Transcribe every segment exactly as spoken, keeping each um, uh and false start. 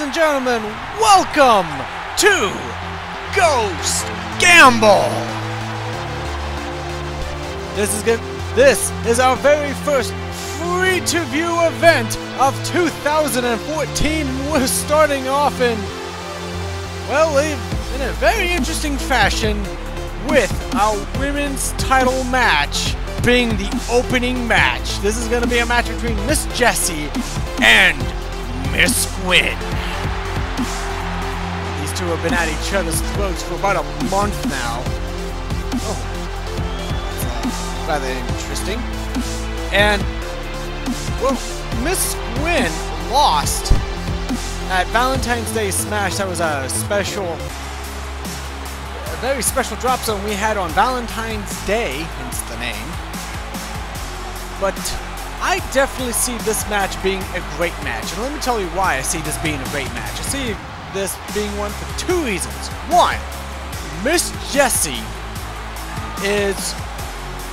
Ladies and gentlemen, welcome to Ghost Gamble! This is good. This is our very first free-to-view event of two thousand fourteen, and we're starting off in, well, in a very interesting fashion with our women's title match being the opening match. This is going to be a match between Miz Jessie and Miz Gwen. These two have been at each other's throats for about a month now. Oh, rather interesting. And well, Miz Gwen lost at Valentine's Day Smash. That was a special, a very special drop zone we had on Valentine's Day, hence the name. But I definitely see this match being a great match, and let me tell you why I see this being a great match. I see this being one for two reasons. One, Miz Jessie is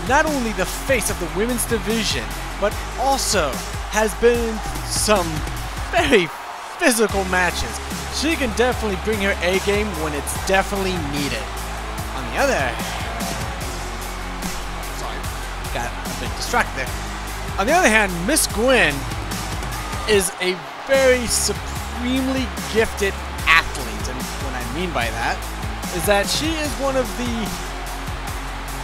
not only the face of the women's division, but also has been in some very physical matches. She can definitely bring her A game when it's definitely needed. On the other hand, sorry, got a bit distracted there. On the other hand, Miz Gwen is a very supremely gifted athlete, and what I mean by that is that she is one of the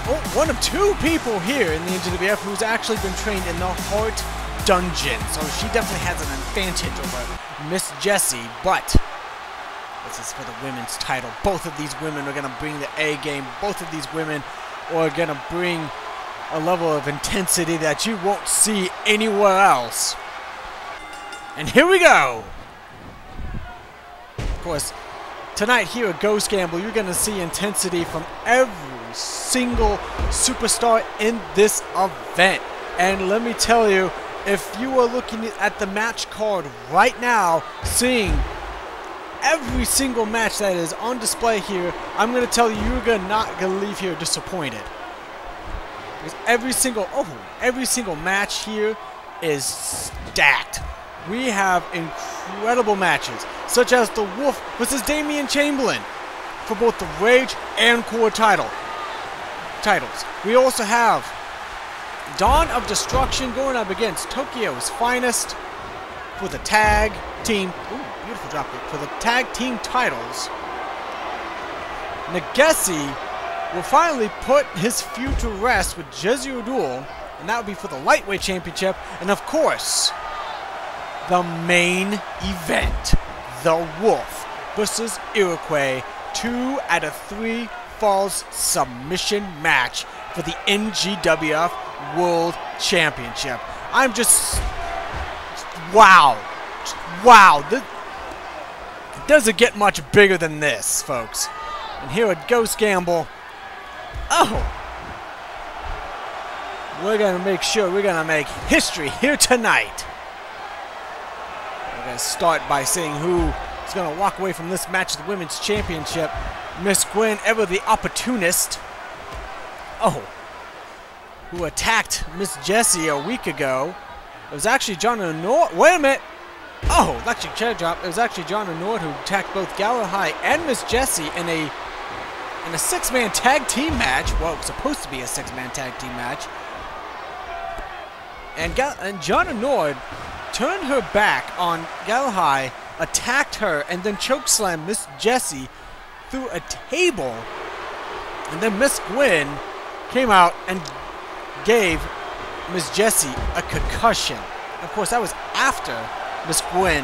oh, one of two people here in the N G W F who's actually been trained in the Heart Dungeon, so she definitely has an advantage over Miz Jessie. But this is for the women's title. Both of these women are going to bring the A game. Both of these women are going to bring a level of intensity that you won't see anywhere else. And here we go! Of course, tonight here at Ghost Gamble, you're going to see intensity from every single superstar in this event. And let me tell you, if you are looking at the match card right now, seeing every single match that is on display here, I'm going to tell you, you're not going to leave here disappointed. Because every single oh, every single match here is stacked. We have incredible matches, such as The Wolf versus Damien Chamberlain for both the Rage and Core title titles. We also have Dawn of Destruction going up against Tokyo's Finest for the tag team. Ooh, beautiful drop kick for the tag team titles. Negasi will finally put his feud to rest with Jezzy Odul, and that would be for the Lightweight Championship, and of course, the main event, The Wolf versus Iroquois, two out of three falls submission match for the N G W F World Championship. I'm just, wow, wow, this, it doesn't get much bigger than this, folks. And here at Ghost Gamble, oh, we're going to make sure we're going to make history here tonight. We're going to start by seeing who is going to walk away from this match of the Women's Championship. Miz Gwen, ever the opportunist, oh, who attacked Miz Jessie a week ago. It was actually Gianna Nord. Wait a minute. Oh, actually chair drop. It was actually Gianna Nord who attacked both Galilahi and Miz Jessie in a In a six-man tag team match. Well, it was supposed to be a six-man tag team match. And, and Gianna Nord turned her back on Galilahi, attacked her, and then chokeslammed Miz Jessie through a table. And then Miz Gwen came out and gave Miz Jessie a concussion. Of course, that was after Miz Gwen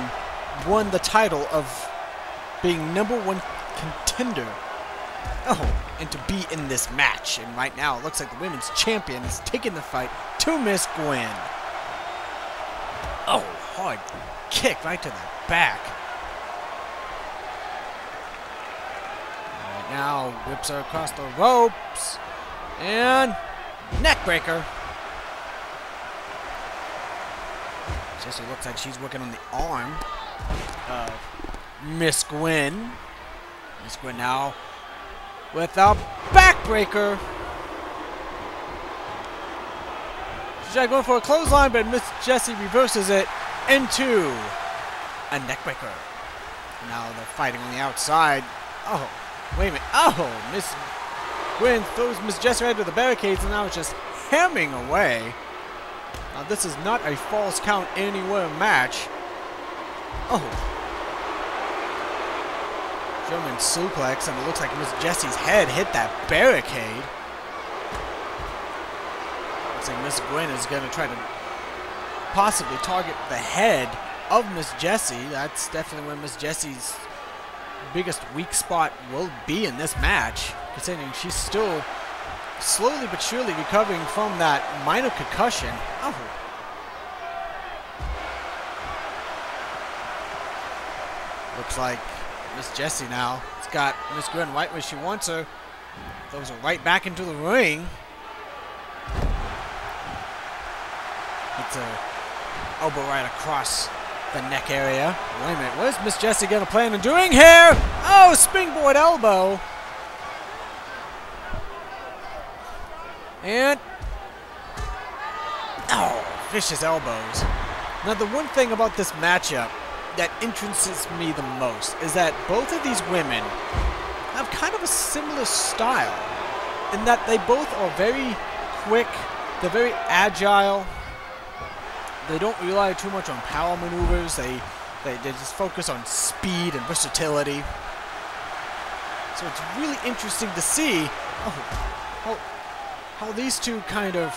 won the title of being number one contender. Oh, and to be in this match. And right now, it looks like the women's champion is taking the fight to Miz Gwen. Oh, hard kick right to the back. Right now, whips her across the ropes. And neck breaker. Jessie looks like she's working on the arm of Miz Gwen. Miz Gwen now with a backbreaker. She's trying to go for a clothesline, but Miz Jessie reverses it into a neckbreaker. Now they're fighting on the outside. Oh, wait a minute. Oh, Miss Gwen throws Miss Jessie right to the barricades, and now it's just hemming away. Now this is not a false count anywhere match. Oh. German suplex, and it looks like Miss Jessie's head hit that barricade. Looks like Miss Gwen is going to try to possibly target the head of Miss Jessie. That's definitely where Miss Jessie's biggest weak spot will be in this match, considering she's still slowly but surely recovering from that minor concussion. Oh. Looks like Miss Jessie now. It's got Miss Gwen right where she wants her. Throws her right back into the ring. It's a elbow right across the neck area. Wait a minute. What is Miss Jessie going to plan on doing here? Oh, springboard elbow. And oh, vicious elbows. Now the one thing about this matchup that interests me the most is that both of these women have kind of a similar style in that they both are very quick, they're very agile, they don't rely too much on power maneuvers, they, they, they just focus on speed and versatility. So it's really interesting to see oh, how, how these two kind of,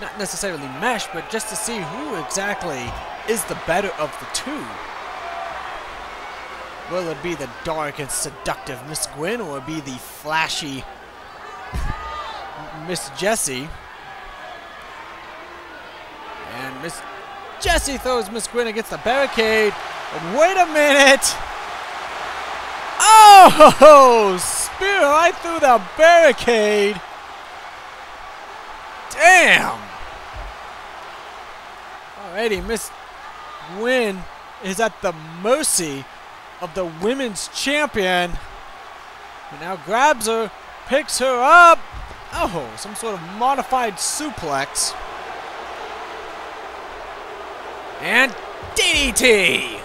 not necessarily mesh, but just to see who exactly is the better of the two. Will it be the dark and seductive Miss Gwen, or will it be the flashy Miss Jessie? And Miss Jessie throws Miss Gwen against the barricade. And wait a minute! Oh! Spear right through the barricade! Damn! Alrighty, Miss Gwen is at the mercy of the women's champion, who now grabs her, picks her up. Oh, some sort of modified suplex. And D D T! D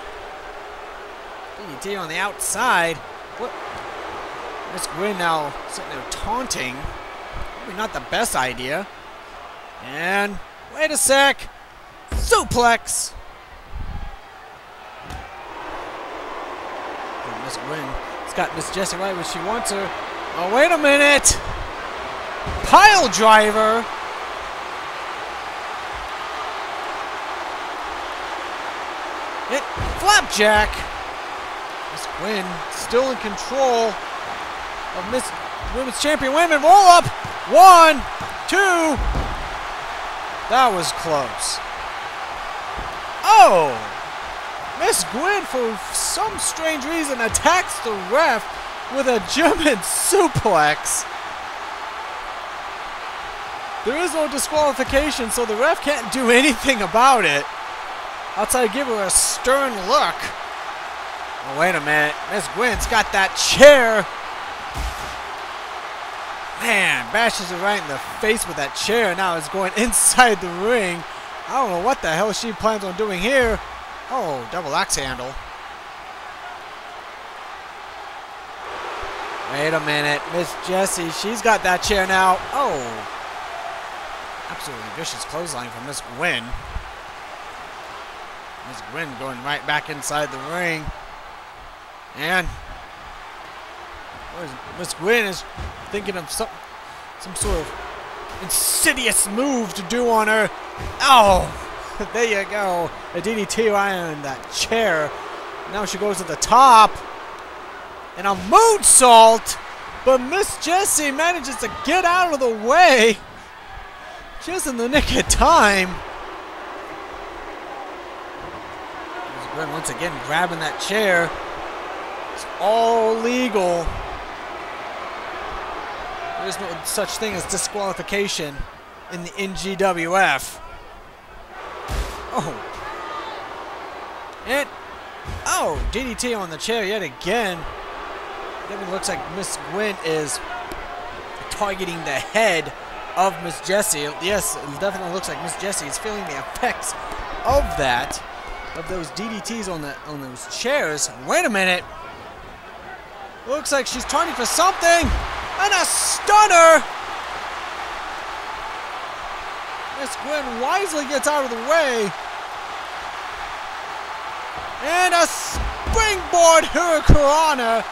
D T on the outside. What? Miss Gwen now sitting there taunting. Probably not the best idea. And wait a sec. Suplex! Miss Gwen has got Miss Jessie right where she wants her. Oh, wait a minute! Pile driver! It flapjack! Miss Gwen still in control of Miss Women's Champion. Women roll up! One, two! That was close. Oh! Miss Gwen, for some strange reason, attacks the ref with a German suplex. There is no disqualification, so the ref can't do anything about it. Outside, give her a stern look. Oh, wait a minute. Miss Gwen's got that chair. Man, bashes her right in the face with that chair. Now it's going inside the ring. I don't know what the hell she plans on doing here. Oh, double axe handle. Wait a minute. Miss Jessie, she's got that chair now. Oh. Absolutely vicious clothesline from Miss Gwen. Miss Gwen going right back inside the ring. And Miss Gwen is thinking of some, some sort of insidious move to do on her. Oh, there you go. A D D T right on that chair. Now she goes to the top. And a moonsault. But Miss Jessie manages to get out of the way just in the nick of time. Miss Gwen once again grabbing that chair. It's all legal. There's no such thing as disqualification in the N G W F. Oh. And, oh, D D T on the chair yet again. It looks like Miss Gwen is targeting the head of Miss Jessie. Yes, it definitely looks like Miss Jessie is feeling the effects of that. of those D D Ts on, the, on those chairs. Wait a minute. Looks like she's turning for something. And a stunner. Miss Gwen wisely gets out of the way. And a springboard hurricanrana.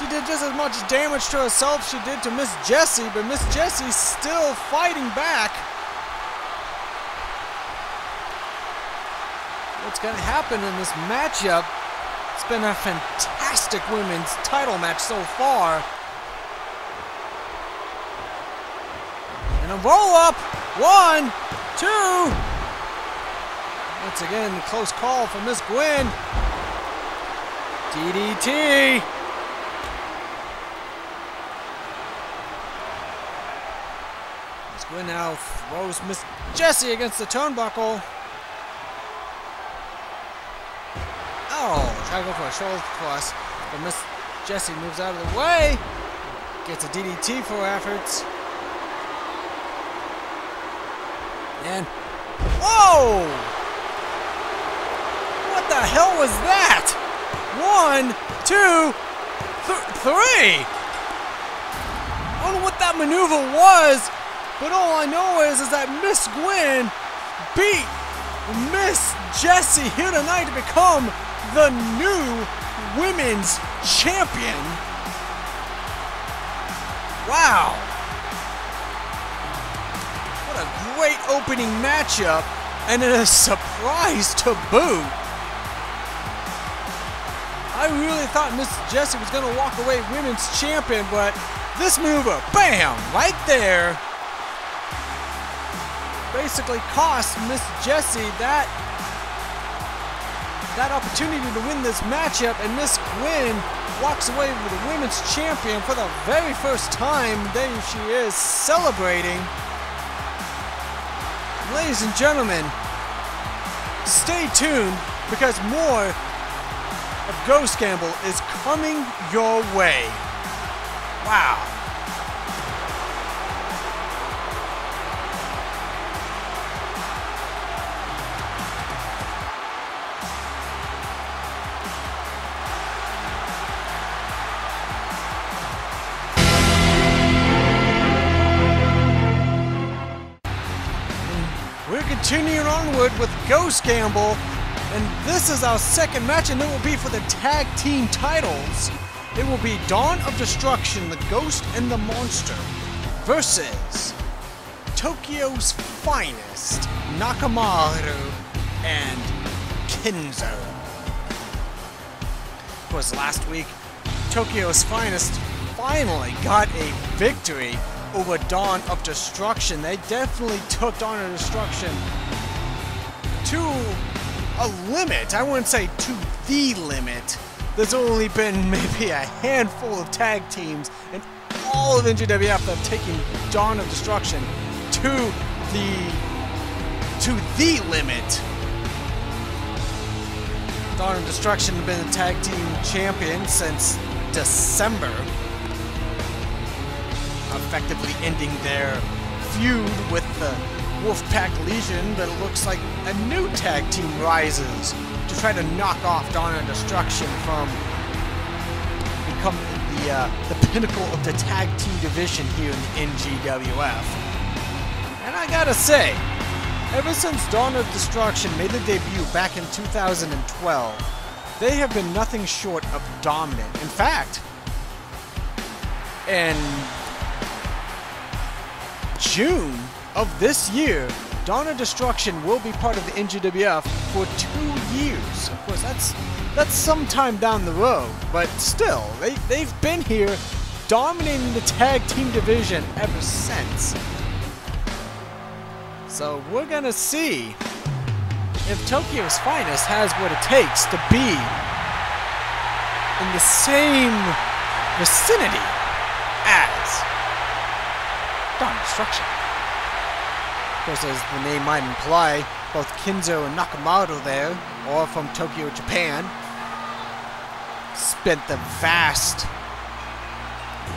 She did just as much damage to herself she did to Miss Jessie, but Miss Jessie's still fighting back. What's going to happen in this matchup? It's been a fantastic women's title match so far. And a roll up. One, two. Once again, close call for Miss Gwen. D D T. Miss Gwen now throws Miss Jessie against the turnbuckle. Oh, try to go for a shoulder cross, but Miss Jessie moves out of the way. Gets a D D T for her efforts. And whoa! What the hell was that? One, two, th- three! I don't know what that maneuver was, but all I know is, is that Miss Gwen beat Miss Jessie here tonight to become the new women's champion. Wow. What a great opening matchup, and a surprise to boot. I really thought Miss Jessie was going to walk away women's champion, but this maneuver, bam, right there, basically cost Miss Jessie that that opportunity to win this matchup, and Miss Gwen walks away with the women's champion for the very first time. There she is celebrating. Ladies and gentlemen, stay tuned because more of Ghost Gamble is coming your way. Wow. We're continuing onward with Ghost Gamble. And this is our second match, and it will be for the tag team titles. It will be Dawn of Destruction, the Ghost and the Monster, versus Tokyo's Finest, Nakamaru and Kenzo. Of course, last week, Tokyo's Finest finally got a victory over Dawn of Destruction. They definitely took Dawn of Destruction to a limit. I wouldn't say to the limit. There's only been maybe a handful of tag teams in all of N G W F that have taken Dawn of Destruction to the to the limit. Dawn of Destruction have been the tag team champion since December, effectively ending their feud with the Wolfpack Legion, but it looks like a new tag team rises to try to knock off Dawn of Destruction from become the uh, the pinnacle of the tag team division here in the N G W F. And I gotta say, ever since Dawn of Destruction made their debut back in two thousand twelve, they have been nothing short of dominant. In fact, in June of this year, Dawn of Destruction will be part of the N G W F for two years. Of course, that's that's some time down the road, but still, they, they've been here dominating the tag team division ever since. So we're gonna see if Tokyo's Finest has what it takes to be in the same vicinity as Dawn of Destruction. Of course, as the name might imply, both Kenzo and Nakamaru there, all from Tokyo, Japan, spent the vast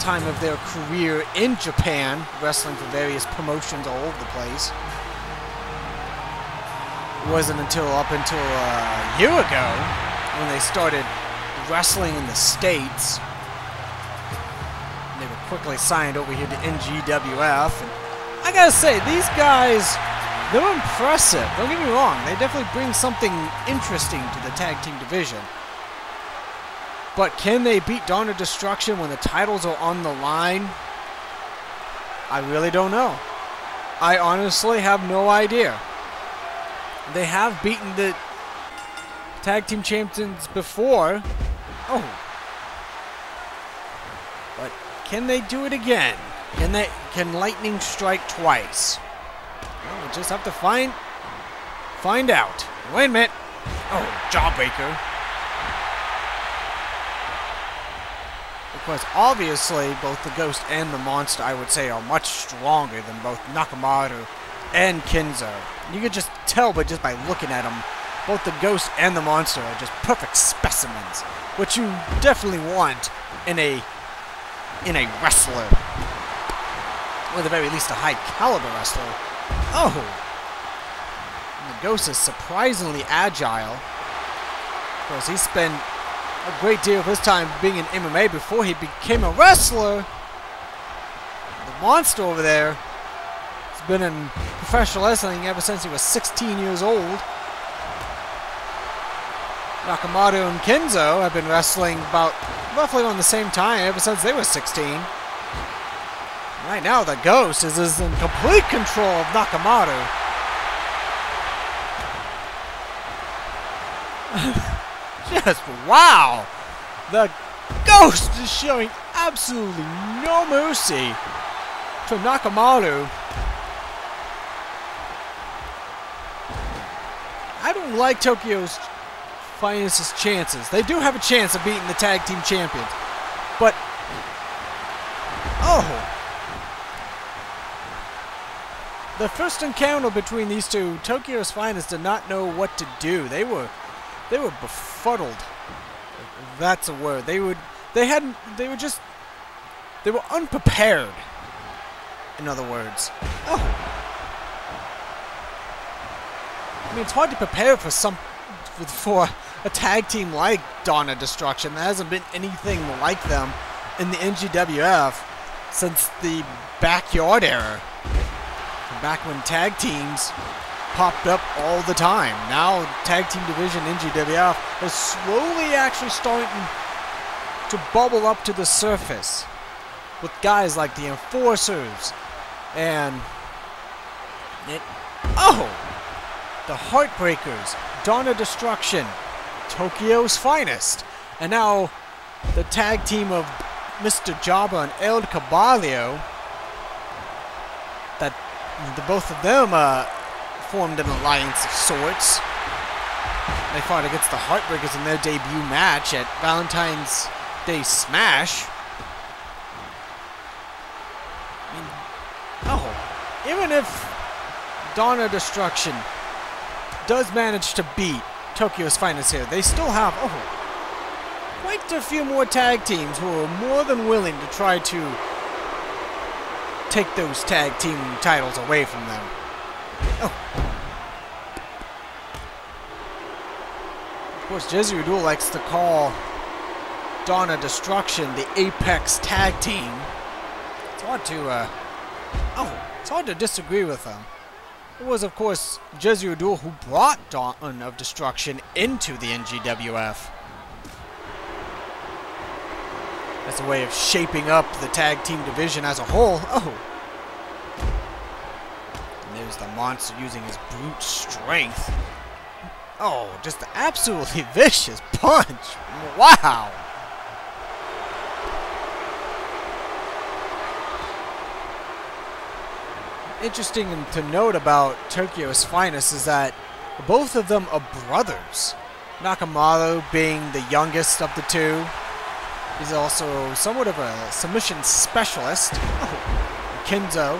time of their career in Japan, wrestling for various promotions all over the place. wasn't until up until a year ago when they started wrestling in the States. They were quickly signed over here to N G W F. And I gotta say, these guys, they're impressive. Don't get me wrong. They definitely bring something interesting to the tag team division. But can they beat Dawn of Destruction when the titles are on the line? I really don't know. I honestly have no idea. They have beaten the tag team champions before. Oh. But can they do it again? Can they? Can lightning strike twice? Well, we'll just have to find find out. Wait a minute. Oh, jawbreaker. Because obviously both the Ghost and the Monster, I would say, are much stronger than both Nakamaru and Kenzo. You could just tell by just by looking at them. Both the Ghost and the Monster are just perfect specimens, which you definitely want in a in a wrestler, or at the very least a high caliber wrestler. Oh, and the Ghost is surprisingly agile, because he spent a great deal of his time being in M M A before he became a wrestler. The Monster over there has been in professional wrestling ever since he was sixteen years old. Nakamaru and Kenzo have been wrestling about roughly around the same time ever since they were sixteen. Right now the Ghost is, is in complete control of Nakamaru. Just wow! The Ghost is showing absolutely no mercy to Nakamaru. I don't like Tokyo's Finest's chances. They do have a chance of beating the tag team champions, but oh! The first encounter between these two, Tokyo's Finest did not know what to do. They were. They were befuddled. That's a word. They would. They hadn't. They were just. They were unprepared. In other words. Oh. I mean, it's hard to prepare for some, for a tag team like Dawn of Destruction. There hasn't been anything like them in the N G W F since the Backyard Era. Back when tag teams popped up all the time. Now tag team division N G W F is slowly actually starting to bubble up to the surface with guys like the Enforcers and it, oh, the Heartbreakers, Dawn of Destruction, Tokyo's Finest, and now the tag team of Mister Jabba and El Caballo. That the both of them uh formed an alliance of sorts. They fought against the Heartbreakers in their debut match at Valentine's Day Smash. I mean, oh, even if Dawn of Destruction does manage to beat Tokyo's Finest here, they still have oh, quite a few more tag teams who are more than willing to try to take those tag team titles away from them. Oh. Of course, Jezzy Odul likes to call Dawn of Destruction the Apex Tag Team. It's hard to, uh, oh, it's hard to disagree with them. It was, of course, Jezzy Odul who brought Dawn of Destruction into the N G W F as a way of shaping up the tag team division as a whole. Oh. There's the Monster using his brute strength. Oh, just an absolutely vicious punch. Wow. Interesting to note about Tokyo's Finest is that both of them are brothers. Nakamaru being the youngest of the two. He's also somewhat of a submission specialist. Oh, Kenzo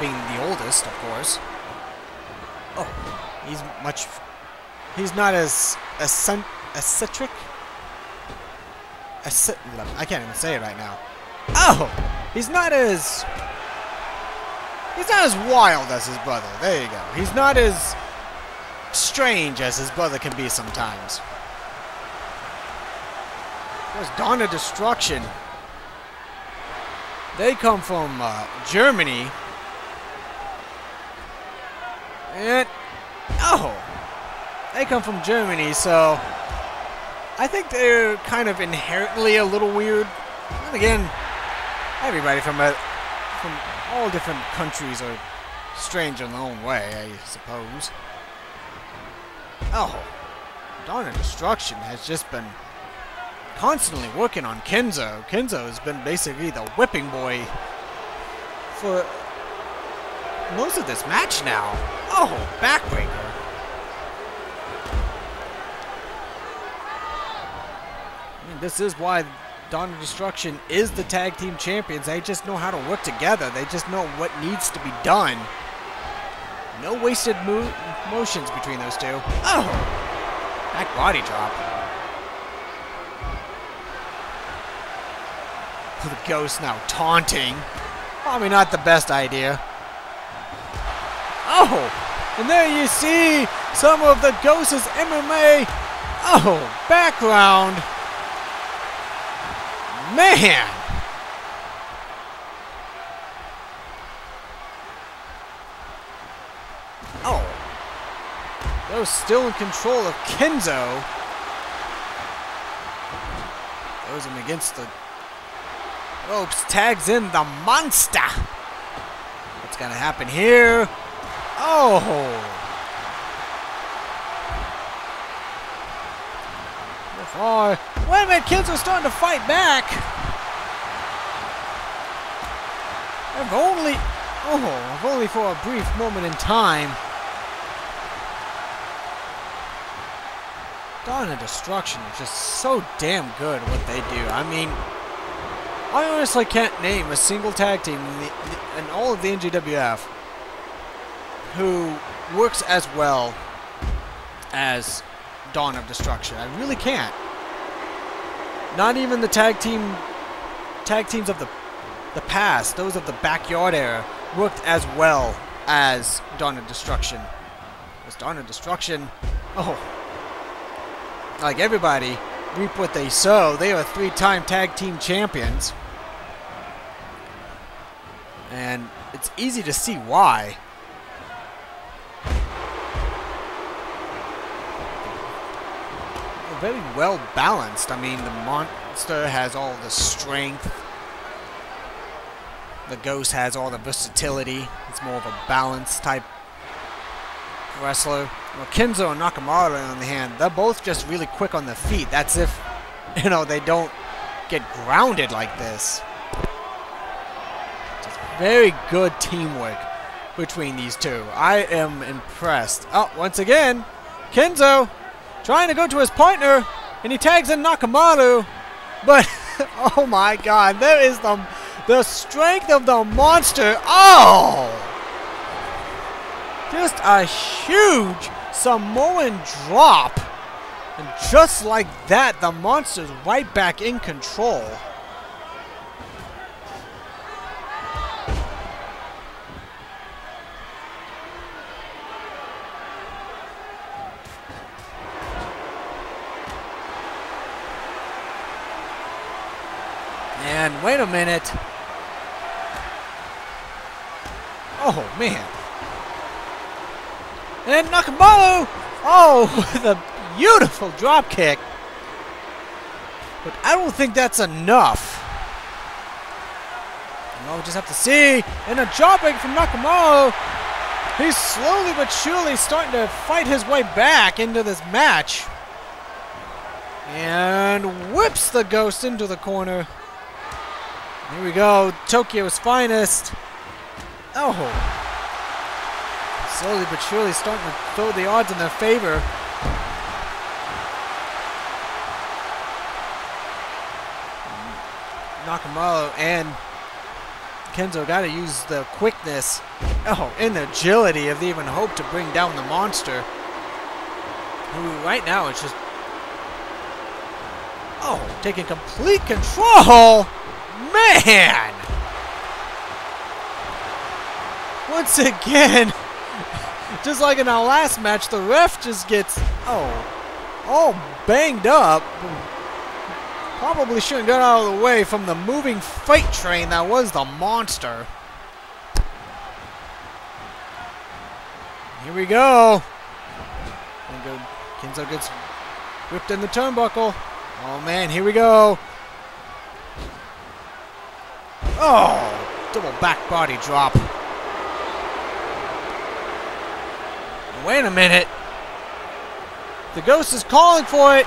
being the oldest, of course. Oh, he's much... He's not as... eccentric? I can't even say it right now. Oh! He's not as... He's not as wild as his brother. There you go. He's not as strange as his brother can be sometimes. There's Dawn of Destruction. They come from uh, Germany. And, oh, they come from Germany, so I think they're kind of inherently a little weird. And again, everybody from a, from all different countries are strange in their own way, I suppose. Oh, Dawn of Destruction has just been constantly working on Kenzo. Kenzo has been basically the whipping boy for most of this match now. Oh, backbreaker. I mean, this is why Dawn of Destruction is the tag team champions. They just know how to work together. They just know what needs to be done. No wasted mo- motions between those two. Oh, back body drop. The ghost now taunting. Probably not the best idea. Oh, and there you see some of the Ghost's M M A. Oh, background. Man. Oh. They're still in control of Kenzo. Throws him against the ropes. Tags in the monster. What's going to happen here? Oh! Before. Wait a minute, kids are starting to fight back! If only... Oh, if only for a brief moment in time. Dawn of Destruction is just so damn good at what they do. I mean... I honestly can't name a single tag team in, the, in all of the N G W F who works as well as Dawn of Destruction. I really can't. Not even the tag team tag teams of the the past, those of the backyard era, worked as well as Dawn of Destruction. Because Dawn of Destruction, oh, like everybody, reap what they sow. They are three-time tag team champions, and it's easy to see why. Very well balanced. I mean, the monster has all the strength. The ghost has all the versatility. It's more of a balanced type wrestler. Well, Kenzo and Nakamaru, on the hand, they're both just really quick on the feet. That's if, you know, they don't get grounded like this. Just very good teamwork between these two. I am impressed. Oh, once again, Kenzo trying to go to his partner, and he tags in Nakamaru, but oh my god, there is the, the strength of the monster. Oh! Just a huge Samoan drop, and just like that, the monster's right back in control. And wait a minute. Oh, man. And Nakamaru! Oh, with a beautiful drop kick. But I don't think that's enough. And we'll just have to see. And a dropping from Nakamaru. He's slowly but surely starting to fight his way back into this match. And whips the ghost into the corner. Here we go, Tokyo's Finest. Oh. Slowly but surely starting to throw the odds in their favor. Nakamaru and Kenzo gotta use the quickness, oh, and the agility if they even hope to bring down the monster. Who right now is just, oh, taking complete control. Man! Once again, just like in our last match, the ref just gets oh, all banged up. Probably shouldn't have got out of the way from the moving freight train that was the monster. Here we go. Kenzo gets whipped in the turnbuckle. Oh man, here we go. Oh, double back body drop. Wait a minute. The Ghost is calling for it.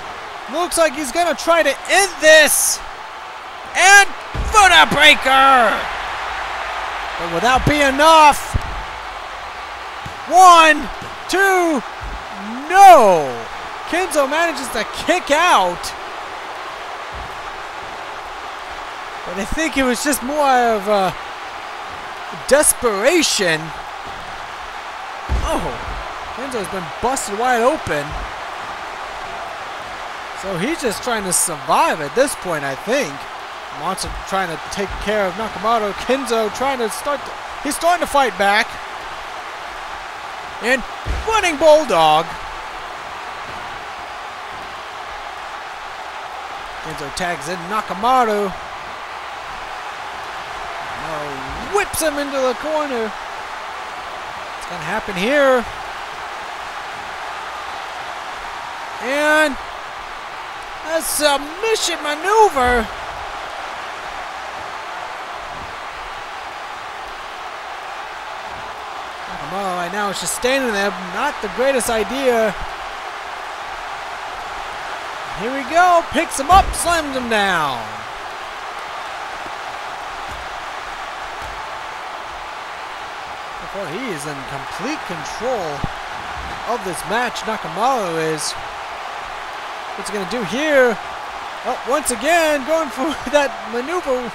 Looks like he's gonna try to end this. And foot breaker. But without being enough. One, two, no. Kenzo manages to kick out. But I think it was just more of uh, desperation. Oh, Kenzo's been busted wide open. So he's just trying to survive at this point, I think. Monster trying to take care of Nakamaru. Kenzo trying to start... To, he's starting to fight back. And running Bulldog. Kenzo tags in Nakamaru. Now whips him into the corner. It's going to happen here. And... a submission maneuver. Nakamaru right now is just standing there. Not the greatest idea. Here we go. Picks him up. Slams him down. Well, he is in complete control of this match. Nakamaru is... What's he gonna do here? Oh, once again, going for that maneuver.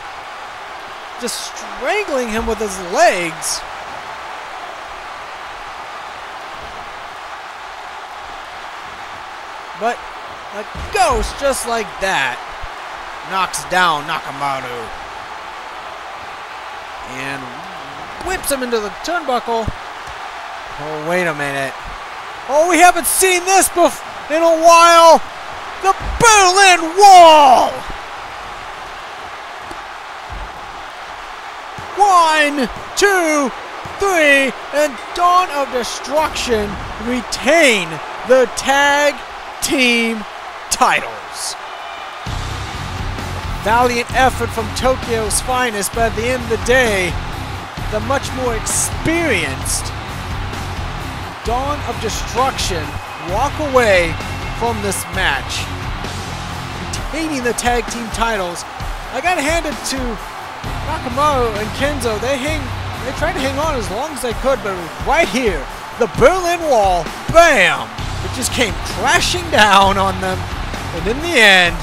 Just strangling him with his legs. But a Ghost, just like that, knocks down Nakamaru. And whips him into the turnbuckle. Oh, wait a minute. Oh, we haven't seen this before in a while. The Berlin Wall! One, two, three, and Dawn of Destruction retain the tag team titles. Valiant effort from Tokyo's Finest, but at the end of the day, the much more experienced Dawn of Destruction walk away from this match, retaining the tag team titles. I gotta hand it to Nakamaru and Kenzo. They hang, they tried to hang on as long as they could, but right here, the Berlin Wall, bam! It just came crashing down on them, and in the end,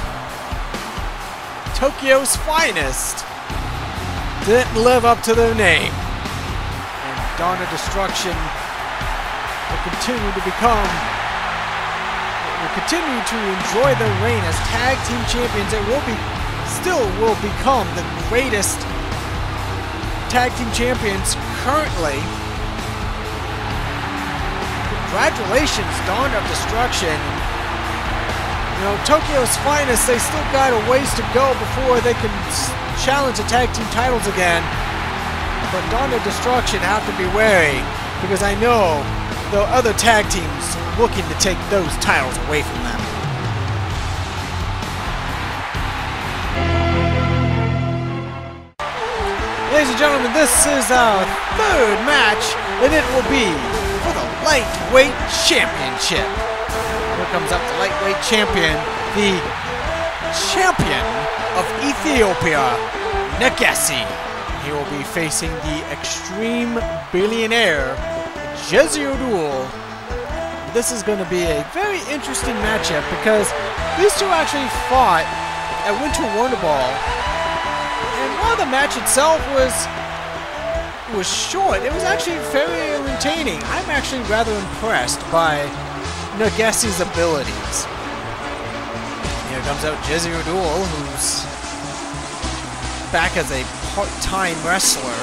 Tokyo's Finest didn't live up to their name, and Dawn of Destruction will continue to become. Continue to enjoy their reign as tag team champions. It will be, still will become the greatest tag team champions currently. Congratulations, Dawn of Destruction. You know, Tokyo's Finest, they still got a ways to go before they can challenge the tag team titles again. But Dawn of Destruction have to be wary, because I know though other tag teams looking to take those titles away from them. Ladies and gentlemen, this is our third match, and it will be for the Lightweight Championship. Here comes up the Lightweight Champion, the Champion of Ethiopia, Negasi. He will be facing the Extreme Billionaire, Jezzy Odul. This is going to be a very interesting matchup because these two actually fought at Winter Wonder Ball, and while the match itself was was short, it was actually very entertaining. I'm actually rather impressed by Negasi's abilities. Here comes out Jezzy Odul, who's back as a part-time wrestler.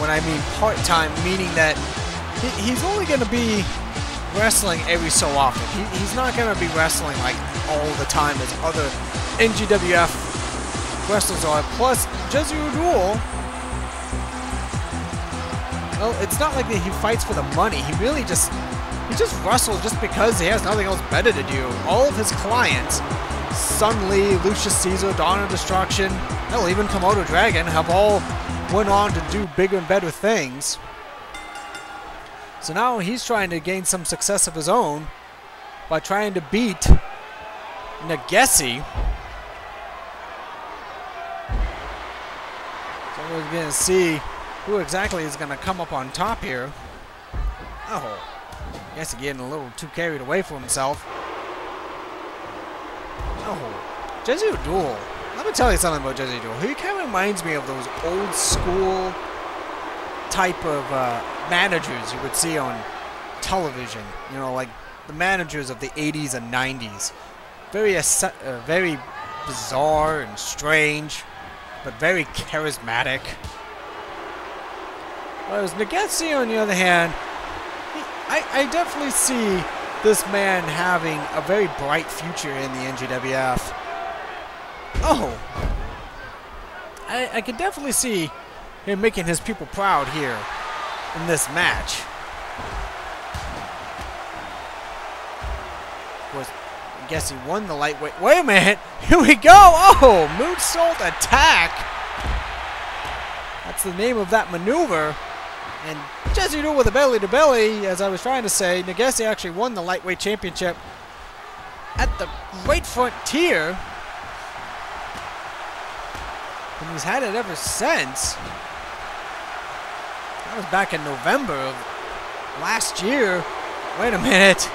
When I mean part-time, meaning that he, he's only going to be wrestling every so often. He, he's not going to be wrestling like all the time as other N G W F wrestlers are. Plus, Jezzy Odul, well, it's not like that he fights for the money. He really just, he just wrestles just because he has nothing else better to do. All of his clients, Sun Lee, Lucius Caesar, Dawn of Destruction, hell, even Komodo Dragon, have all went on to do bigger and better things. So now he's trying to gain some success of his own by trying to beat Negasi. So we're going to see who exactly is going to come up on top here. Oh, Gessy getting a little too carried away for himself. Oh, Jezzy Odul. Let me tell you something about Jezzy Odul. He kind of reminds me of those old school type of uh, managers you would see on television. You know, like the managers of the eighties and nineties. Very, uh, very bizarre and strange, but very charismatic. Whereas Negasi, on the other hand, he, I, I definitely see this man having a very bright future in the N G W F. Oh! I, I can definitely see him making his people proud here in this match. Of course, I guess he won the lightweight. Wait a minute! Here we go! Oh! Moonsault attack! That's the name of that maneuver. And Jezzy Odul with a belly-to-belly, as I was trying to say, Negasi actually won the lightweight championship at the Great Frontier. And he's had it ever since. That was back in November of last year. Wait a minute.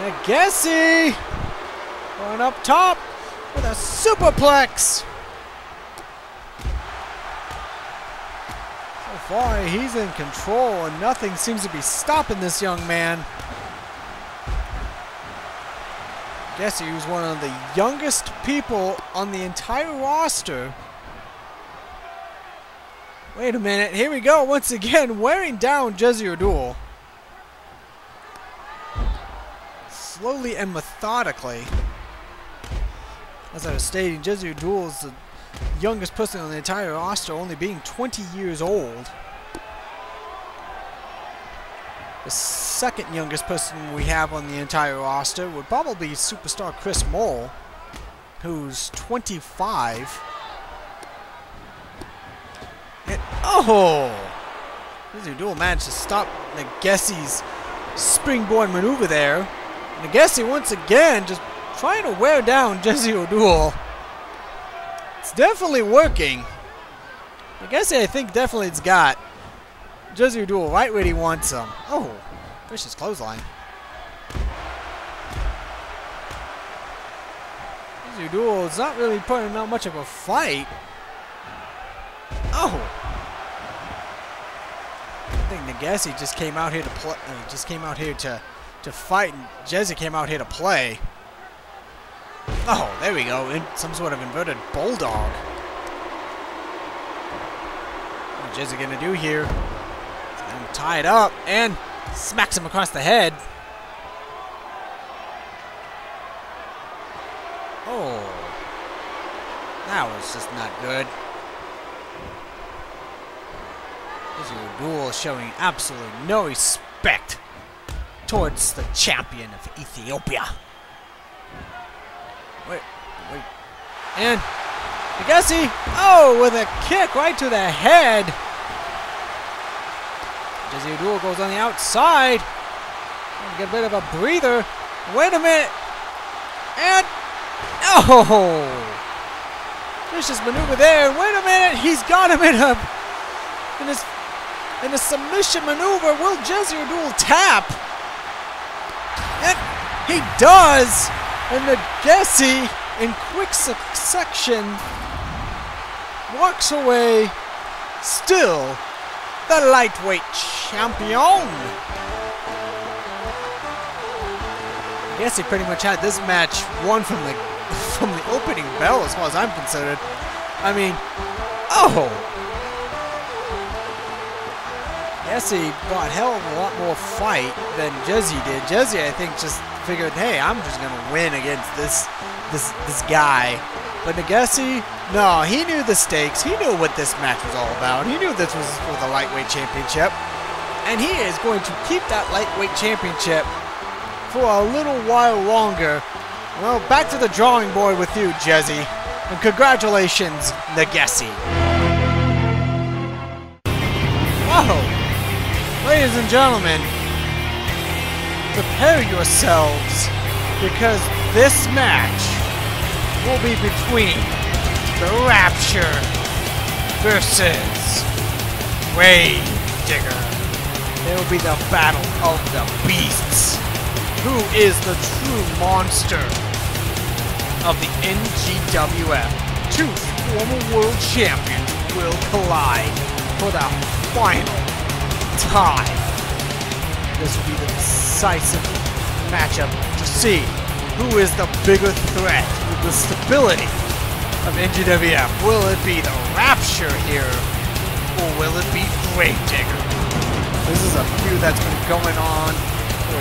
Negasi going up top with a superplex. Boy, he's in control, and nothing seems to be stopping this young man. Guess he was one of the youngest people on the entire roster. Wait a minute, here we go once again, wearing down Jezzy Odul. Slowly and methodically. As I was stating, Jezzy Odul is the youngest person on the entire roster, only being twenty years old. The second youngest person we have on the entire roster would probably be superstar Chris Mole, who's twenty-five. And oh! Jezzy Odul managed to stop Negasi's springboard maneuver there. Negasi once again just trying to wear down Jezzy Odul. It's definitely working. I guess I think definitely it's got Jezzy Odul right where he wants him. Oh, vicious clothesline. Jezzy Odul is not really putting out much of a fight. Oh, I think Negasi just came out here to play. Uh, just came out here to to fight, and Jezzy came out here to play. Oh, there we go, in some sort of inverted bulldog. What is Jezzy gonna do here? I'm tied up and smacks him across the head. Oh, that was just not good. Jezzy Odul showing absolutely no respect towards the champion of Ethiopia. Wait, wait, and Negasi, oh, with a kick right to the head. Jezzy Odul goes on the outside. Get a bit of a breather. Wait a minute, and oh, vicious maneuver there. Wait a minute, he's got him in a in his in a submission maneuver. Will Jezzy Odul tap? And he does. And Negasi, in quick succession, walks away, still the lightweight champion. Negasi pretty much had this match won from the from the opening bell, as far as I'm concerned. I mean, oh, Jessie brought a hell of a lot more fight than Jezzy did. Jezzy, I think, just figured, hey, I'm just going to win against this this this guy. But Negasi, no, he knew the stakes. He knew what this match was all about. He knew this was for the lightweight championship. And he is going to keep that lightweight championship for a little while longer. Well, back to the drawing board with you, Jezzy. And congratulations, Negasi. Whoa! Ladies and gentlemen, prepare yourselves, because this match will be between the Rapture versus Gravedigger. It will be the battle of the beasts. Who is the true monster of the N G W F? Two former world champions will collide for the final time. This will be the decisive matchup to see who is the bigger threat with the stability of N G W F. Will it be the Rapture here, or will it be Gravedigger? This is a feud that's been going on for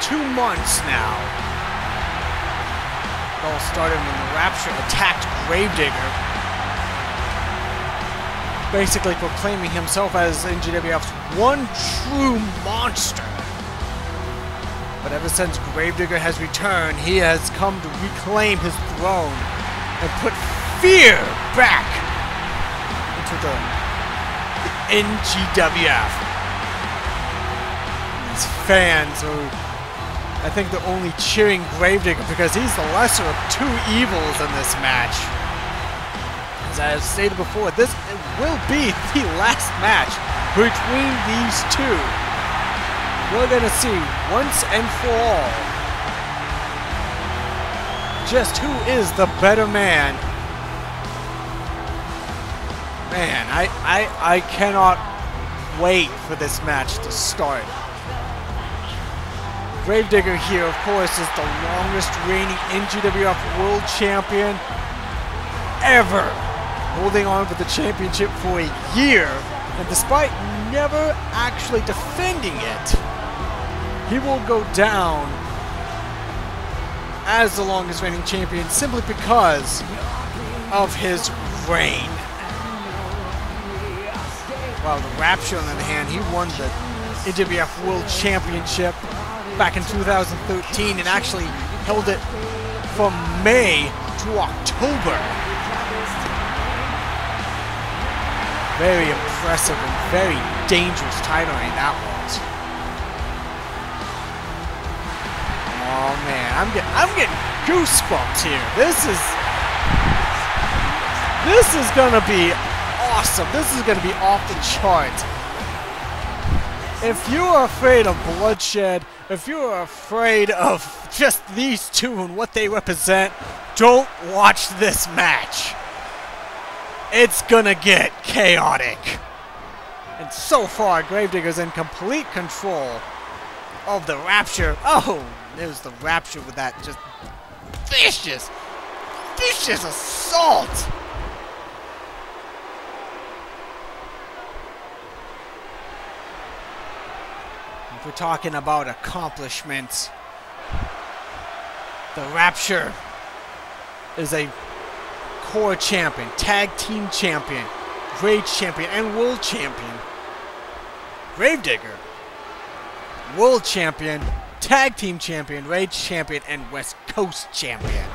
two months now. It all started when the Rapture attacked Gravedigger, basically proclaiming himself as N G W F's one true monster. But ever since Gravedigger has returned, he has come to reclaim his throne and put fear back into the, the N G W F. These fans are, I think, they're only cheering Gravedigger because he's the lesser of two evils in this match. As I have stated before, this will be the last match between these two. We're going to see once and for all just who is the better man. Man, I, I, I cannot wait for this match to start. Gravedigger here, of course, is the longest reigning N G W F World Champion ever, holding on for the championship for a year, and despite never actually defending it, he will go down as the longest reigning champion simply because of his reign. While the Rapture, on the other hand, he won the N G W F World Championship back in two thousand thirteen and actually held it from May to October. Very impressive and very dangerous title reign that was. Oh man, I'm getting I'm getting goosebumps here. This is this is gonna be awesome. This is gonna be off the chart. If you are afraid of bloodshed, if you are afraid of just these two and what they represent, don't watch this match. It's gonna get chaotic. And so far, Gravedigger's in complete control of the Rapture. Oh, there's the Rapture with that just vicious, vicious assault. If we're talking about accomplishments, the Rapture is a Core champion, tag team champion, Rage champion, and world champion. Gravedigger, world champion, tag team champion, Rage champion, and West Coast champion.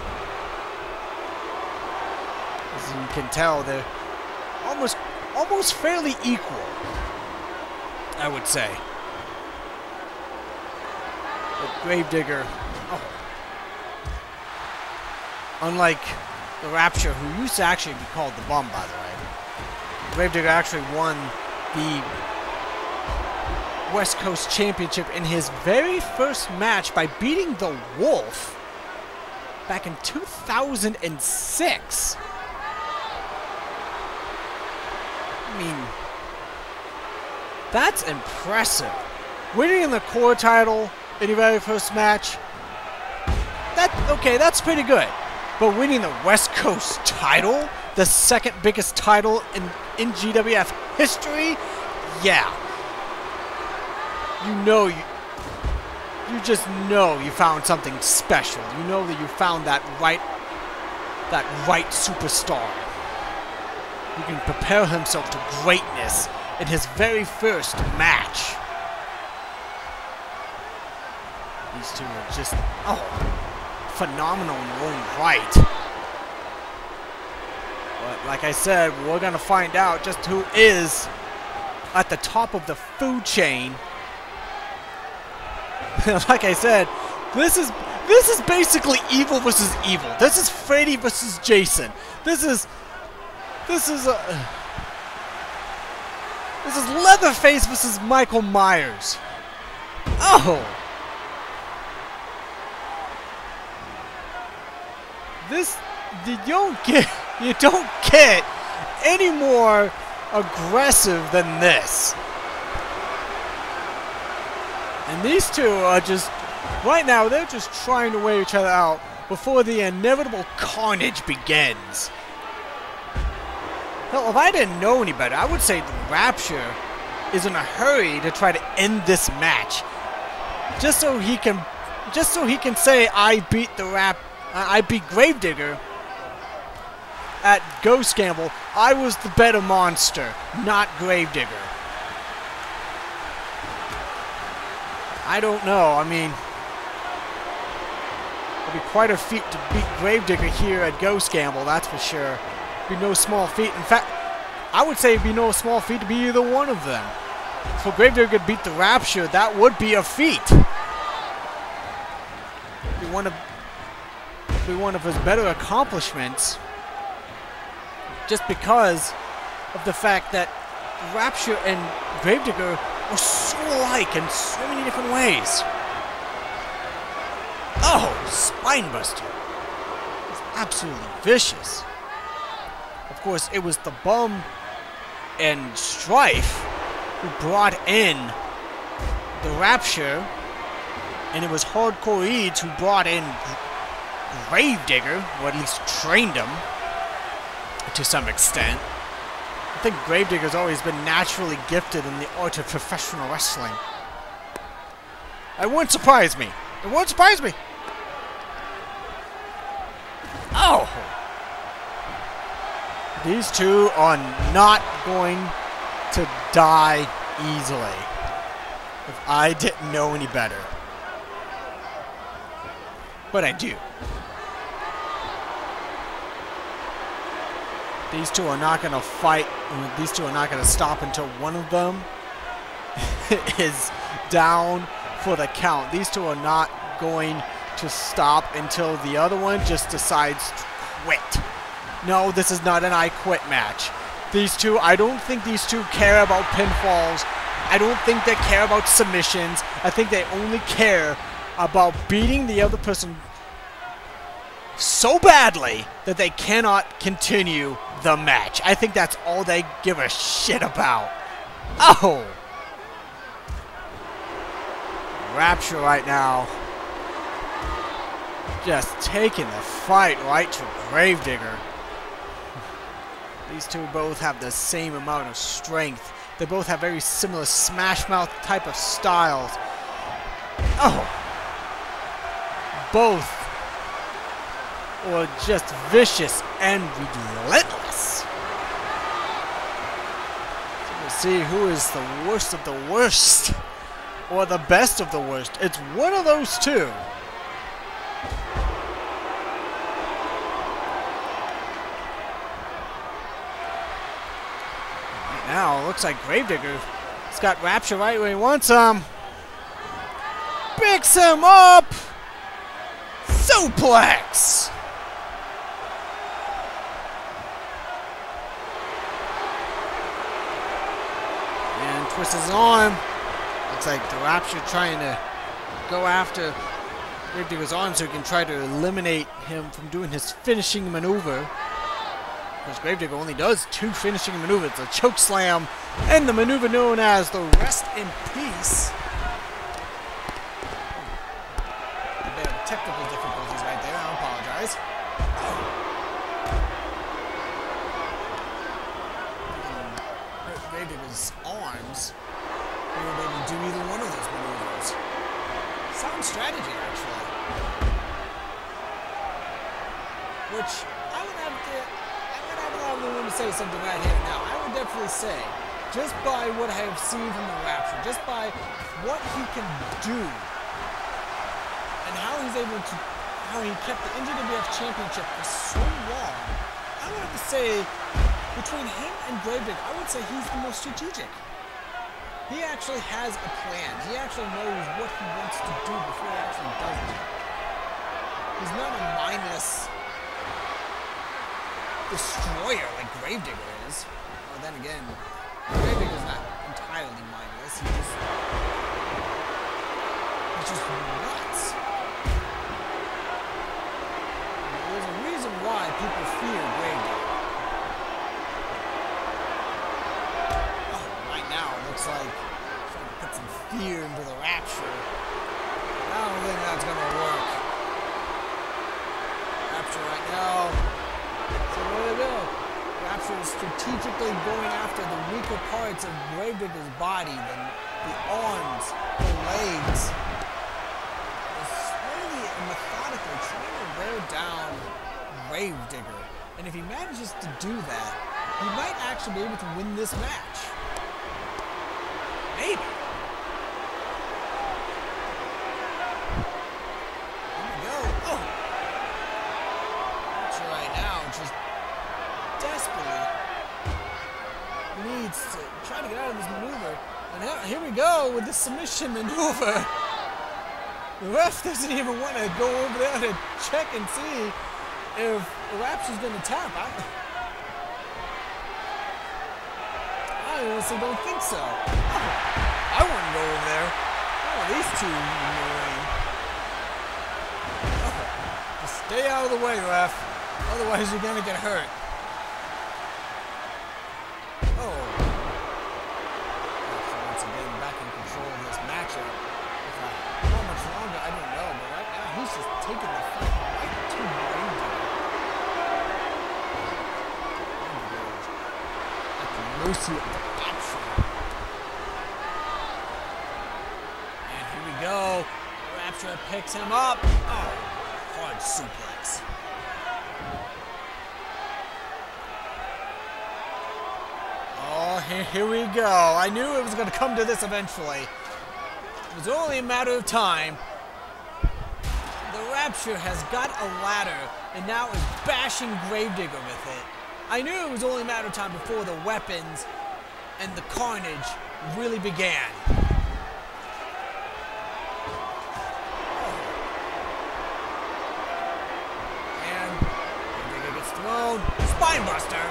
As you can tell, they're almost, almost fairly equal, I would say. But Gravedigger, oh, unlike the Rapture, who used to actually be called the Bomb, by the way, Gravedigger actually won the West Coast Championship in his very first match by beating the Wolf back in two thousand six. I mean, that's impressive. Winning the Core title in your very first match, that, okay, that's pretty good. But winning the West Coast title, the second biggest title in in N G W F history? Yeah. You know, you, you just know you found something special. You know that you found that right, that right superstar. He can prepare himself to greatness in his very first match. These two are just, oh, phenomenal in their own right. But like I said, we're going to find out just who is at the top of the food chain. Like I said, this is this is basically evil versus evil. This is Freddy versus Jason. This is this is a this is Leatherface versus Michael Myers. Oh. This, you don't get, you don't get any more aggressive than this. And these two are just, right now, they're just trying to wear each other out before the inevitable carnage begins. Hell, if I didn't know any better, I would say the Rapture is in a hurry to try to end this match, just so he can, just so he can say, "I beat the Rap, I beat Gravedigger at Ghost Gamble. I was the better monster, not Gravedigger." I don't know. I mean, it'll be quite a feat to beat Gravedigger here at Ghost Gamble, that's for sure. It'd be no small feat. In fact, I would say it'd be no small feat to be either one of them. So Gravedigger could beat the Rapture, that would be a feat. It'd be one of, it'd be one of his better accomplishments, just because of the fact that Rapture and Gravedigger were so alike in so many different ways. Oh, Spinebuster. It's absolutely vicious. Of course, it was the Bomb and Strife who brought in the Rapture, and it was Hardcore Eads who brought in Gravedigger, or at least trained him to some extent. I think Gravedigger's always been naturally gifted in the art of professional wrestling. It won't surprise me. It won't surprise me. Oh! These two are not going to die easily. If I didn't know any better. But I do. These two are not going to fight. These two are not going to stop until one of them is down for the count. These two are not going to stop until the other one just decides to quit. No, this is not an I quit match. These two, I don't think these two care about pinfalls. I don't think they care about submissions. I think they only care about beating the other person so badly that they cannot continue the match. I think that's all they give a shit about. Oh! Rapture right now. Just taking the fight right to Gravedigger. These two both have the same amount of strength. They both have very similar smash mouth type of styles. Oh! Both or just vicious and relentless. So we'll see who is the worst of the worst, or the best of the worst. It's one of those two. Right now, it looks like Gravedigger's got Rapture right where he wants him. Picks him up. Suplex. Twists his arm. Looks like the Rapture trying to go after Gravedigger's arm so he can try to eliminate him from doing his finishing maneuver. Because Gravedigger only does two finishing maneuvers, the choke slam and the maneuver known as the Rest in Peace. A bit of technical difficulties right there, I apologize. Oh. strategy, actually. Which I would have to, I would have a lot of room to say something right here now. I would definitely say, just by what I have seen from the Rapture, just by what he can do, and how he's able to, how he kept the N G W F Championship for so long, I would have to say, between him and Gravedigger, I would say he's the most strategic. He actually has a plan. He actually knows what he wants to do before he actually does it. He's not a mindless destroyer like Gravedigger is. Well, then again, Gravedigger's not entirely mindless. He just... He's just nuts. There's a reason why people fear Gravedigger. Looks like trying to put some fear into the Rapture. I don't think that's gonna work. Rapture right now. So where do they go? Rapture is strategically going after the weaker parts of Gravedigger's body, the, the arms, the legs. It's slowly and methodically trying to wear down Gravedigger. And if he manages to do that, he might actually be able to win this match. Maybe. There we go. Oh! Which right now just desperately needs to try to get out of this maneuver. And here we go with the submission maneuver. The ref doesn't even want to go over there to check and see if the Rapture's going to tap. I, I honestly don't think so. Oh. I wouldn't go over there. Oh, these two annoying. Oh, just stay out of the way, ref. Otherwise, you're gonna get hurt. Oh. So once again, back in control of this matchup. How much longer? I don't know, but right now he's just taking the fight right to Gravedigger. At the mercy of the Rapture. Go. Rapture picks him up. Oh, hard suplex. Oh, here, here we go. I knew it was going to come to this eventually. It was only a matter of time. The Rapture has got a ladder and now is bashing Gravedigger with it. I knew it was only a matter of time before the weapons and the carnage really began. Spinebuster.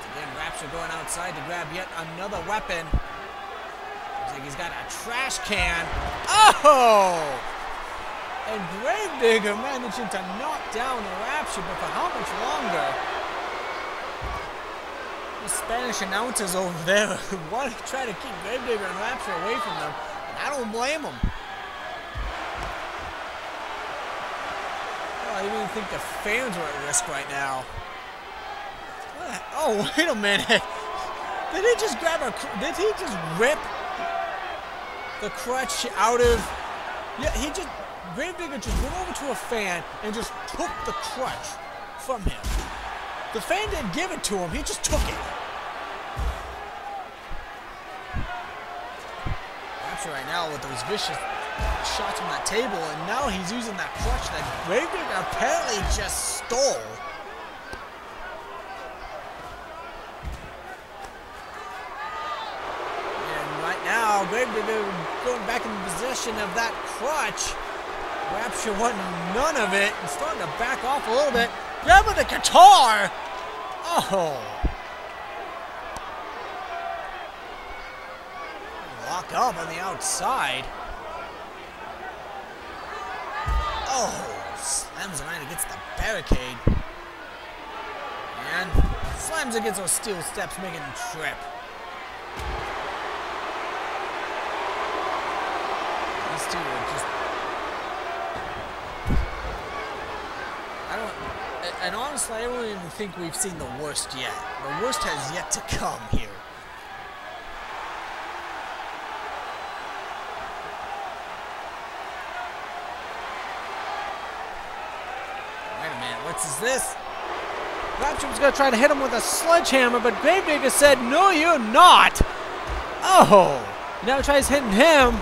Again, Rapture going outside to grab yet another weapon. Looks like he's got a trash can. Oh! And Gravedigger managing to knock down the Rapture, but for how much longer? The Spanish announcers over there want to try to keep Gravedigger and Rapture away from them, and I don't blame them. I don't even think the fans are at risk right now. Oh, wait a minute. Did he just grab a... Did he just rip the crutch out of... Yeah, he just... Gravedigger just went over to a fan and just took the crutch from him. The fan didn't give it to him. He just took it. Rapture right now with those vicious... shots from that table, and now he's using that crutch that Gravedigger apparently just stole. And right now, Gravedigger going back in possession of that crutch. Rapture wanting none of it and starting to back off a little bit. Grabbing the guitar! Oh! Lock up on the outside. Oh, slams around against the barricade. And slams against those steel steps, making him trip. These two are just... I don't... And honestly, I don't even think we've seen the worst yet. The worst has yet to come here. What's is this? Rapture was going to try to hit him with a sledgehammer, but Gravedigger said, no, you're not. Oh, he now tries hitting him.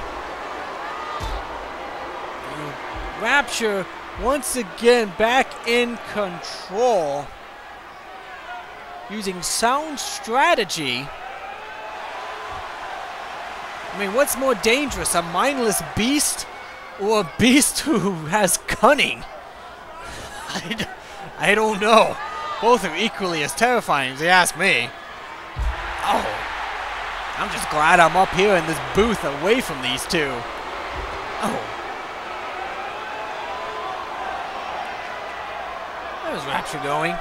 And Rapture once again back in control, using sound strategy. I mean, what's more dangerous, a mindless beast or a beast who has cunning? I, d I don't know. Both are equally as terrifying, if you ask me. Oh, I'm just glad I'm up here in this booth away from these two. Oh. Where's Rapture going?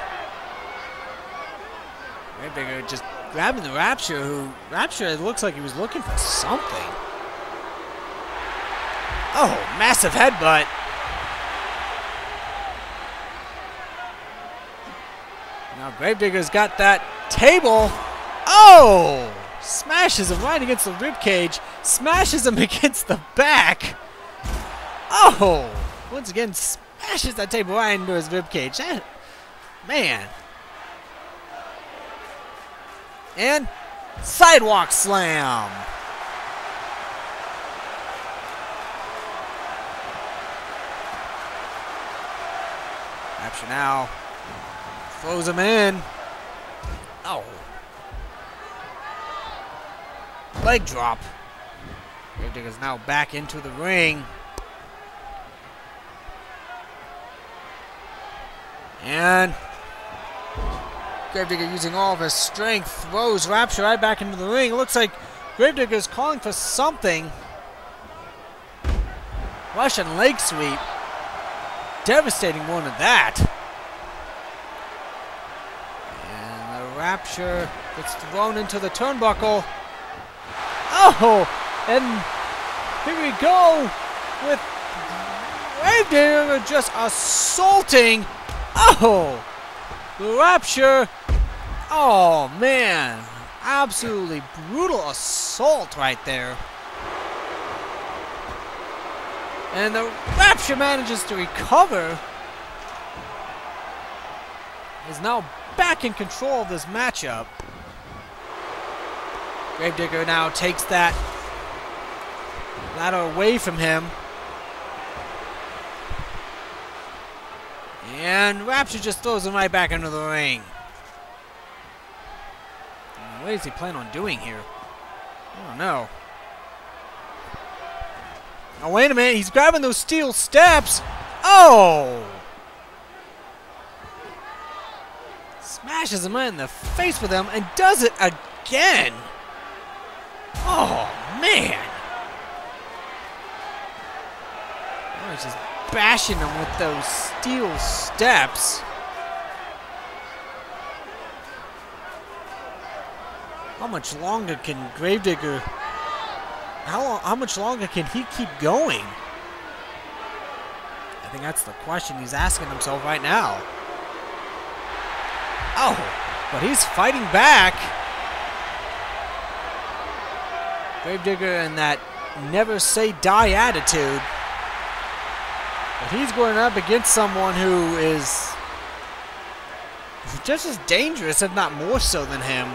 Way bigger, just grabbing the Rapture, who... Rapture, it looks like he was looking for something. Oh, massive headbutt. Now Gravedigger's got that table. Oh! Smashes him right against the ribcage. Smashes him against the back. Oh! Once again, smashes that table right into his ribcage. That, man. And sidewalk slam. Rapture now throws him in. Oh. Leg drop. Gravedigger's now back into the ring. And Gravedigger, using all of his strength, throws Rapture right back into the ring. It looks like Gravedigger's calling for something. Russian leg sweep. Devastating one of that. And the Rapture gets thrown into the turnbuckle. Oh! And here we go with Gravedigger just assaulting. Oh! The Rapture, oh man, absolutely brutal assault right there. And the Rapture manages to recover. Is now back in control of this matchup. Gravedigger now takes that ladder away from him. And Rapture just throws him right back into the ring. What is he planning on doing here? I don't know. Now wait a minute, he's grabbing those steel steps. Oh! Smashes him right in the face with them and does it again. Oh, man. Oh, he's just bashing him with those steel steps. How much longer can Gravedigger... How, long, how much longer can he keep going? I think that's the question he's asking himself right now. Oh, but he's fighting back. Gravedigger and that never-say-die attitude. But he's going up against someone who is just as dangerous, if not more so, than him.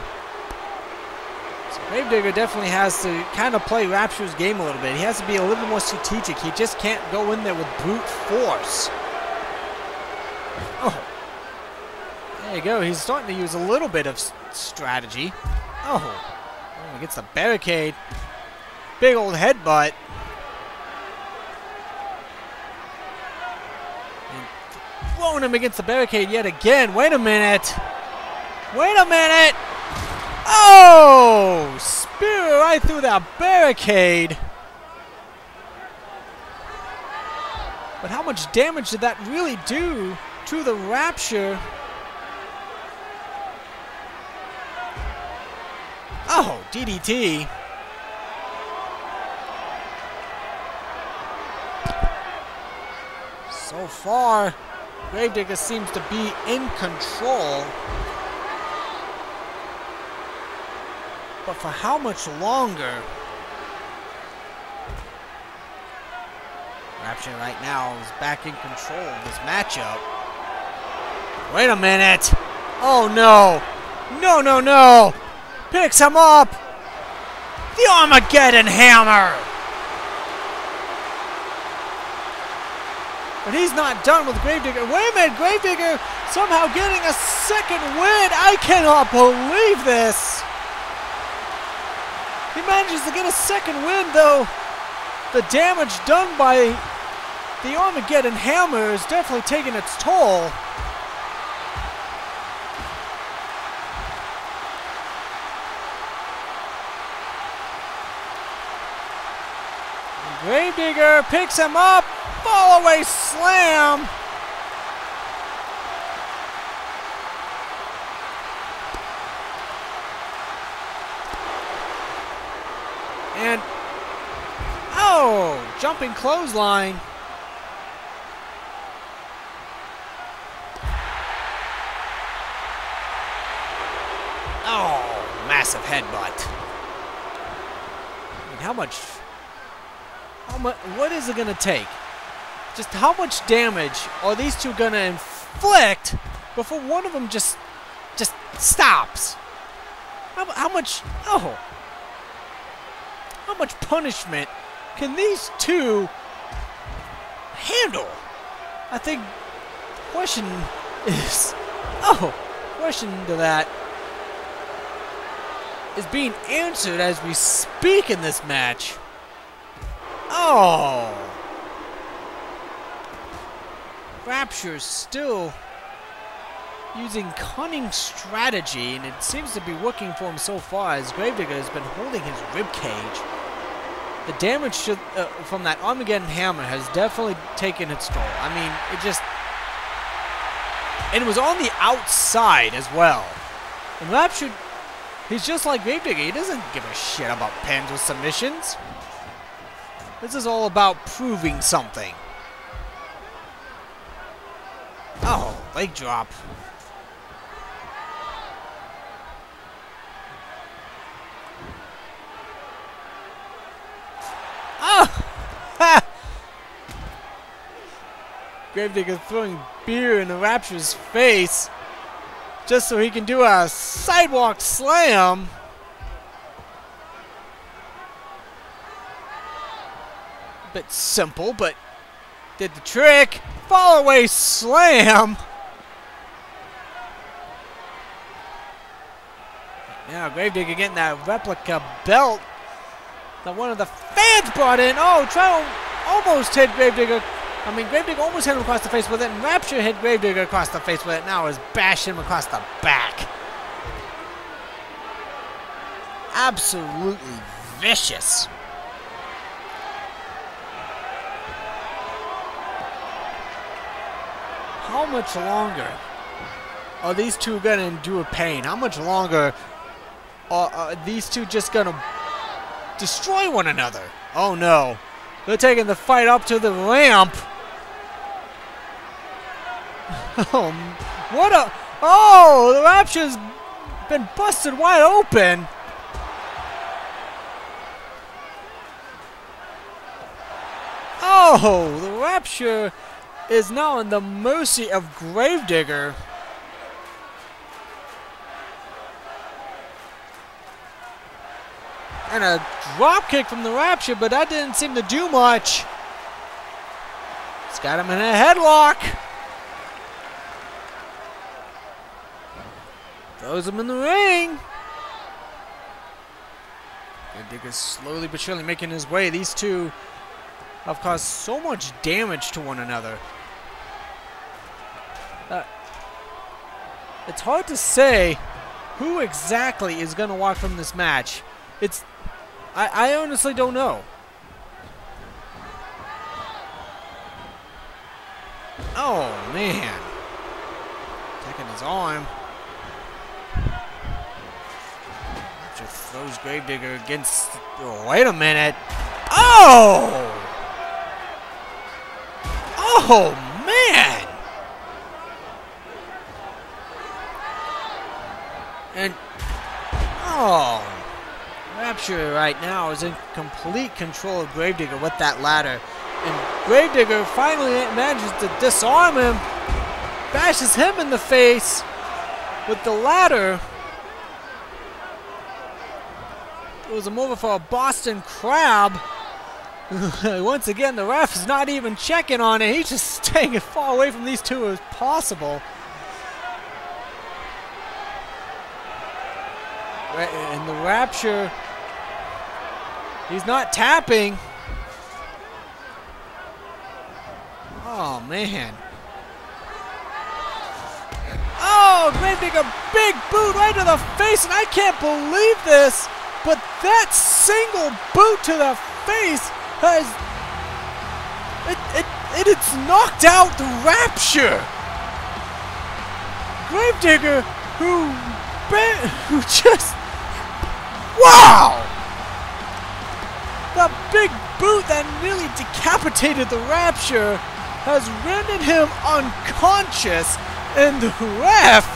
So Gravedigger definitely has to kind of play Rapture's game a little bit. He has to be a little bit more strategic. He just can't go in there with brute force. Oh. There you go. He's starting to use a little bit of strategy. Oh. Oh, he gets the barricade. Big old headbutt. Throwing him against the barricade yet again. Wait a minute. Wait a minute. Oh! Spear right through that barricade. But how much damage did that really do to the Rapture? Oh, D D T. So far, Gravedigger seems to be in control. But for how much longer? Rapture right now is back in control of this matchup. Wait a minute. Oh, no. No, no, no. Picks him up. The Armageddon Hammer. But he's not done with Gravedigger. Wait a minute. Gravedigger somehow getting a second win. I cannot believe this. He manages to get a second win, though. The damage done by the Armageddon Hammer is definitely taking its toll. Gravedigger picks him up, fall away slam. And, oh, jumping clothesline. Oh, massive headbutt. I mean, how much... How much, what is it going to take? Just how much damage are these two going to inflict before one of them just just stops? How, how much? Oh, how much punishment can these two handle? I think the question is, oh, question to that is being answered as we speak in this match. Oh! Rapture's still using cunning strategy, and it seems to be working for him so far, as Gravedigger has been holding his ribcage. The damage should, uh, from that Armageddon Hammer has definitely taken its toll. I mean, it just... And it was on the outside as well. And Rapture, he's just like Gravedigger. He doesn't give a shit about pins or submissions. This is all about proving something. Oh, leg drop. Oh! Ha! Gravedigger throwing beer in the Rapture's face just so he can do a sidewalk slam. Bit simple, but did the trick. Fall away slam. Now Gravedigger getting that replica belt that one of the fans brought in. Oh, Trial almost hit Gravedigger. I mean, Gravedigger almost hit him across the face with it, and Rapture hit Gravedigger across the face with it. Now is bashing him across the back. Absolutely vicious. How much longer are these two going to endure pain? How much longer are, are these two just going to destroy one another? Oh no. They're taking the fight up to the ramp. Oh, what a... Oh, the Rapture's been busted wide open. Oh, the Rapture is now in the mercy of Gravedigger. And a drop kick from the Rapture, but that didn't seem to do much. It's got him in a headlock. Throws him in the ring. Gravedigger's slowly but surely making his way. These two have caused so much damage to one another. Uh, it's hard to say who exactly is going to walk from this match. It's, I, I honestly don't know. Oh man, taking his arm. Just throws Gravedigger against. Oh, wait a minute. Oh! Oh man! And oh, Rapture right now is in complete control of Gravedigger with that ladder, and Gravedigger finally manages to disarm him. bashes him in the face with the ladder. It was a move for a Boston Crab. Once again, the ref is not even checking on it. He's just staying as far away from these two as possible. And the Rapture, he's not tapping. Oh, man. Oh, Gravedigger, a big boot right to the face, and I can't believe this, but that single boot to the face has, it, it, it, it's knocked out the Rapture. Gravedigger, who, who just, wow! The big boot that nearly decapitated the Rapture has rendered him unconscious, and the ref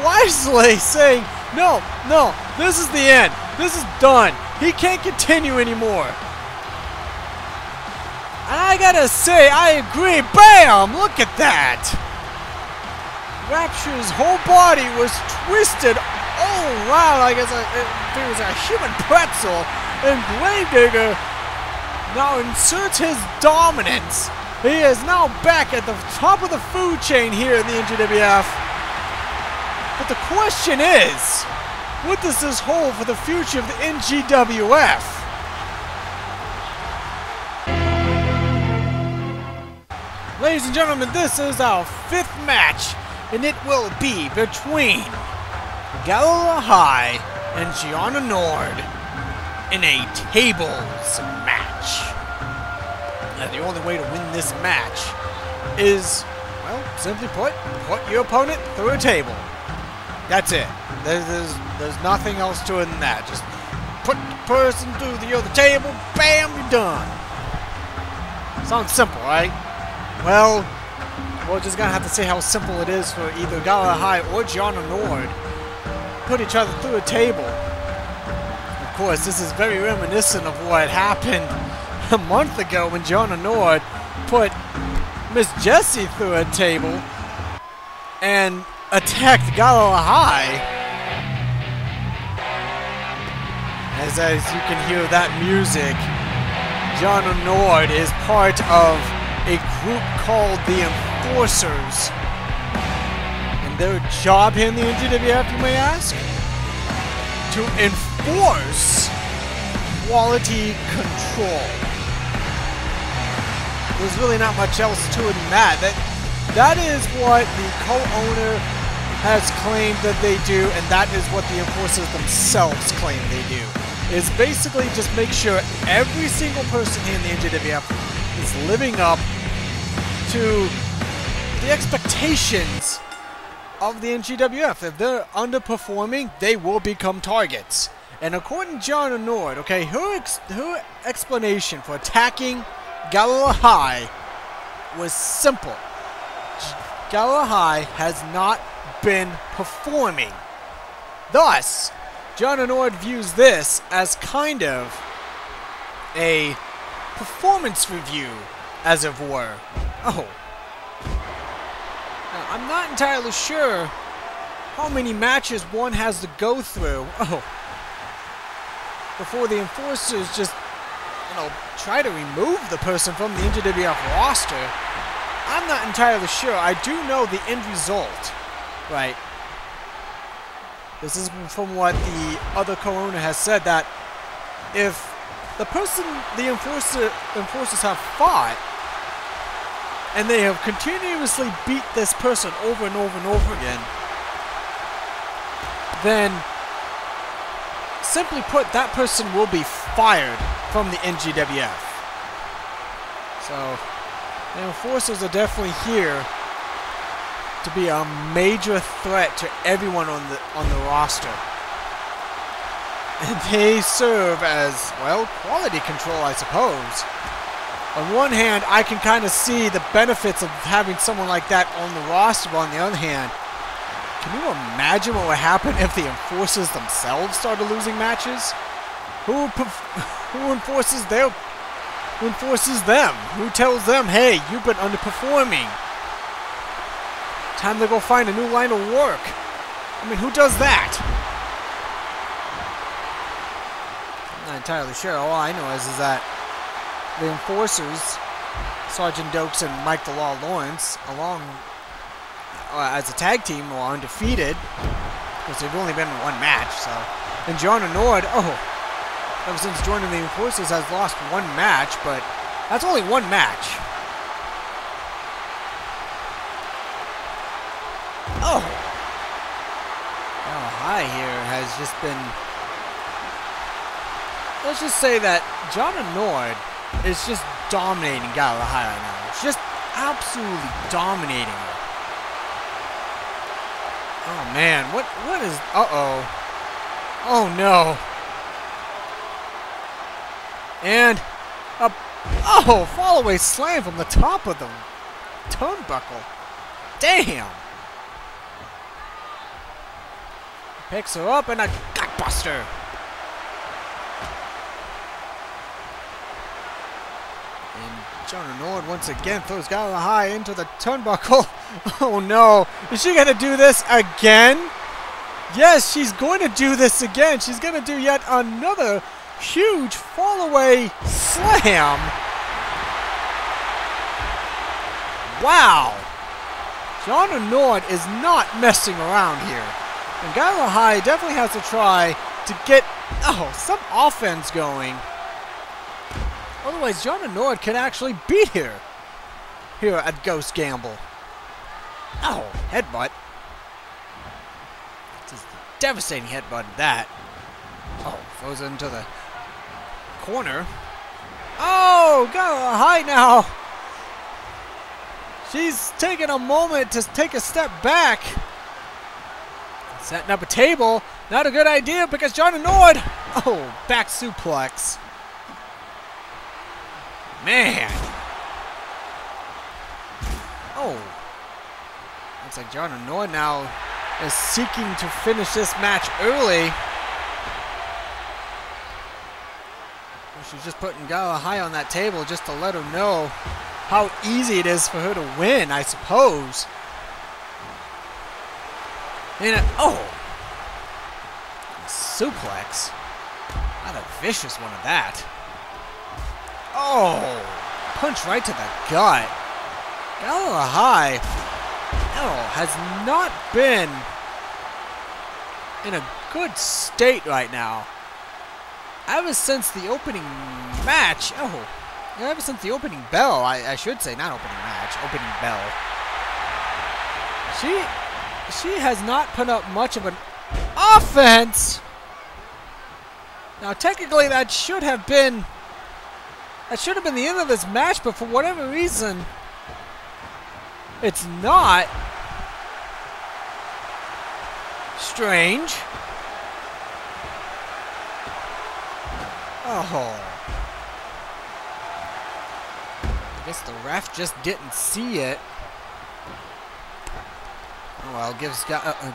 wisely saying, no, no, this is the end. This is done. He can't continue anymore. And I gotta say, I agree. Bam! Look at that. Rapture's whole body was twisted all around like it was a human pretzel. And Gravedigger now inserts his dominance. He is now back at the top of the food chain here in the N G W F. But the question is, what does this hold for the future of the N G W F? Ladies and gentlemen, this is our fifth match, and it will be between Galilahi and Gianna Nord in a tables match. And the only way to win this match is, well, simply put, put your opponent through a table. That's it. There's, there's, there's nothing else to it than that. Just put the person through the other table, bam, you're done. Sounds simple, right? Well, we're just going to have to see how simple it is for either Galilahi or Gianna Nord. Put each other through a table. Of course, this is very reminiscent of what happened a month ago when Gianna Nord put Miz Jessie through a table and attacked Galilahi. As, as you can hear that music, Gianna Nord is part of a group called the Enforcers. And their job here in the N G W F, you may ask? To enforce quality control. There's really not much else to it than that. That, that is what the co-owner has claimed that they do, and that is what the enforcers themselves claim they do. Is basically just make sure every single person here in the N G W F is living up to the expectations of the N G W F. If they're underperforming, they will become targets. And according to Gianna Nord, okay, her, ex her explanation for attacking Galilahi was simple. Galilahi has not been performing. Thus, Gianna Nord views this as kind of a performance review, as it were. Oh. Now, I'm not entirely sure how many matches one has to go through. Oh. Before the enforcers just, you know, try to remove the person from the N G W F roster. I'm not entirely sure. I do know the end result, right? This is from what the other co-owner has said, that if the person the enforcer, enforcers have fought, and they have continuously beat this person over and over and over again, then simply put, that person will be fired from the N G W F. So, the enforcers are definitely here to be a major threat to everyone on the on the roster. And they serve as, well, quality control, I suppose. On one hand, I can kind of see the benefits of having someone like that on the roster, but on the other hand, can you imagine what would happen if the enforcers themselves started losing matches? Who who enforces their who enforces them? Who tells them, hey, you've been underperforming? Time to go find a new line of work. I mean, who does that? I'm not entirely sure. All I know is, is that the Enforcers, Sergeant Dokes and Mike the Law Lawrence, along uh, as a tag team, are undefeated. Because they've only been in one match, so. And Gianna Nord, oh, ever since joining the Enforcers has lost one match, but that's only one match. Oh! Oh, high here has just been... Let's just say that Gianna Nord is just dominating Galilahi right now. It's just absolutely dominating her. Oh man, what what is uh-oh. Oh no. And a oh fall away slam from the top of the turnbuckle. Damn. Picks her up and a gutbuster. John Nord once again throws Galilahi into the turnbuckle. Oh no, is she going to do this again? Yes, she's going to do this again. She's going to do yet another huge fallaway slam. Wow. John Nord is not messing around here. And Galilahi definitely has to try to get oh some offense going. Otherwise, Gianna Nord can actually beat her here at Ghost Gamble. Oh, headbutt. Just a devastating headbutt at that. Oh, throws it into the corner. Oh, Galilahi now. She's taking a moment to take a step back. Setting up a table. Not a good idea because Gianna Nord. Oh, back suplex. Man. Oh. Looks like John Nord now is seeking to finish this match early. She's just putting Galilahi on that table just to let her know how easy it is for her to win, I suppose. And a, oh. A suplex. Not a vicious one of that. Oh, punch right to the gut. Galilahi oh, has not been in a good state right now. Ever since the opening match, oh, ever since the opening bell, I, I should say, not opening match, opening bell. She, she has not put up much of an offense. Now, technically, that should have been... That should have been the end of this match, but for whatever reason, it's not. Strange. Oh. I guess the ref just didn't see it. Well, gives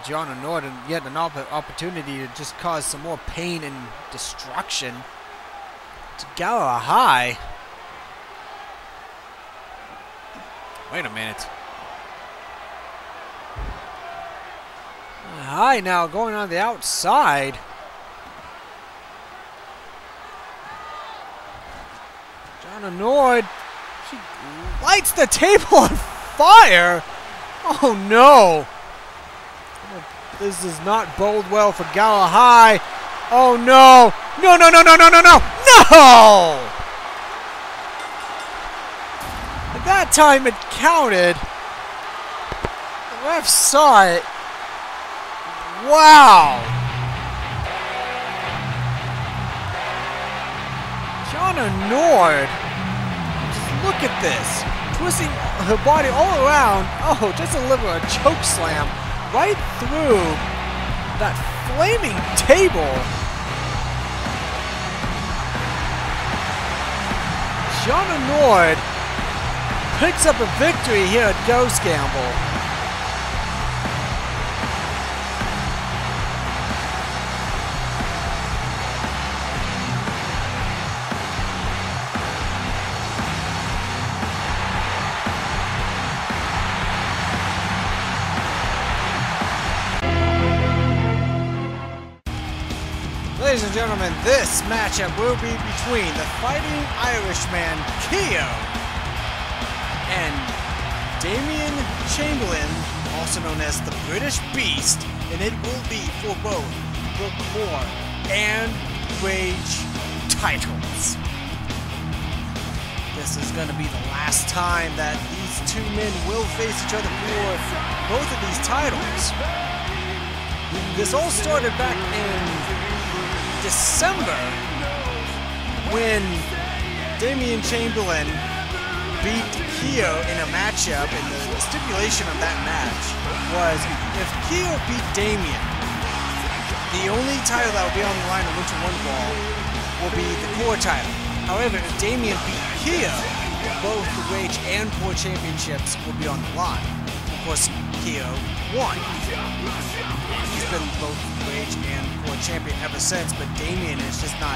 John Nord yet an opportunity to just cause some more pain and destruction. Galilahi. Wait a minute. High now going on the outside. John Nord. She lights the table on fire. Oh no. This does not bode well for Galilahi. Oh no. No, no, no, no, no, no, no. No! At that time it counted. The ref saw it. Wow! Gianna Nord. Just look at this. Twisting her body all around. Oh, just to deliver a choke slam right through that flaming table. Gianna Nord picks up a victory here at Ghost Gamble. ladies and gentlemen, this matchup will be between the Fighting Irishman, Keogh, and Damien Chamberlain, also known as the British Beast, and it will be for both the Core and Rage titles. This is going to be the last time that these two men will face each other for both of these titles. This all started back in December when Damien Chamberlain beat Keogh in a matchup, and the stipulation of that match was if Keogh beat Damien, the only title that will be on the line in Winter One Ball will be the Core title. However, if Damien beat Keogh, both the Rage and Core championships will be on the line. Of course, Keogh won. He's been both Rage and Core champion ever since, but Damien is just not,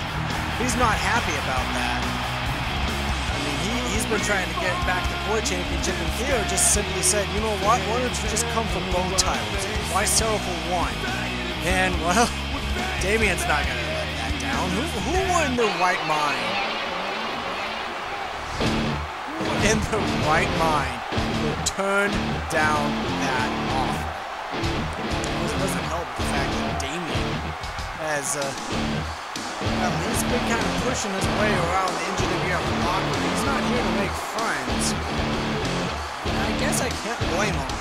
he's not happy about that. I mean, he, he's been trying to get back the Core championship, and Keogh just simply said, you know what, why don't you just come for both titles? Why settle for one? And, well, Damien's not going to let that down. Who, who won the right mind? In the right mind will turn down that offer. It doesn't help the fact that Damien has uh, well, he's been kind of pushing his way around the N G W F block, but he's not here to make friends. And I guess I can't blame him.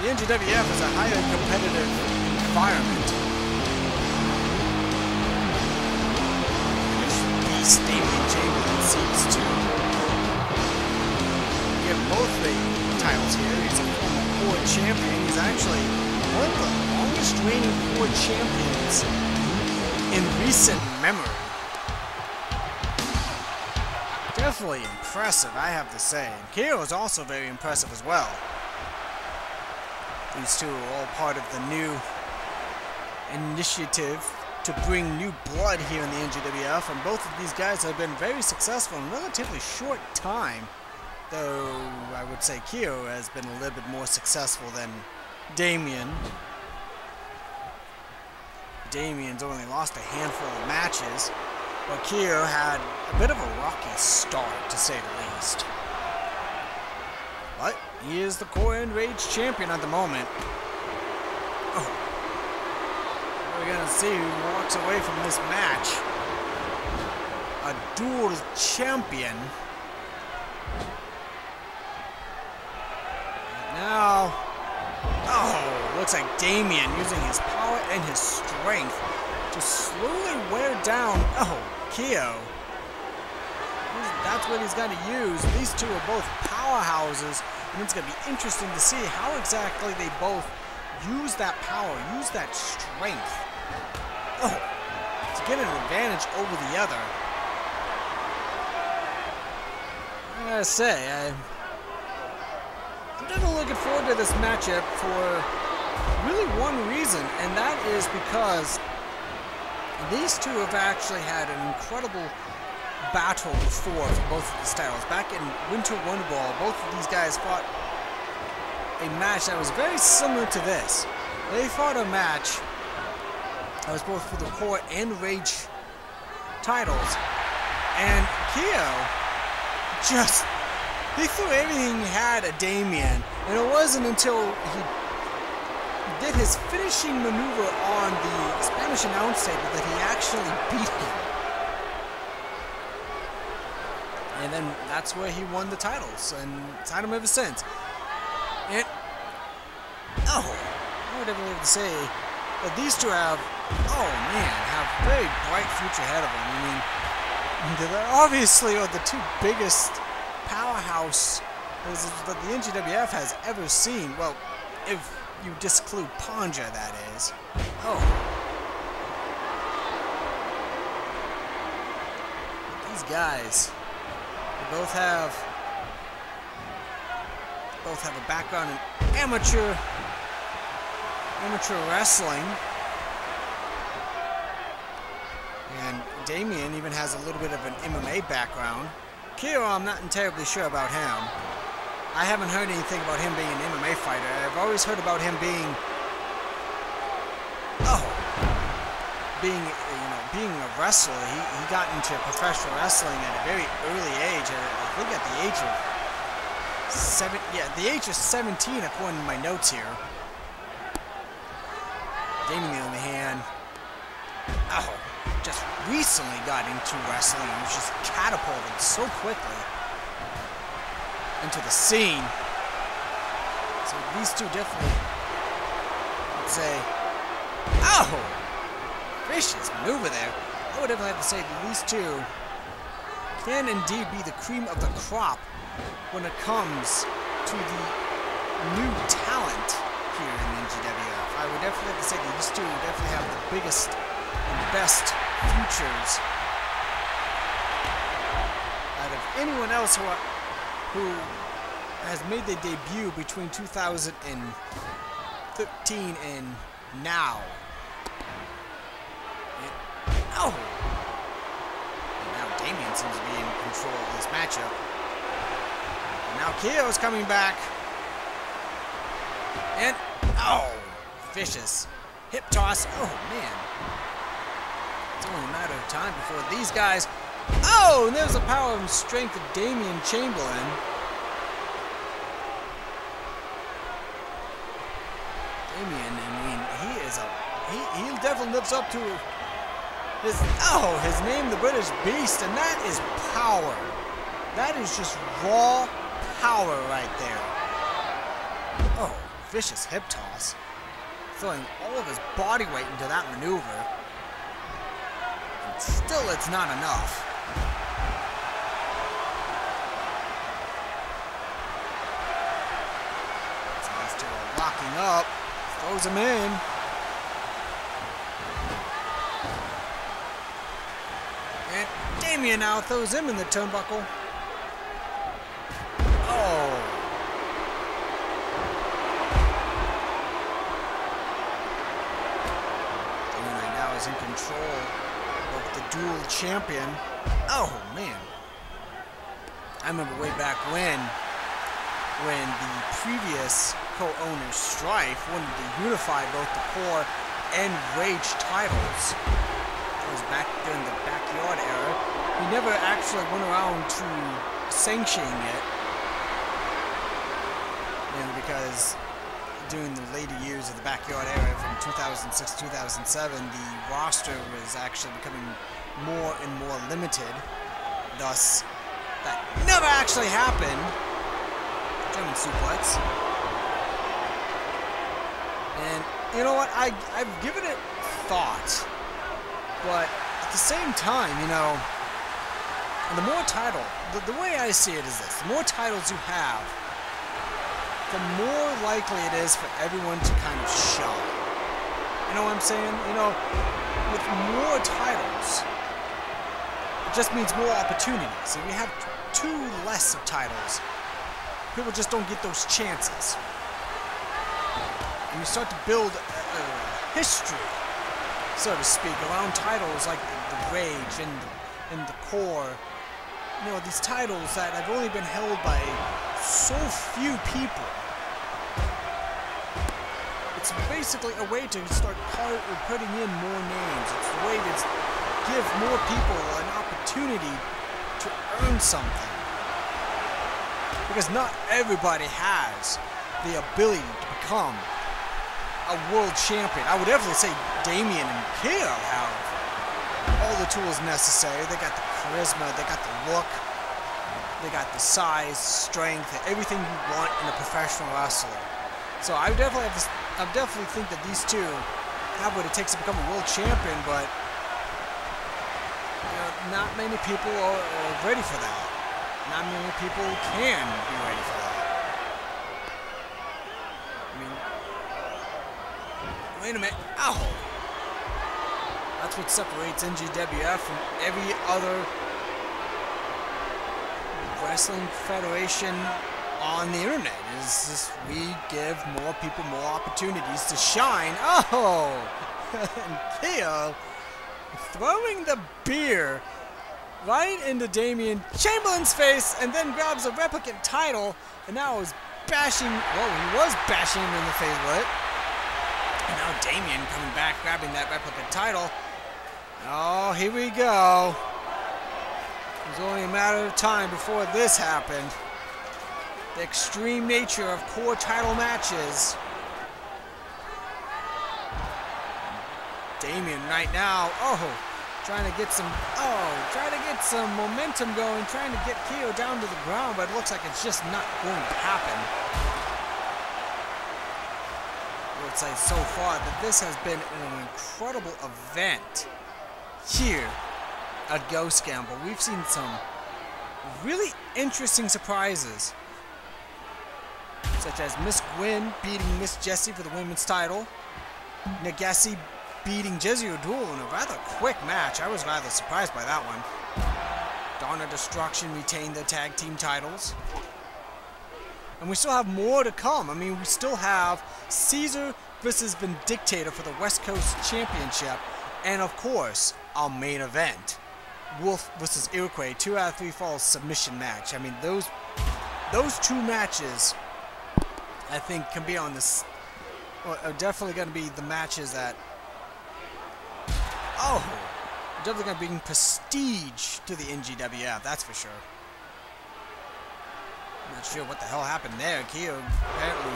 The N G W F is a highly competitive environment. This Damien Chamberlain seems to both the titles here. He's a former Core champion. He's actually one of the longest reigning Core champions in recent memory. Definitely impressive, I have to say. And Keogh is also very impressive as well. These two are all part of the new initiative to bring new blood here in the N G W F, and both of these guys have been very successful in a relatively short time. Though, I would say Keogh has been a little bit more successful than Damien. Damien's only lost a handful of matches, but Keogh had a bit of a rocky start, to say the least. But he is the Core and Rage champion at the moment. Oh. We're gonna see who walks away from this match. A dual champion. Now, oh, looks like Damien using his power and his strength to slowly wear down, oh, Keogh. That's what he's got to use. These two are both powerhouses, and it's going to be interesting to see how exactly they both use that power, use that strength, oh, to get an advantage over the other. I gotta say, I... I'm definitely looking forward to this matchup for really one reason, and that is because these two have actually had an incredible battle before for both of these titles. Back in Winter One Ball, both of these guys fought a match that was very similar to this. They fought a match that was both for the Core and Rage titles, and Keogh just... he threw everything he had at Damien, and it wasn't until he did his finishing maneuver on the Spanish announce table that he actually beat him. And then that's where he won the titles, and it's had him ever since. And, oh, I would have been able to say that these two have, oh man, have a very bright future ahead of them. I mean, they obviously are the two biggest powerhouse that the N G W F has ever seen. Well, if you disclude Ponja, that is. Oh. These guys, they both have, they both have a background in amateur, amateur wrestling. And Damien even has a little bit of an M M A background. Keogh, I'm not terribly sure about him. I haven't heard anything about him being an M M A fighter. I've always heard about him being, oh, being, you know, being a wrestler, he, he got into professional wrestling at a very early age. I think at the age of seven, yeah, the age of seventeen, according to my notes here. Damien, on the hand, oh, just recently got into wrestling and was just catapulted so quickly into the scene. So these two definitely, let's say, oh, gracious maneuver there. I would definitely have to say that these two can indeed be the cream of the crop when it comes to the new talent here in N G W F. I would definitely have to say that these two definitely have the biggest and best futures out of anyone else who are, who has made their debut between two thousand thirteen and now. And, oh! And now Damien seems to be in control of this matchup. And now Keogh's coming back. And, oh! Vicious. Hip toss. Oh, man. It's only a matter of time before these guys... Oh! And there's the power and strength of Damien Chamberlain. Damien, I mean, he is a, he, he definitely lives up to his, oh, his name, the British Beast, and that is power. That is just raw power right there. Oh, vicious hip toss. Throwing all of his body weight into that maneuver. And still, it's not enough. So these two are locking up. Throws him in. And Damien now throws him in the turnbuckle. Oh. Damien right now is in control of the dual champion. Oh, man. I remember way back when, when the previous co-owner Strife wanted to unify both the Core and Rage titles. It was back during the Backyard era. He never actually went around to sanctioning it. And because during the later years of the Backyard era, from two thousand six to two thousand seven, the roster was actually becoming more and more limited. Thus, that never actually happened. German suplex. And you know what, I, I've given it thought, but at the same time, you know, the more title, the, the way I see it is this, the more titles you have, the more likely it is for everyone to kind of shine. You know what I'm saying? You know, with more titles, it just means more opportunities. If you have two less of titles, people just don't get those chances. And you start to build a, a history, so to speak, around titles like the, the Rage and the, and the Core. You know, these titles that have only been held by so few people. It's basically a way to start putting in more names. It's a way to give more people an opportunity to earn something. Because not everybody has the ability to become a world champion. I would definitely say Damien and Keogh have all the tools necessary. They got the charisma, they got the look, they got the size, strength, everything you want in a professional wrestler. So I would definitely, have to, I would definitely think that these two have what it takes to become a world champion, but you know, not many people are, are ready for that. Not many people can be ready for that. I mean, wait a minute. Ow! That's what separates N G W F from every other wrestling federation on the internet. Is this, we give more people more opportunities to shine. Oh! And Keogh throwing the beer right into Damien Chamberlain's face, and then grabs a replicant title, and now is bashing, well, he was bashing him in the face with it. And now Damien coming back, grabbing that replicant title. Oh, here we go. It was only a matter of time before this happened. The extreme nature of Core title matches. Damien right now, oh, trying to get some, oh, trying to get some momentum going, trying to get Keogh down to the ground, but it looks like it's just not going to happen. I would say so far that this has been an incredible event here at Ghost Gamble. We've seen some really interesting surprises, such as Miz Gwen beating Miz Jessie for the women's title, Negasi beating Jezzy Odul in a rather quick match. I was rather surprised by that one. Dawn of Destruction retained their tag team titles. And we still have more to come. I mean, we still have Caesar versus Vindictator for the West Coast Championship. And of course, our main event, Wolf versus Iroquois, two out of three falls submission match. I mean, those, those two matches, I think, can be on this, well, are definitely going to be the matches that, oh, definitely going to bring prestige to the N G W F, that's for sure. I'm not sure what the hell happened there. Keogh apparently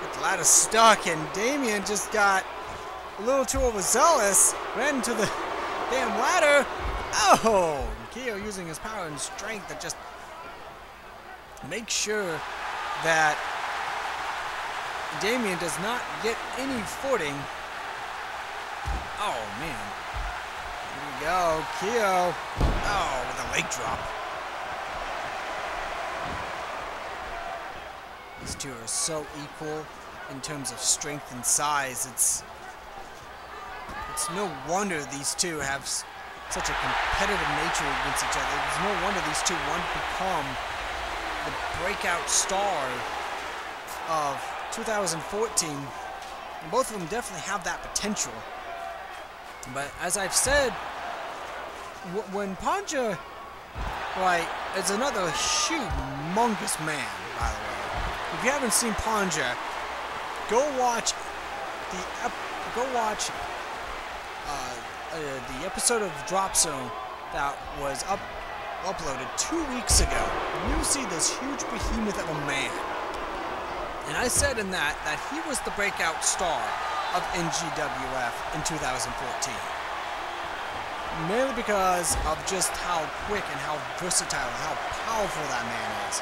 got the ladder stuck, and Damien just got a little too overzealous, ran into the damn ladder. Oh, Keogh using his power and strength to just make sure that Damien does not get any footing. Oh, man. Go, Keogh. Oh, with a leg drop. These two are so equal in terms of strength and size. It's it's no wonder these two have such a competitive nature against each other. It's no wonder these two want to become the breakout star of two thousand fourteen. And both of them definitely have that potential. But as I've said, when Ponja, like, it's another humongous man, by the way. If you haven't seen Ponja, go watch the ep go watch uh, uh, the episode of Drop Zone that was up uploaded two weeks ago. You'll see this huge behemoth of a man, and I said in that that he was the breakout star of N G W F in two thousand fourteen. Mainly because of just how quick and how versatile and how powerful that man is.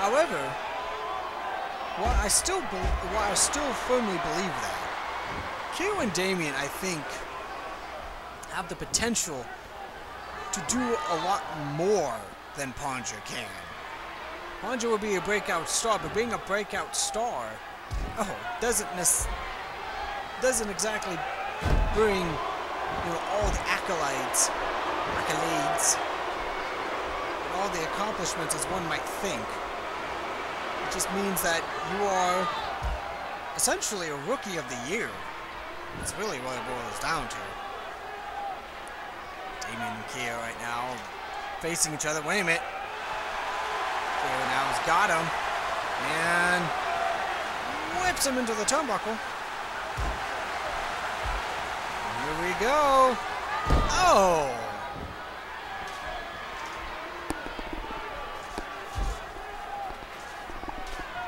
However, while I still, be while I still firmly believe that, Keogh and Damien, I think, have the potential to do a lot more than Ponja can. Ponja will be a breakout star, but being a breakout star, oh, doesn't miss, doesn't exactly bring, you know, all the accolades, accolades, and all the accomplishments as one might think. It just means that you are essentially a rookie of the year. That's really what it boils down to. Damien and Keogh right now facing each other. Wait a minute. Keogh now has got him. And whips him into the turnbuckle. Here we go. Oh!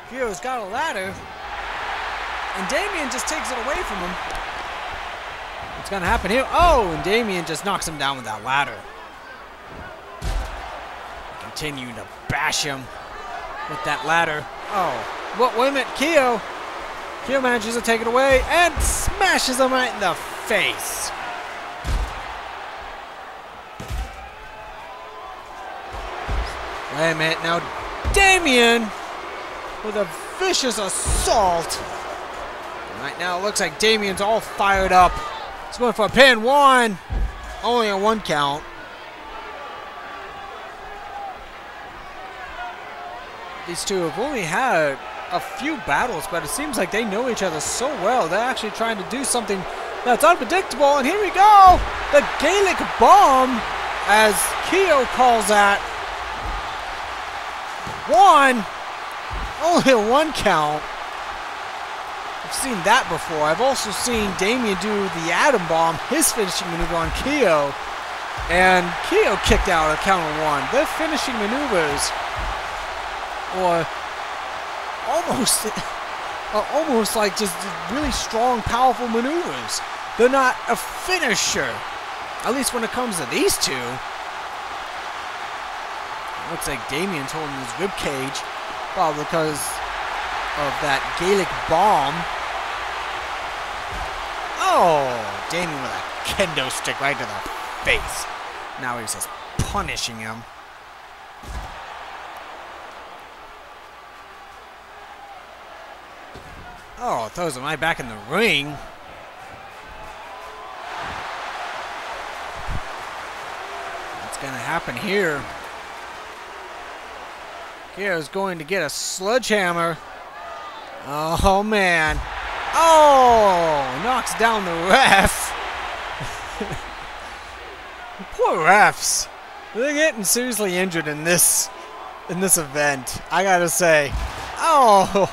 Keogh's got a ladder. And Damien just takes it away from him. What's going to happen here? Oh! And Damien just knocks him down with that ladder. Continuing to bash him with that ladder. Oh. What? Wait a minute. Keogh. Keogh manages to take it away and smashes him right in the face. Wait a minute. Now Damien with a vicious assault. And right now it looks like Damien's all fired up. He's going for a pin. One. Only a one count. These two have only had a few battles, but it seems like they know each other so well. They're actually trying to do something that's unpredictable, and here we go! The Gaelic Bomb, as Keogh calls that. One! Only a one count. It seen that before. I've also seen Damien do the Atom Bomb, his finishing maneuver on Keogh, and Keogh kicked out at counter one. Their finishing maneuvers were almost, are almost like just really strong, powerful maneuvers. They're not a finisher, at least when it comes to these two. It looks like Damien's holding his ribcage, probably because of that Gaelic Bomb. Oh, Damien with a kendo stick right to the face. Now he's just punishing him. Oh, throws him right back in the ring. What's gonna happen here? Keogh's going to get a sledgehammer. Oh, man. Oh, knocks down the ref. Poor refs. They're getting seriously injured in this in this event, I gotta say. Oh.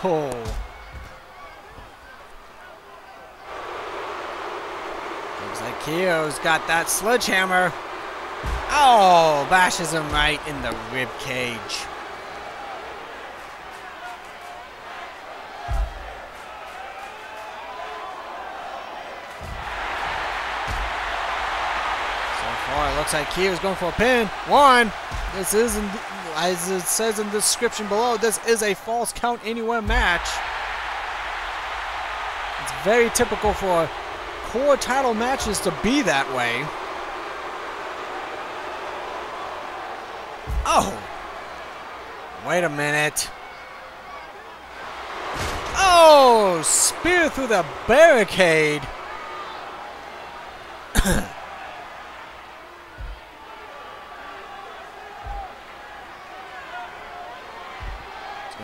Looks like Keogh's got that sledgehammer. Oh, bashes him right in the rib cage. Looks like Keogh's going for a pin. One. This isn't, as it says in the description below, this is a false count anywhere match. It's very typical for core title matches to be that way. Oh. Wait a minute. Oh, spear through the barricade.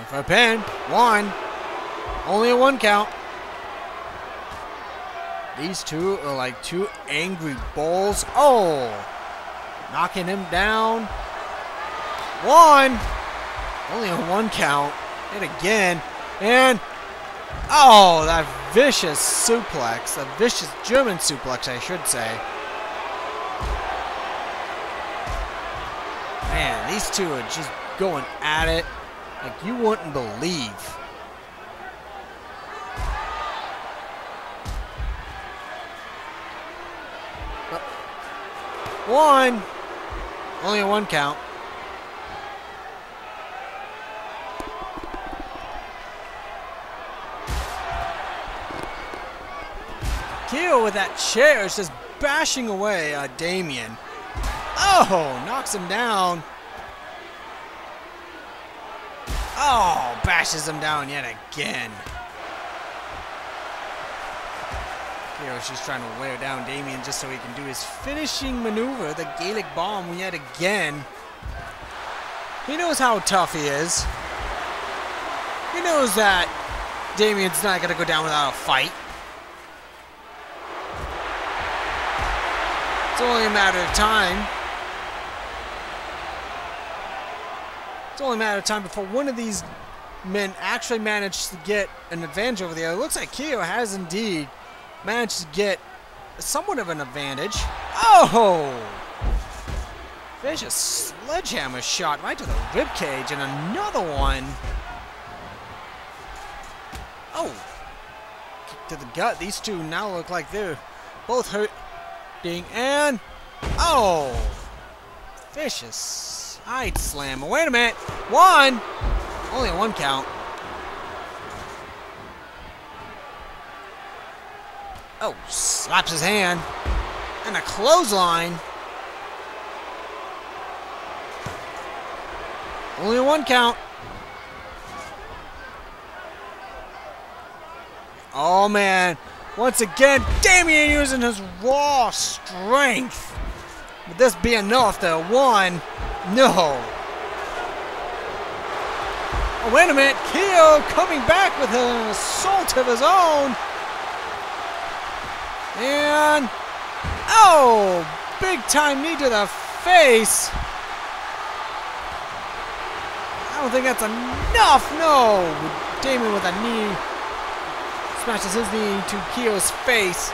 For a pin, one, only a one count. These two are like two angry bulls. Oh, knocking him down. One, only a one count. And again, and oh, that vicious suplex, a vicious German suplex, I should say. Man, these two are just going at it like you wouldn't believe. One. Only a one count. Keogh with that chair is just bashing away at uh, Damien. Oh, knocks him down. Oh, bashes him down yet again. Keogh's just trying to wear down Damien just so he can do his finishing maneuver, the Gaelic Bomb, yet again. He knows how tough he is. He knows that Damien's not going to go down without a fight. It's only a matter of time. It's only a matter of time before one of these men actually managed to get an advantage over the other. It looks like Keogh has indeed managed to get somewhat of an advantage. Oh! Vicious sledgehammer shot right to the ribcage, and another one. Oh! Kick to the gut. These two now look like they're both hurting. And oh! Vicious I'd slam. Wait a minute. One. Only a one count. Oh, slaps his hand. And a clothesline. Only a one count. Oh, man. Once again, Damien using his raw strength. Would this be enough to one? No. Oh, wait a minute. Keogh coming back with an assault of his own. And oh, big time knee to the face. I don't think that's enough. No. Damien with a knee smashes his knee to Keogh's face.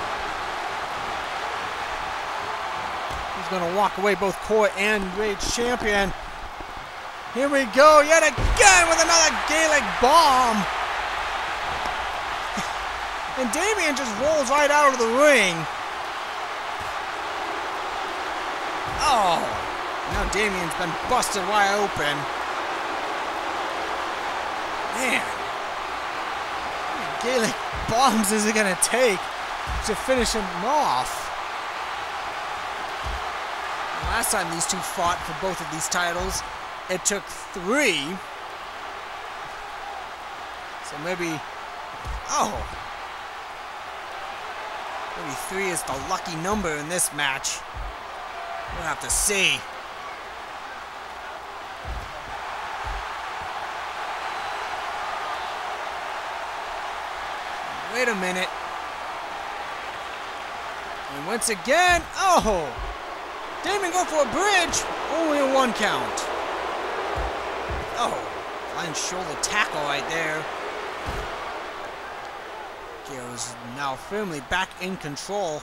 He's going to walk away both Core and Rage champion. Here we go yet again with another Gaelic bomb. And Damien just rolls right out of the ring. Oh, now Damien's been busted wide open. Man, how many Gaelic bombs is it gonna take to finish him off? Last time these two fought for both of these titles, it took three. So maybe, oh. Maybe three is the lucky number in this match. We'll have to see. Wait a minute. And once again, oh! Damien go for a bridge. Only a one count. Oh, flying shoulder tackle right there. Keogh's now firmly back in control.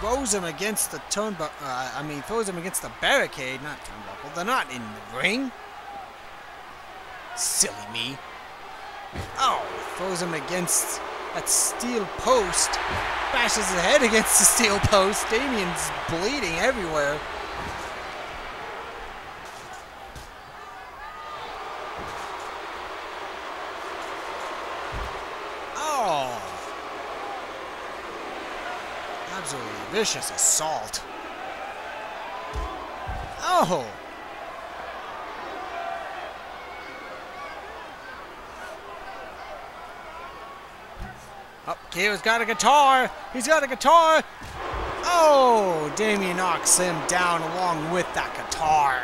Throws him against the turnbuckle. Uh, I mean, throws him against the barricade, not turnbuckle. They're not in the ring. Silly me. Oh, throws him against that steel post. Bashes his head against the steel post. Damien's bleeding everywhere. Vicious assault. Oh! Oh, Keogh's got a guitar! He's got a guitar! Oh! Damien knocks him down along with that guitar.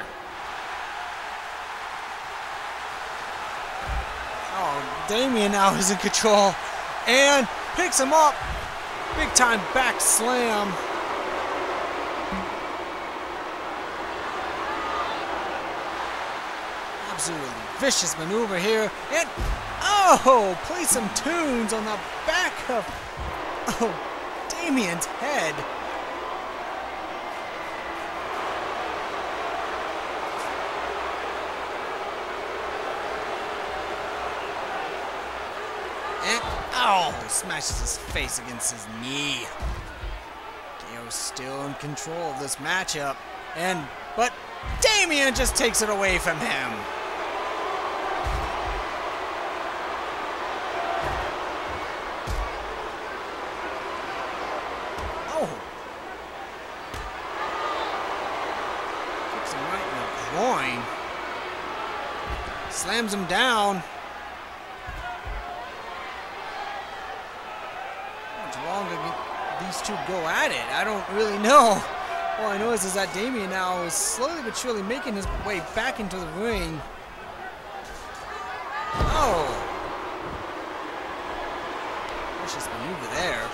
Oh, Damien now is in control and picks him up. Big time back slam. Absolutely vicious maneuver here. And oh, play some tunes on the back of oh, Damien's head. Oh, smashes his face against his knee. Keogh's still in control of this matchup, and but Damien just takes it away from him. Oh, kicks him right in the groin, slams him down. These two go at it. I don't really know. All I know is, is that Damien now is slowly but surely making his way back into the ring. Oh! Vicious maneuver there.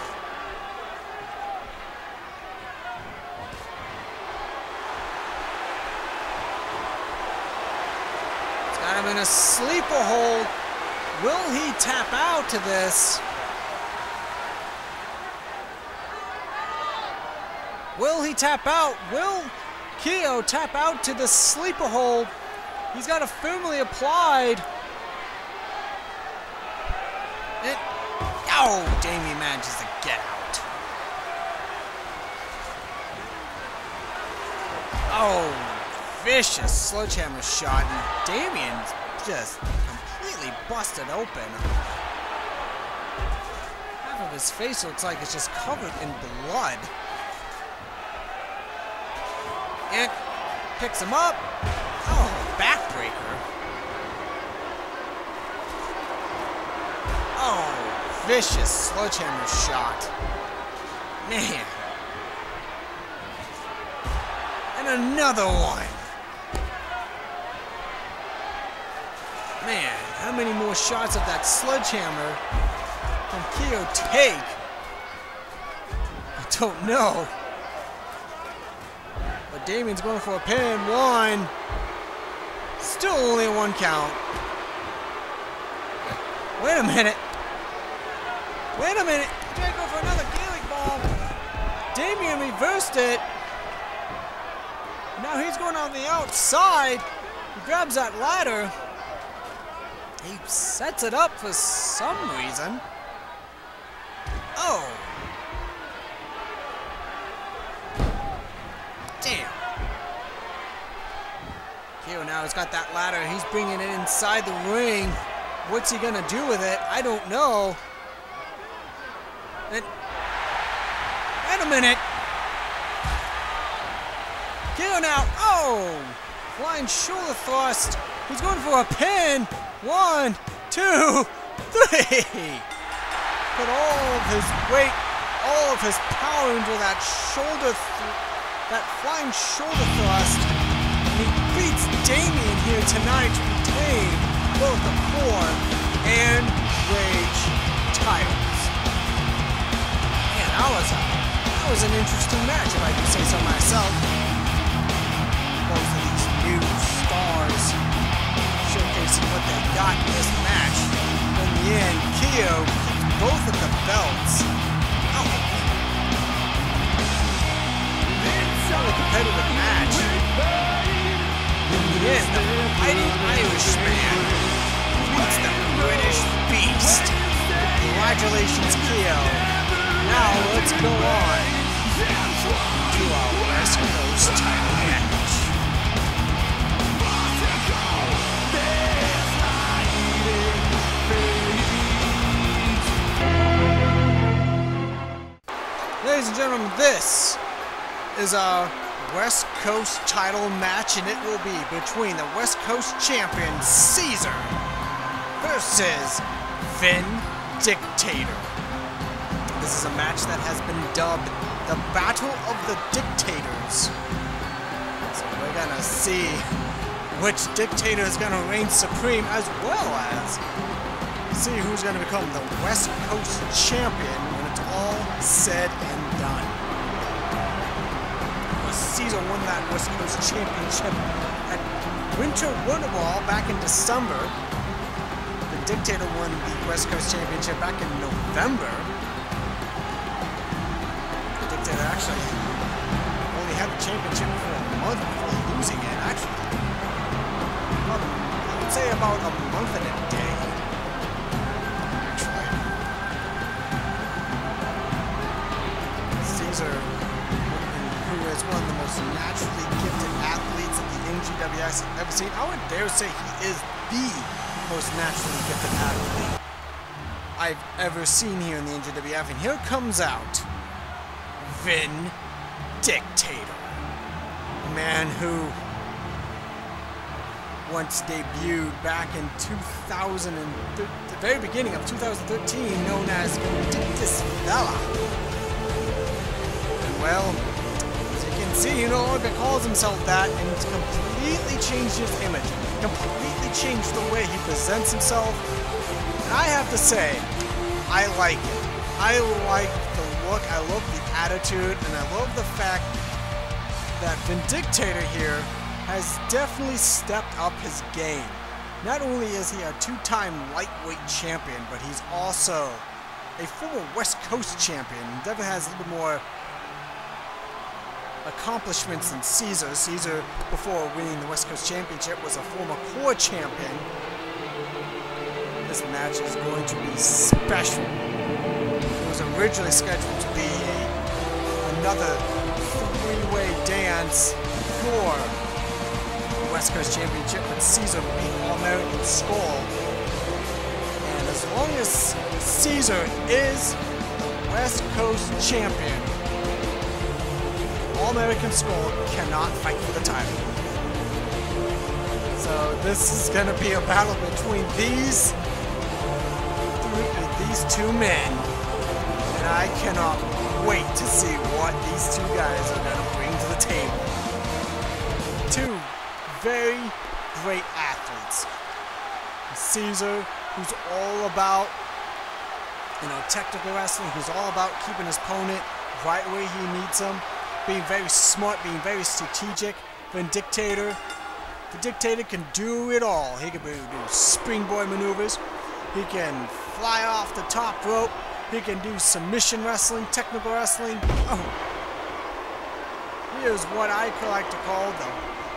It's got him in a sleeper hold. Will he tap out to this? Will he tap out? Will Keogh tap out to the sleeper hold? He's got it firmly applied. It, oh, Damien manages to get out. Oh, vicious sledgehammer shot, and Damien's just completely busted open. Half of his face looks like it's just covered in blood. And picks him up. Oh, backbreaker. Oh, vicious sledgehammer shot. Man. And another one. Man, how many more shots of that sledgehammer can Keogh take? I don't know. Damien's going for a pin. One. Still only one count. Wait a minute. Wait a minute. He tried to go for another Gaelic Bomb. Damien reversed it. Now he's going on the outside. He grabs that ladder. He sets it up for some reason. Oh. Damn. Keogh now has got that ladder. He's bringing it inside the ring. What's he gonna do with it? I don't know. And wait a minute. Keogh now. Oh! Flying shoulder thrust. He's going for a pin. One, two, three. Put all of his weight, all of his power into that shoulder, th that flying shoulder thrust. And he beats Damien here tonight to retain both the Core and Rage titles. Man, that was a, that was an interesting match, if I can say so myself. Both of these new stars showcasing what they got in this match. In the end, Keogh keeps both of the belts. Oh. It's not a competitive match. In the end, the mighty Irishman beats the British Beast. Congratulations, Keogh. Now let's go on to our West Coast title match. Ladies and gentlemen, this is our West Coast title match, and it will be between the West Coast champion Caesar versus Vindictator. This is a match that has been dubbed the Battle of the Dictators. So we're gonna see which dictator is gonna reign supreme, as well as see who's gonna become the West Coast champion when it's all said and done. Caesar won that West Coast Championship at Winter Wonder Ball back in December. The Dictator won the West Coast Championship back in November. The Dictator actually only had the championship for a month before losing it, actually. Well, I would say about a month and a day. One of the most naturally gifted athletes that the N G W F has ever seen. I would dare say he is the most naturally gifted athlete I've ever seen here in the N G W F. And here comes out Vindictator, a man who once debuted back in two thousand thirteen, the very beginning of two thousand thirteen, known as Vindictus Vela. And well, see, he no longer calls himself that, and it's completely changed his image, completely changed the way he presents himself. And I have to say, I like it. I like the look, I love the attitude, and I love the fact that Vindictator here has definitely stepped up his game. Not only is he a two-time lightweight champion, but he's also a former West Coast champion. He definitely has a little bit more accomplishments than Caesar. Caesar, before winning the West Coast Championship, was a former Core champion. This match is going to be special. It was originally scheduled to be another three-way dance for the West Coast Championship, but Caesar beat All-American Skull. And as long as Caesar is the West Coast champion, All-American Skull cannot fight for the title. So this is going to be a battle between these three, these two men, and I cannot wait to see what these two guys are going to bring to the table. Two very great athletes. Caesar, who's all about, you know, technical wrestling, who's all about keeping his opponent right where he needs him, being very smart, being very strategic. Vindictator, Vindictator can do it all. He can do springboard maneuvers. He can fly off the top rope. He can do submission wrestling, technical wrestling. Oh. Here's what I like to call the,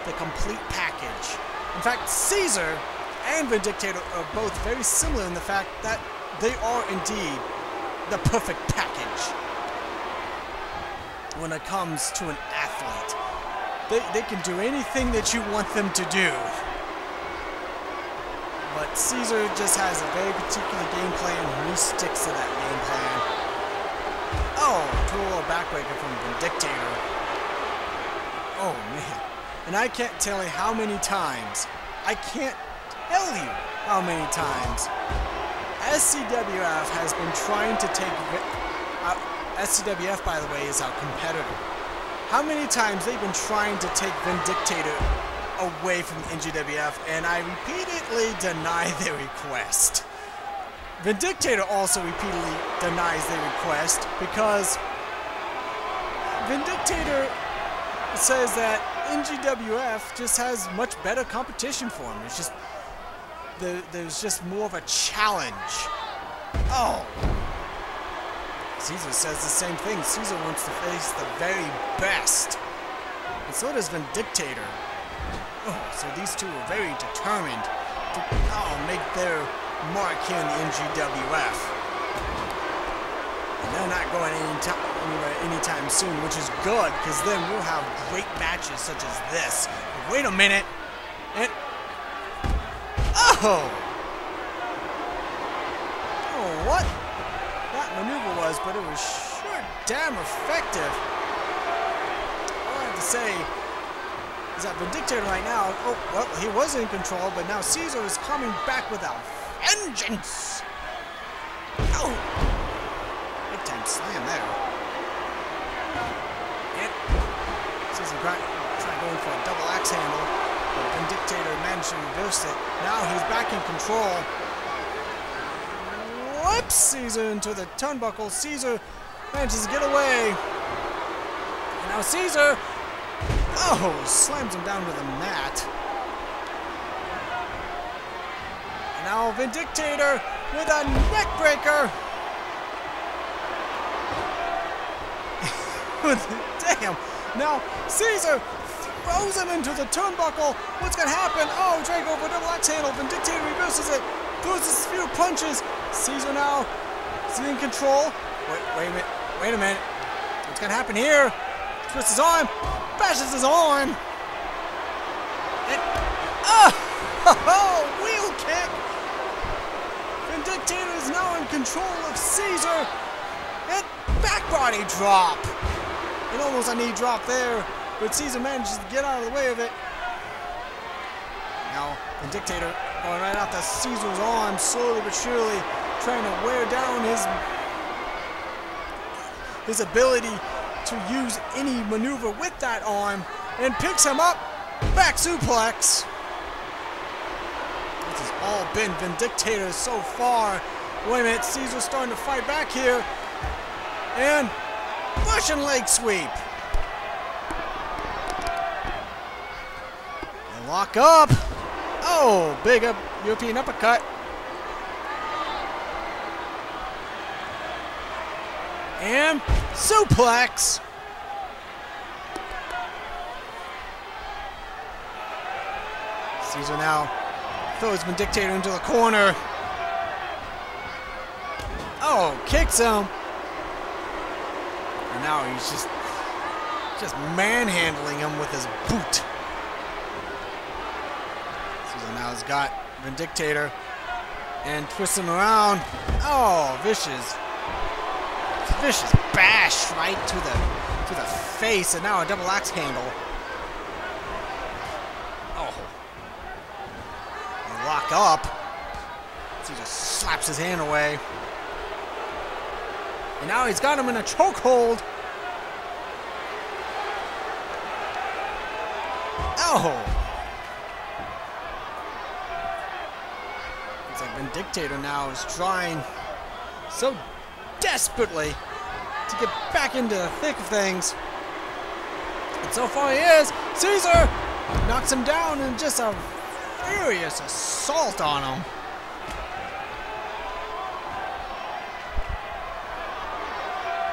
the complete package. In fact, Caesar and Vindictator are both very similar in the fact that they are indeed the perfect package when it comes to an athlete. They, they can do anything that you want them to do. But Caesar just has a very particular game plan, and he sticks to that game plan. Oh, to a little backbreaker from Vindictator. Oh, man. And I can't tell you how many times, I can't tell you how many times, S C W F has been trying to take... Uh, S C W F, by the way, is our competitor. How many times they've been trying to take Vindictator away from N G W F, and I repeatedly deny their request. Vindictator also repeatedly denies their request because Vindictator says that N G W F just has much better competition for him. It's just there, there's just more of a challenge. Oh, Caesar says the same thing. Caesar wants to face the very best, and so does Vindictator. Oh, so these two are very determined to oh, make their mark here in the N G W F. And they're not going anywhere anytime soon, which is good, because then we'll have great matches such as this. Wait a minute. And... Oh! Oh, what that maneuver was, but it was sure damn effective. All I have to say... that Vindictator right now, oh, well, he was in control, but now Caesar is coming back with a vengeance! Oh! Big time slam there. Yep. Caesar trying going for a double axe handle, but Vindictator managed to reverse it. Now he's back in control. Whoops! Caesar into the turnbuckle. Caesar manages to get away. And now Caesar... Oh, slams him down to the mat. And now Vindictator with a neckbreaker. Damn. Now Caesar throws him into the turnbuckle. What's going to happen? Oh, trying to go for a double axe handle. Vindictator reverses it. Throws his few punches. Caesar now is in control. Wait, wait a minute. Wait a minute. What's going to happen here? Twists his arm. Bashes his arm. And, oh, oh, wheel kick. Vindictator is now in control of Caesar. And back body drop. And almost a knee drop there, but Caesar manages to get out of the way of it. Now Vindictator going right after Caesar's arm, slowly but surely, trying to wear down his his ability to use any maneuver with that arm, and picks him up, back suplex. This has all been Vindictator so far. Wait a minute, Caesar's starting to fight back here, and Russian leg sweep. And lock up. Oh, big up European uppercut. And suplex. Caesar now throws Vindictator into the corner. Oh, kicks him. And now he's just just manhandling him with his boot. Caesar now has got Vindictator and twists him around. Oh, vicious. Vicious bash right to the to the face, and now a double axe handle. Oh, and lock up. He just slaps his hand away, and now he's got him in a chokehold. Oh, it's like Vindictator now is trying so desperately to get back into the thick of things. And so far he is. Caesar knocks him down in just a furious assault on him.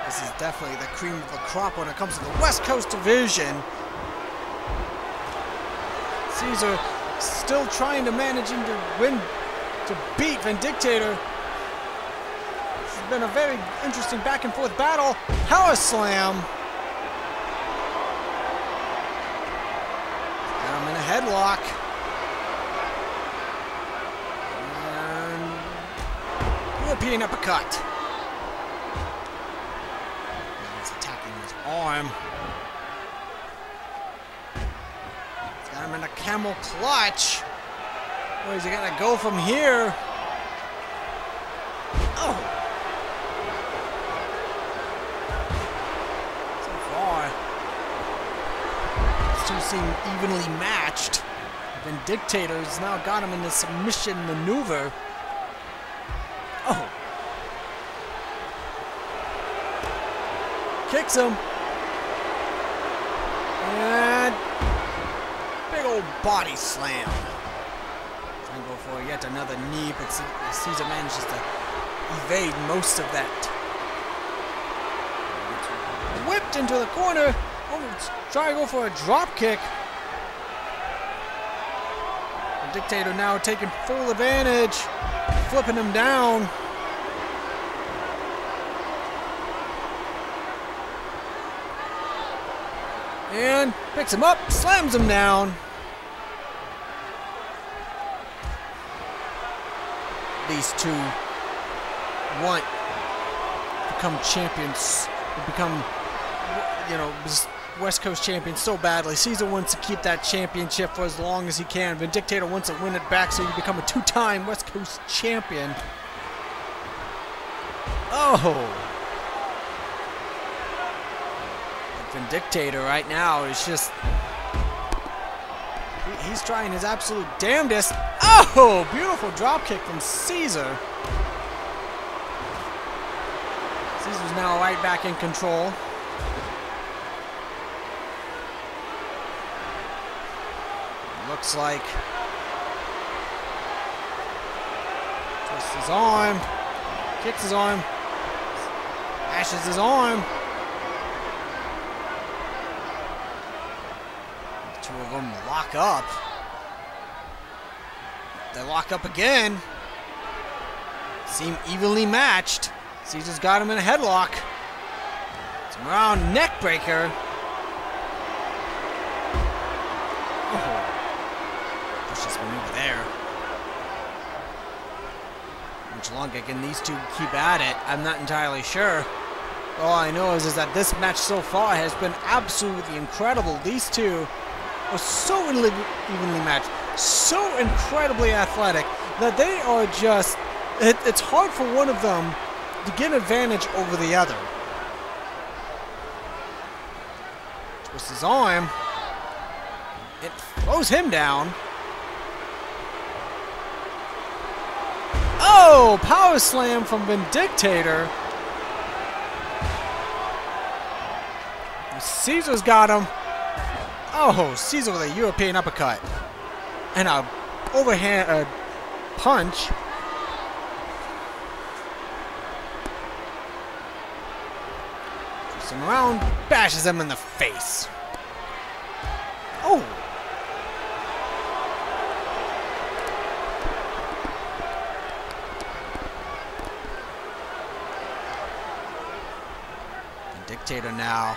This is definitely the cream of the crop when it comes to the West Coast Division. Caesar still trying to manage him to win, to beat Vindictator. This has been a very interesting back and forth battle. Power slam. Got him in a headlock. And European uppercut. He's attacking his arm. I'm in a camel clutch. Where's he gonna go from here? Oh! So far, these two seem evenly matched. Vindictator's now got him in the submission maneuver. Oh! Kicks him. And body slam. Trying to go for yet another knee, but Caesar manages to evade most of that. Whipped into the corner. Oh, try to go for a drop kick. The Dictator now taking full advantage, flipping him down. And picks him up, slams him down. These two want to become champions, become, you know, West Coast champions so badly. Caesar wants to keep that championship for as long as he can. Vindictator wants to win it back so you become a two-time West Coast champion. Oh! Vindictator right now is just... He's trying his absolute damnedest. Oh, beautiful dropkick from Caesar. Caesar's now right back in control. Looks like... Twists his arm. Kicks his arm. Ashes his arm. Two of them lock up. They lock up again. Seem evenly matched. Caesar's got him in a headlock. It's a round neck breaker. Oh. Pushes him over there. How much longer can these two keep at it? I'm not entirely sure. All I know is, is that this match so far has been absolutely incredible. These two are so evenly matched, so incredibly athletic, that they are just, it, it's hard for one of them to get advantage over the other. Twists his arm, it throws him down. Oh, power slam from Vindictator. Caesar's got him. Oh, Caesar with a European uppercut and a overhand uh, punch. Twists him around, bashes him in the face. Oh! Vindictator now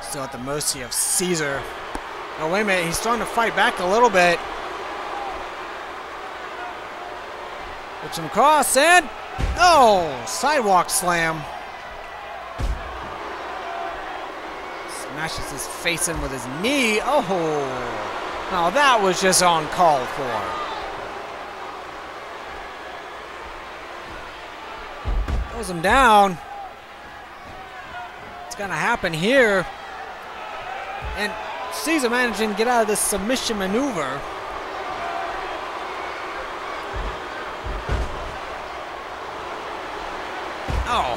still at the mercy of Caesar. Oh, wait a minute, he's starting to fight back a little bit. Whips him across and... Oh! Sidewalk slam. Smashes his face in with his knee. Oh! Now that was just uncalled for. Throws him down. What's gonna happen here? And Caesar managing to get out of this submission maneuver. Oh.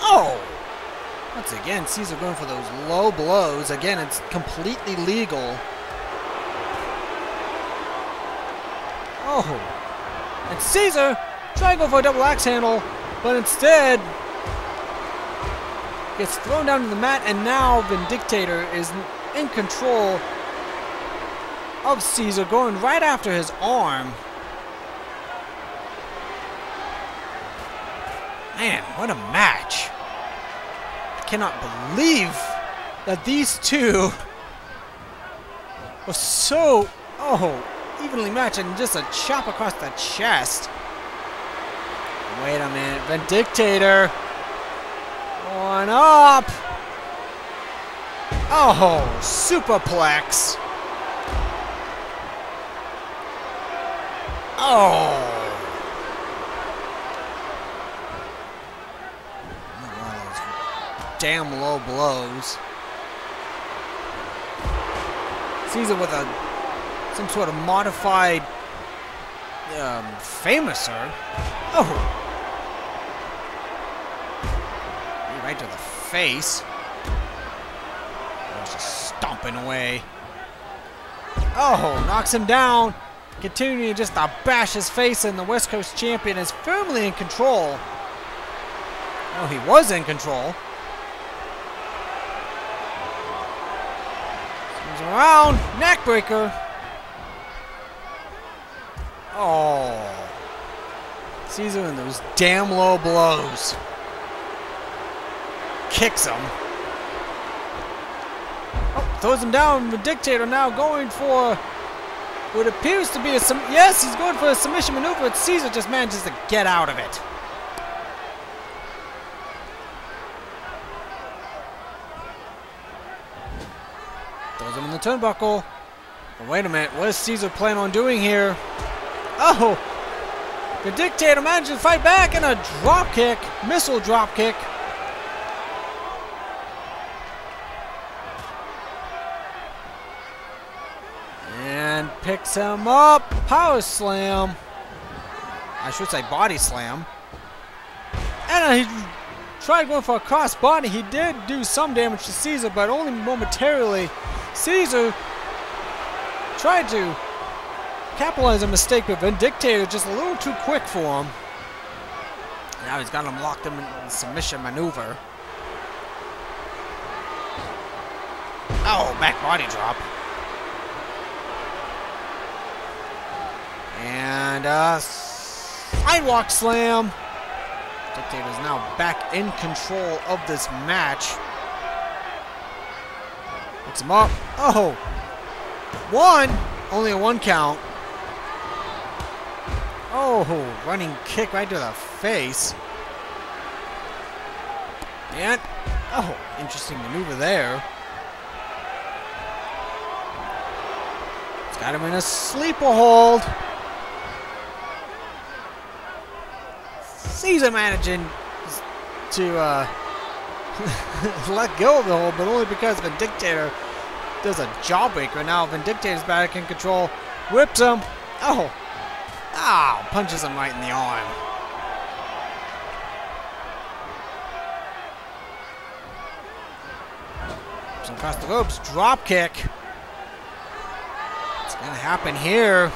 Oh. Once again, Caesar going for those low blows. Again, it's completely legal. Oh. And Caesar trying to go for a double axe handle, but instead gets thrown down to the mat, and now Vindictator is in control of Caesar, going right after his arm. Man, what a match. I cannot believe that these two were so, oh, evenly matched, and just a chop across the chest. Wait a minute, Vindictator. One up. Oh, superplex. Oh. Damn low blows. Caesar with a some sort of modified um, famouser. Oh. Right to the face. Just stomping away. Oh, knocks him down. Continuing just to bash his face, and the West Coast champion is firmly in control. Oh, he was in control. Comes around. Neckbreaker. Oh. Caesar and those damn low blows. Kicks him. Oh, throws him down. Vindictator now going for what appears to be a sum. Yes, he's going for a submission maneuver, but Caesar just manages to get out of it. Throws him in the turnbuckle. But wait a minute, what does Caesar plan on doing here? Oh! Vindictator manages to fight back, and a drop kick, missile drop kick. Picks him up, power slam. I should say body slam. And he tried going for a cross body. He did do some damage to Caesar, but only momentarily. Caesar tried to capitalize a mistake, but Vindictator was just a little too quick for him. Now he's got him locked in the submission maneuver. Oh, back body drop. And a sidewalk slam. Dictator is now back in control of this match. Picks him up. Oh! One! Only a one count. Oh, running kick right to the face. And, oh, interesting maneuver there. It's got him in a sleeper hold. Caesar managing to uh, let go of the hold, but only because Vindictator does a jawbreaker. Now Vindictator's back in control, whips him. Oh, ah, oh, punches him right in the arm. Whips him across the ropes, drop kick. It's gonna happen here.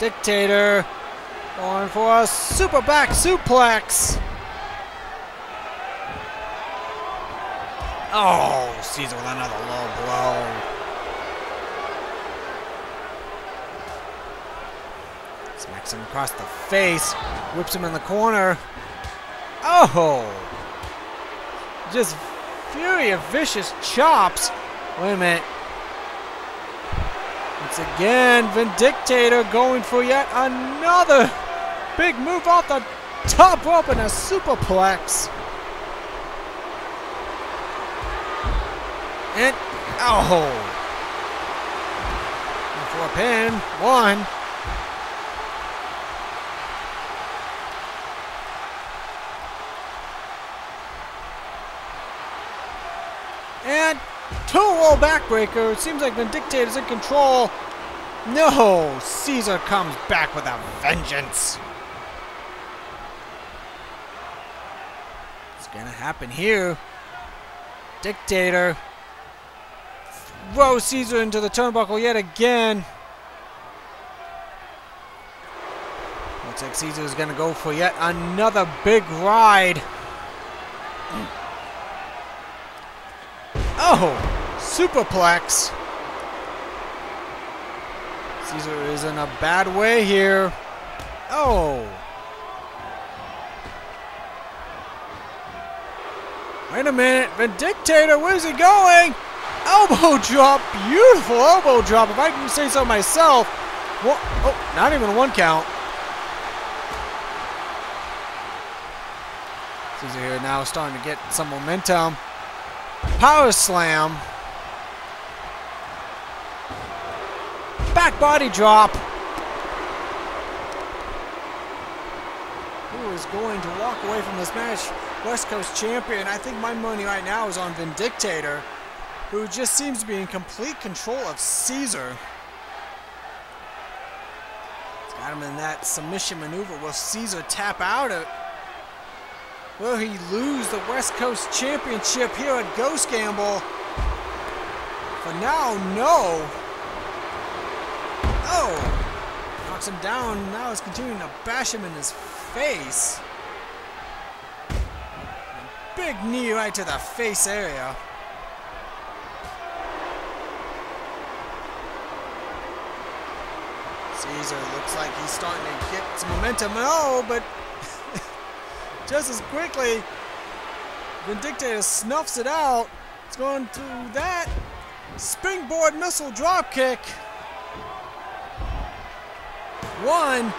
Vindictator. Going for a super back suplex. Oh, Caesar with another low blow. Smacks him across the face. Whips him in the corner. Oh! Just fury of vicious chops. Wait a minute. Once again, Vindictator going for yet another big move off the top rope and a superplex. And, oh. And for a pin, one. And two roll backbreaker. It seems like Vindictator's in control. No, Caesar comes back with a vengeance. Gonna happen here. Vindictator throws Caesar into the turnbuckle yet again. Looks like Caesar is going to go for yet another big ride. Oh! Superplex! Caesar is in a bad way here. Oh! Wait a minute. Vindictator, where's he going? Elbow drop. Beautiful elbow drop, if I can say so myself. Well, oh, not even one count. Caesar here now starting to get some momentum. Power slam. Back body drop. Who is going to walk away from this match? West Coast champion. I think my money right now is on Vindictator, who just seems to be in complete control of Caesar. He's got him in that submission maneuver. Will Caesar tap out of it? Will he lose the West Coast Championship here at Ghost Gamble? For now, no. Oh! Knocks him down. Now he's continuing to bash him in his face. Big knee right to the face area. Caesar looks like he's starting to get some momentum. Oh, but just as quickly, Vindictator snuffs it out. It's going through that springboard missile dropkick. One,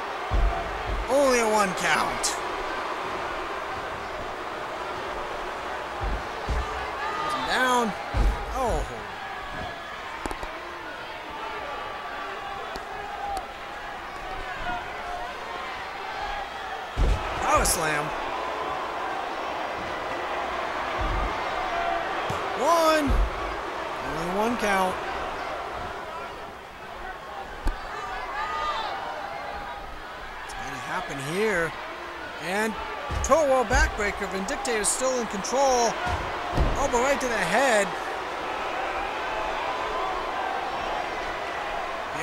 only a one count. Down. Oh. Power slam. One. Only one count. Happen here, and toe wall backbreaker. Vindictator is still in control. Elbow right to the head,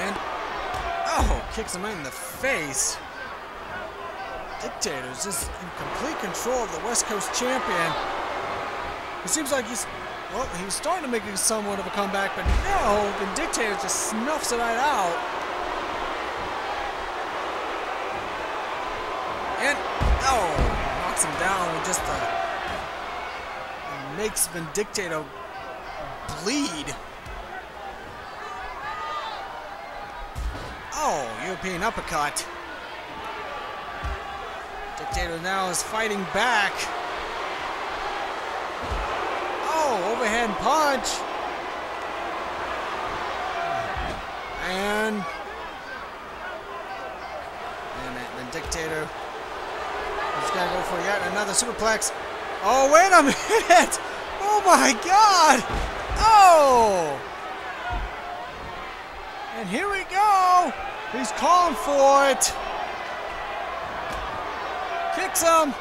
and oh, kicks him right in the face. Vindictator is just in complete control of the West Coast champion. It seems like he's well, he was starting to make somewhat of a comeback, but no, Vindictator just snuffs it right out. And, oh, knocks him down with just a, makes Vindictator bleed. Oh, European uppercut. Vindictator now is fighting back. Oh, overhand punch. And, and Vindictator. He's gonna go for yet another superplex. Oh, wait a minute! Oh my God! Oh! And here we go! He's calling for it! Kicks him!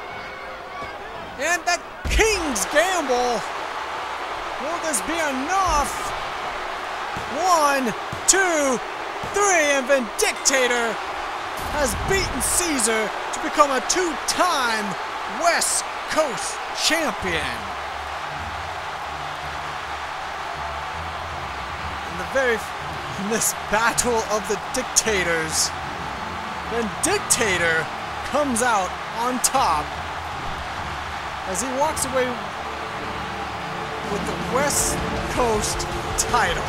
And the King's Gamble! Will this be enough? One, two, three, and Vindictator has beaten Caesar to become a two-time West Coast champion. In the very, in this battle of the dictators, Vindictator comes out on top as he walks away with the West Coast title.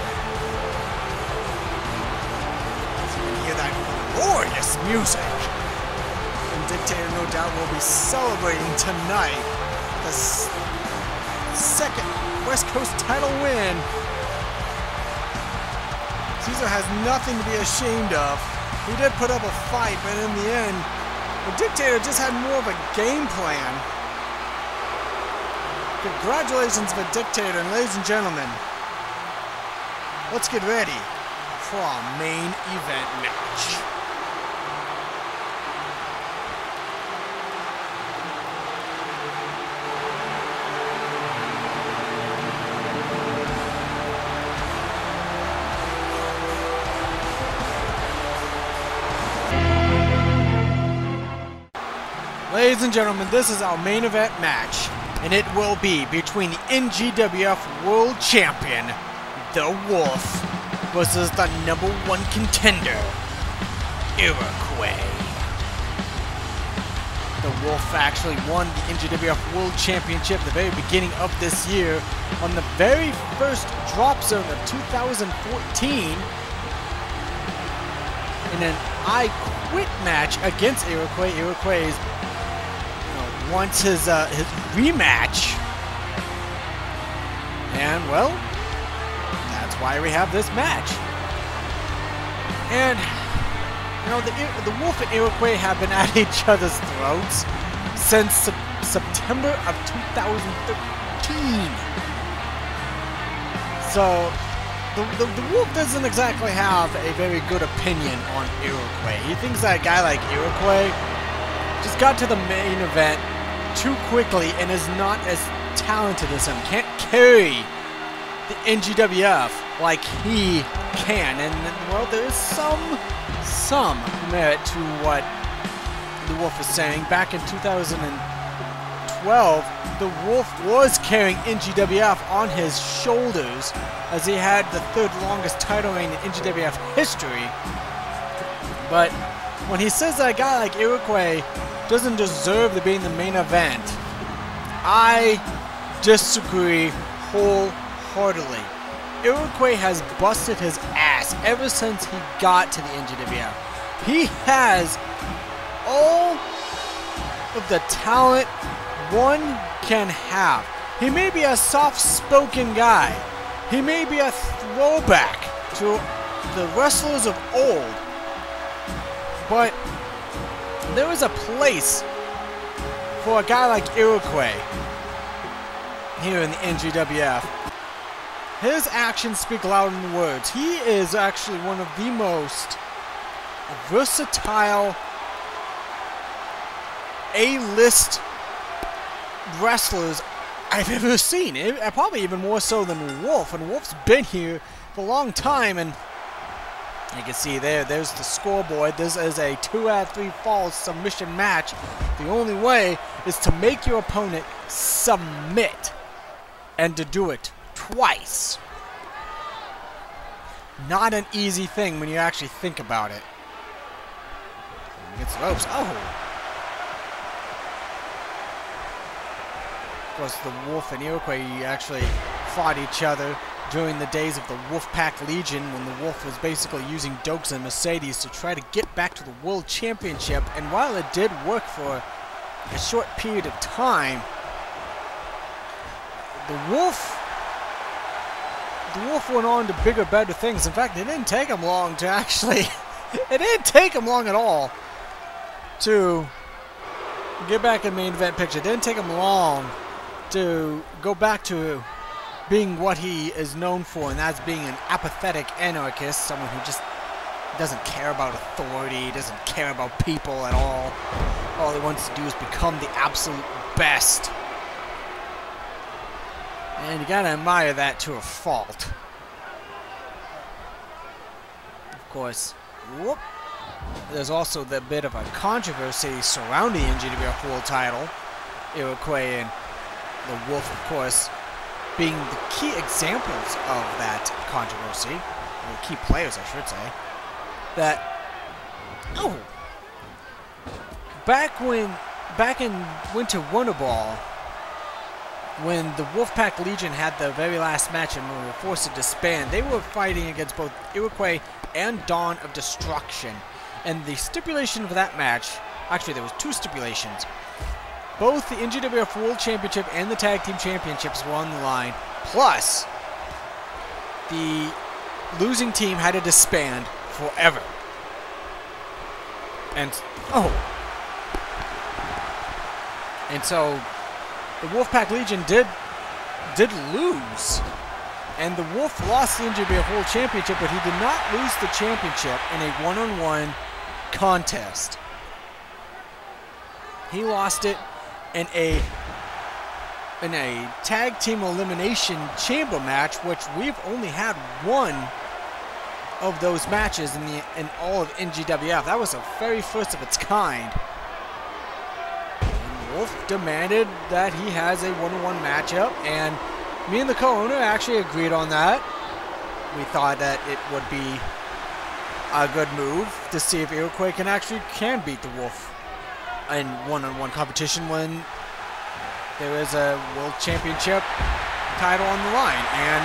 So you can hear that glorious music. Vindictator, no doubt, will be celebrating tonight the second West Coast title win. Caesar has nothing to be ashamed of. He did put up a fight, but in the end, Vindictator just had more of a game plan. Congratulations, Vindictator, and ladies and gentlemen, let's get ready for our main event match. Ladies and gentlemen, this is our main event match, and it will be between the N G W F World Champion, The Wolf, versus the number one contender, Iroquois. The Wolf actually won the N G W F World Championship at the very beginning of this year on the very first Drop Zone of two thousand fourteen. In an I Quit match against Iroquois. Iroquois you know, wants his uh, his rematch, and well, that's why we have this match. And you know, the the Wolf and Iroquois have been at each other's throats since se September of two thousand thirteen. So. The, the, the Wolf doesn't exactly have a very good opinion on Iroquois. He thinks that a guy like Iroquois just got to the main event too quickly and is not as talented as him. Can't carry the N G W F like he can. And, well, there is some, some merit to what the Wolf is saying. Back in two thousand twelve, the Wolf was carrying N G W F on his shoulders as he had the third longest title reign in N G W F history. But when he says that a guy like Iroquois doesn't deserve to be in the main event, I disagree wholeheartedly. Iroquois has busted his ass ever since he got to the N G W F. He has all of the talent one can have. He may be a soft-spoken guy. He may be a throwback to the wrestlers of old. But there is a place for a guy like Iroquois here in the N G W F. His actions speak louder than words. He is actually one of the most versatile A-list wrestlers I've ever seen, it, probably even more so than Wolf, and Wolf's been here for a long time. And you can see there, there's the scoreboard. This is a two out of three falls submission match. The only way is to make your opponent submit, and to do it twice. Not an easy thing when you actually think about it. Against the ropes, oh. Was the Wolf and Iroquois actually fought each other during the days of the Wolfpack Legion, when the Wolf was basically using Dokes and Mercedes to try to get back to the World Championship. And while it did work for a short period of time, the Wolf the Wolf went on to bigger, better things. In fact, it didn't take him long to actually it didn't take him long at all to get back in main event picture. It didn't take him long to go back to being what he is known for, and that's being an apathetic anarchist, someone who just doesn't care about authority, doesn't care about people at all. All he wants to do is become the absolute best. And you gotta admire that to a fault. Of course, whoop, there's also the bit of a controversy surrounding the N G W F World title. Iroquois and The Wolf, of course, being the key examples of that controversy, or key players, I should say, that, oh, back when, back in Winter Wonder Ball, when the Wolfpack Legion had the very last match and we were forced to disband, they were fighting against both Iroquois and Dawn of Destruction, and the stipulation for that match, actually there was two stipulations. Both the N G W F World Championship and the Tag Team Championships were on the line. Plus, the losing team had to disband forever. And, oh. And so, the Wolfpack Legion did, did lose. And the Wolf lost the N G W F World Championship, but he did not lose the championship in a one-on-one contest. He lost it in a in a tag team elimination chamber match, which we've only had one of those matches in the in all of N G W F. That was the very first of its kind. Wolf demanded that he has a one-on-one matchup, and me and the co-owner actually agreed on that. We thought that it would be a good move to see if Iroquois can actually can beat the Wolf in one-on-one competition when there is a World Championship title on the line, and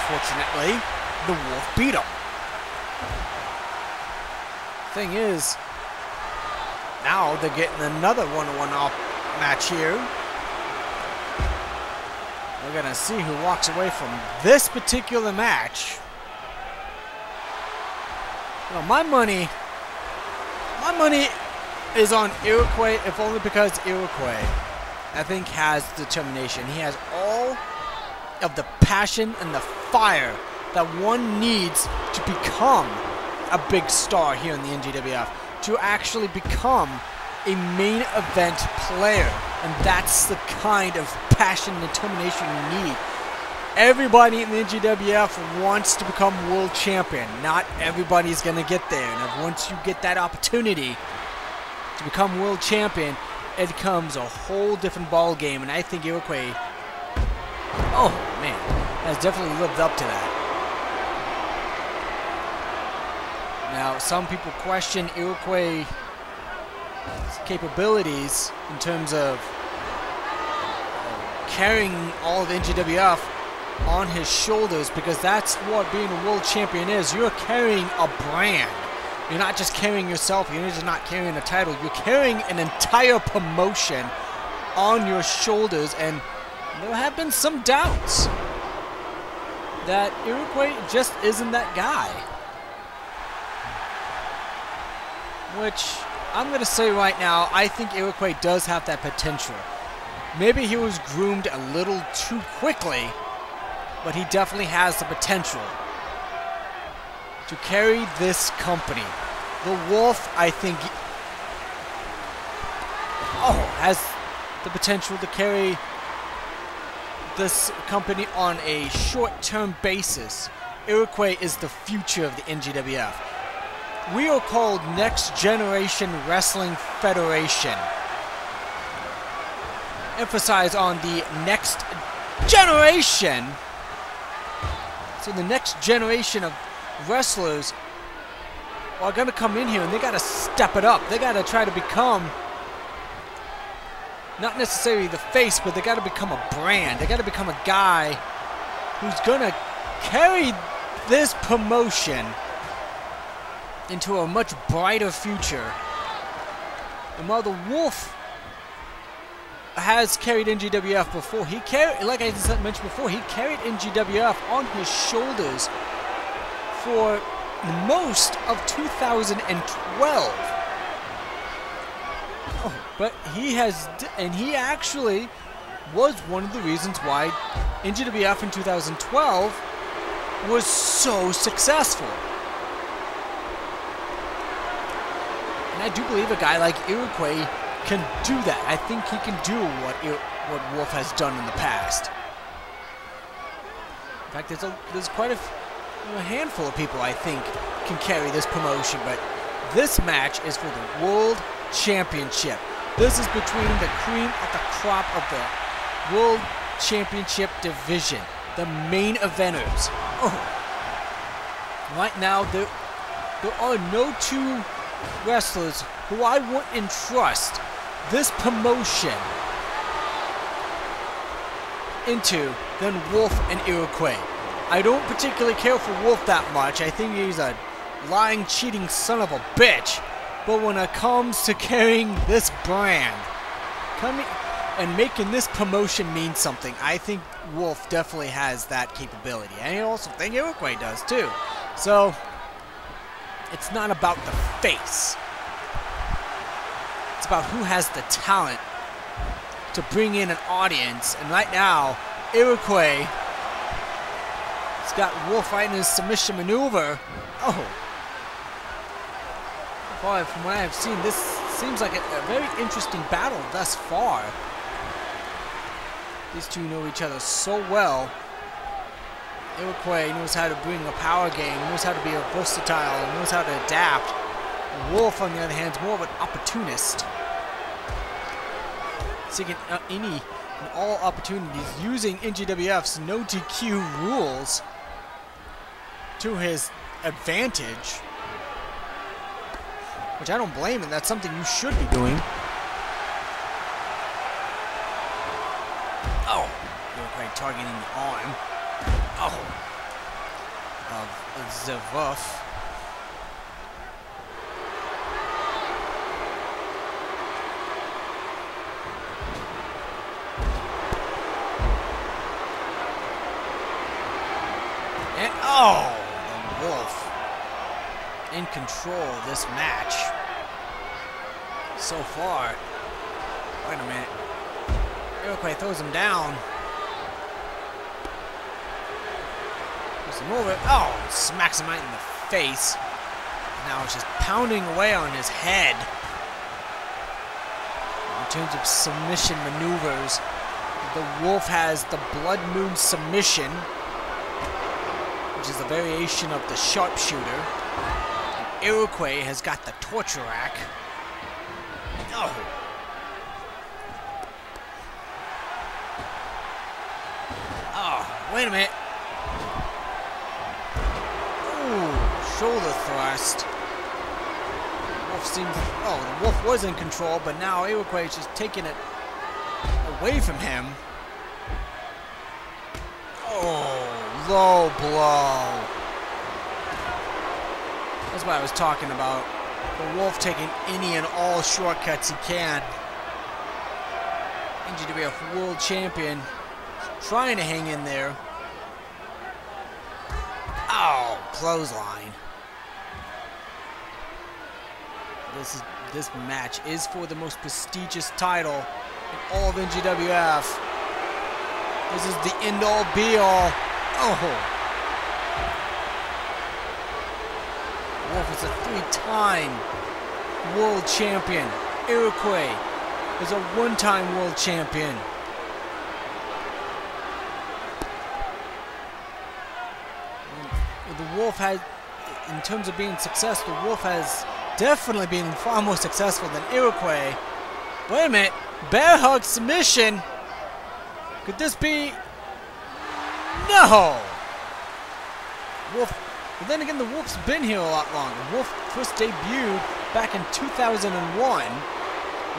unfortunately, the Wolf beat him. Thing is, now they're getting another one-on-one off match here. We're gonna see who walks away from this particular match. You know, my money, my money is on Iroquois, if only because Iroquois, I think, has determination. He has all of the passion and the fire that one needs to become a big star here in the N G W F, to actually become a main event player. And that's the kind of passion and determination you need. Everybody in the N G W F wants to become world champion. Not everybody's going to get there. And once you get that opportunity to become world champion, it becomes a whole different ball game. And I think Iroquois, oh man, has definitely lived up to that. Now, some people question Iroquois' capabilities in terms of carrying all of N G W F on his shoulders, because that's what being a world champion is. You're carrying a brand. You're not just carrying yourself. You're just not carrying a title. You're carrying an entire promotion on your shoulders, and there have been some doubts that Iroquois just isn't that guy. Which, I'm going to say right now, I think Iroquois does have that potential. Maybe he was groomed a little too quickly, but he definitely has the potential to carry this company. The Wolf, I think, oh, has the potential to carry this company on a short-term basis. Iroquois is the future of the N G W F. We are called Next Generation Wrestling Federation. Emphasize on the next generation. So the next generation of wrestlers are going to come in here, and they got to step it up. They got to try to become not necessarily the face, but they got to become a brand. They got to become a guy who's going to carry this promotion into a much brighter future. And while the Wolf has carried N G W F before, he carried, like I mentioned before, he carried N G W F on his shoulders for most of two thousand twelve. Oh, but he has, and he actually was one of the reasons why N G W F in two thousand twelve was so successful. I do believe a guy like Iroquois can do that. I think he can do what Ir what Wolf has done in the past. In fact, there's, a, there's quite a, a handful of people I think can carry this promotion, but this match is for the World Championship. This is between the cream at the crop of the World Championship division, the main eventers. Oh. Right now, there, there are no two wrestlers who I would entrust this promotion into than Wolf and Iroquois. I don't particularly care for Wolf that much. I think he's a lying, cheating son of a bitch. But when it comes to carrying this brand, coming and making this promotion mean something, I think Wolf definitely has that capability. And I also think Iroquois does too. So it's not about the face. It's about who has the talent to bring in an audience. And right now, Iroquois has got Wolf right in his submission maneuver. Oh. Boy, from what I've seen, this seems like a, a very interesting battle thus far. These two know each other so well. Iroquois knows how to bring a power game, knows how to be versatile, knows how to adapt. Wolf, on the other hand, is more of an opportunist. seeking out any and all opportunities using N G W F's no T Q rules to his advantage, which I don't blame him. That's something you should be doing. Oh, you're targeting the arm. Oh. Of the Wolf. And oh, the Wolf in control of this match so far. Wait a minute. Iroquois throws him down. Move it. Oh, smacks him right in the face. Now it's just pounding away on his head. In terms of submission maneuvers, the Wolf has the Blood Moon submission, which is a variation of the sharpshooter. And Iroquois has got the torture rack. Oh. Oh, wait a minute. Shoulder thrust. Wolf seems, oh, the Wolf was in control, but now Iroquois is just taking it away from him. Oh, low blow. That's what I was talking about. The Wolf taking any and all shortcuts he can. N G W F World Champion trying to hang in there. Oh, clothesline. This is, this match is for the most prestigious title in all of N G W F. This is the end-all, be-all. Oh! Wolf is a three-time world champion. Iroquois is a one-time world champion. The Wolf has, in terms of being successful, the Wolf has definitely been far more successful than Iroquois. Wait a minute, bear hug submission. Could this be? No. Wolf. But then again, the Wolf's been here a lot longer. Wolf first debuted back in two thousand one,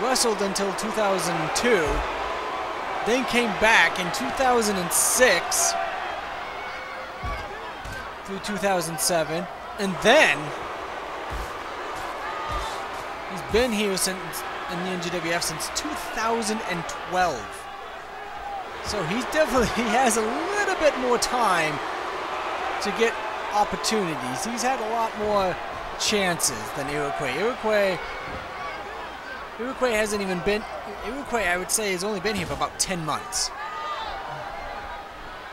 wrestled until two thousand two, then came back in two thousand six. Through two thousand seven, and then he's been here since in the N G W F since two thousand twelve. So he's definitely he has a little bit more time to get opportunities. He's had a lot more chances than Iroquois. Iroquois Iroquois hasn't even been Iroquois I would say has only been here for about ten months.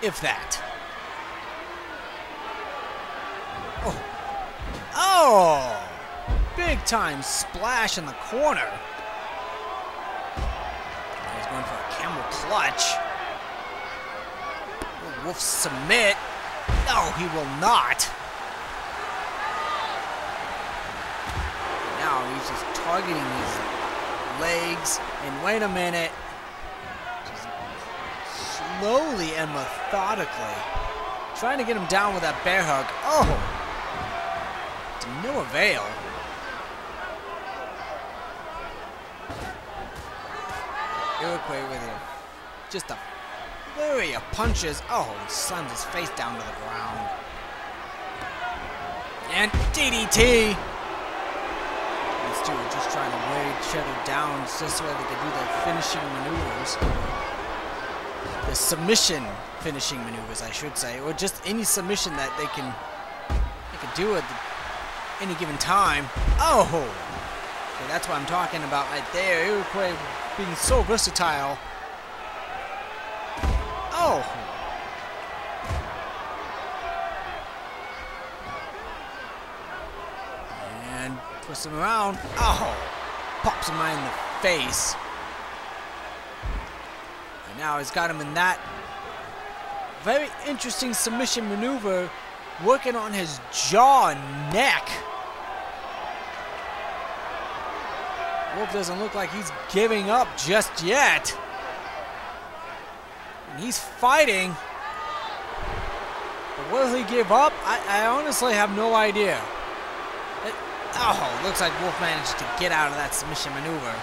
If that. Oh, big time splash in the corner. He's going for a camel clutch. Will Wolf submit? No, he will not. Now he's just targeting his legs. And wait a minute. Just slowly and methodically trying to get him down with that bear hug. Oh. To no avail. Iroquois with him. Just a flurry of punches. Oh, he slams his face down to the ground. And D D T! These two are just trying to weigh each other down just so that they can do their finishing maneuvers. The submission finishing maneuvers, I should say. Or just any submission that they can, they can do at the any given time. Oh! Okay, that's what I'm talking about right there. Iroquois being so versatile. Oh! And twist him around. Oh! Pops him right in the face. And now he's got him in that very interesting submission maneuver, working on his jaw and neck. Wolf doesn't look like he's giving up just yet. And he's fighting. But will he give up? I, I honestly have no idea. It, oh, looks like Wolf managed to get out of that submission maneuver.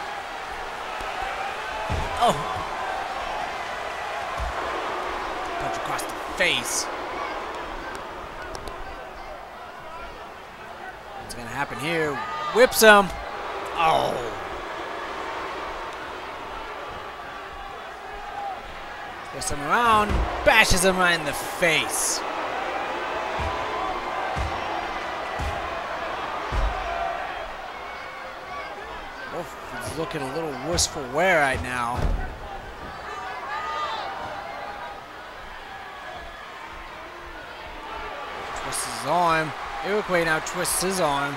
Oh. Punch across the face. What's going to happen here? Whips him. Oh. Twists him around. Bashes him right in the face. Wolf is looking a little worse for wear right now. Twists his arm. Iroquois now twists his arm.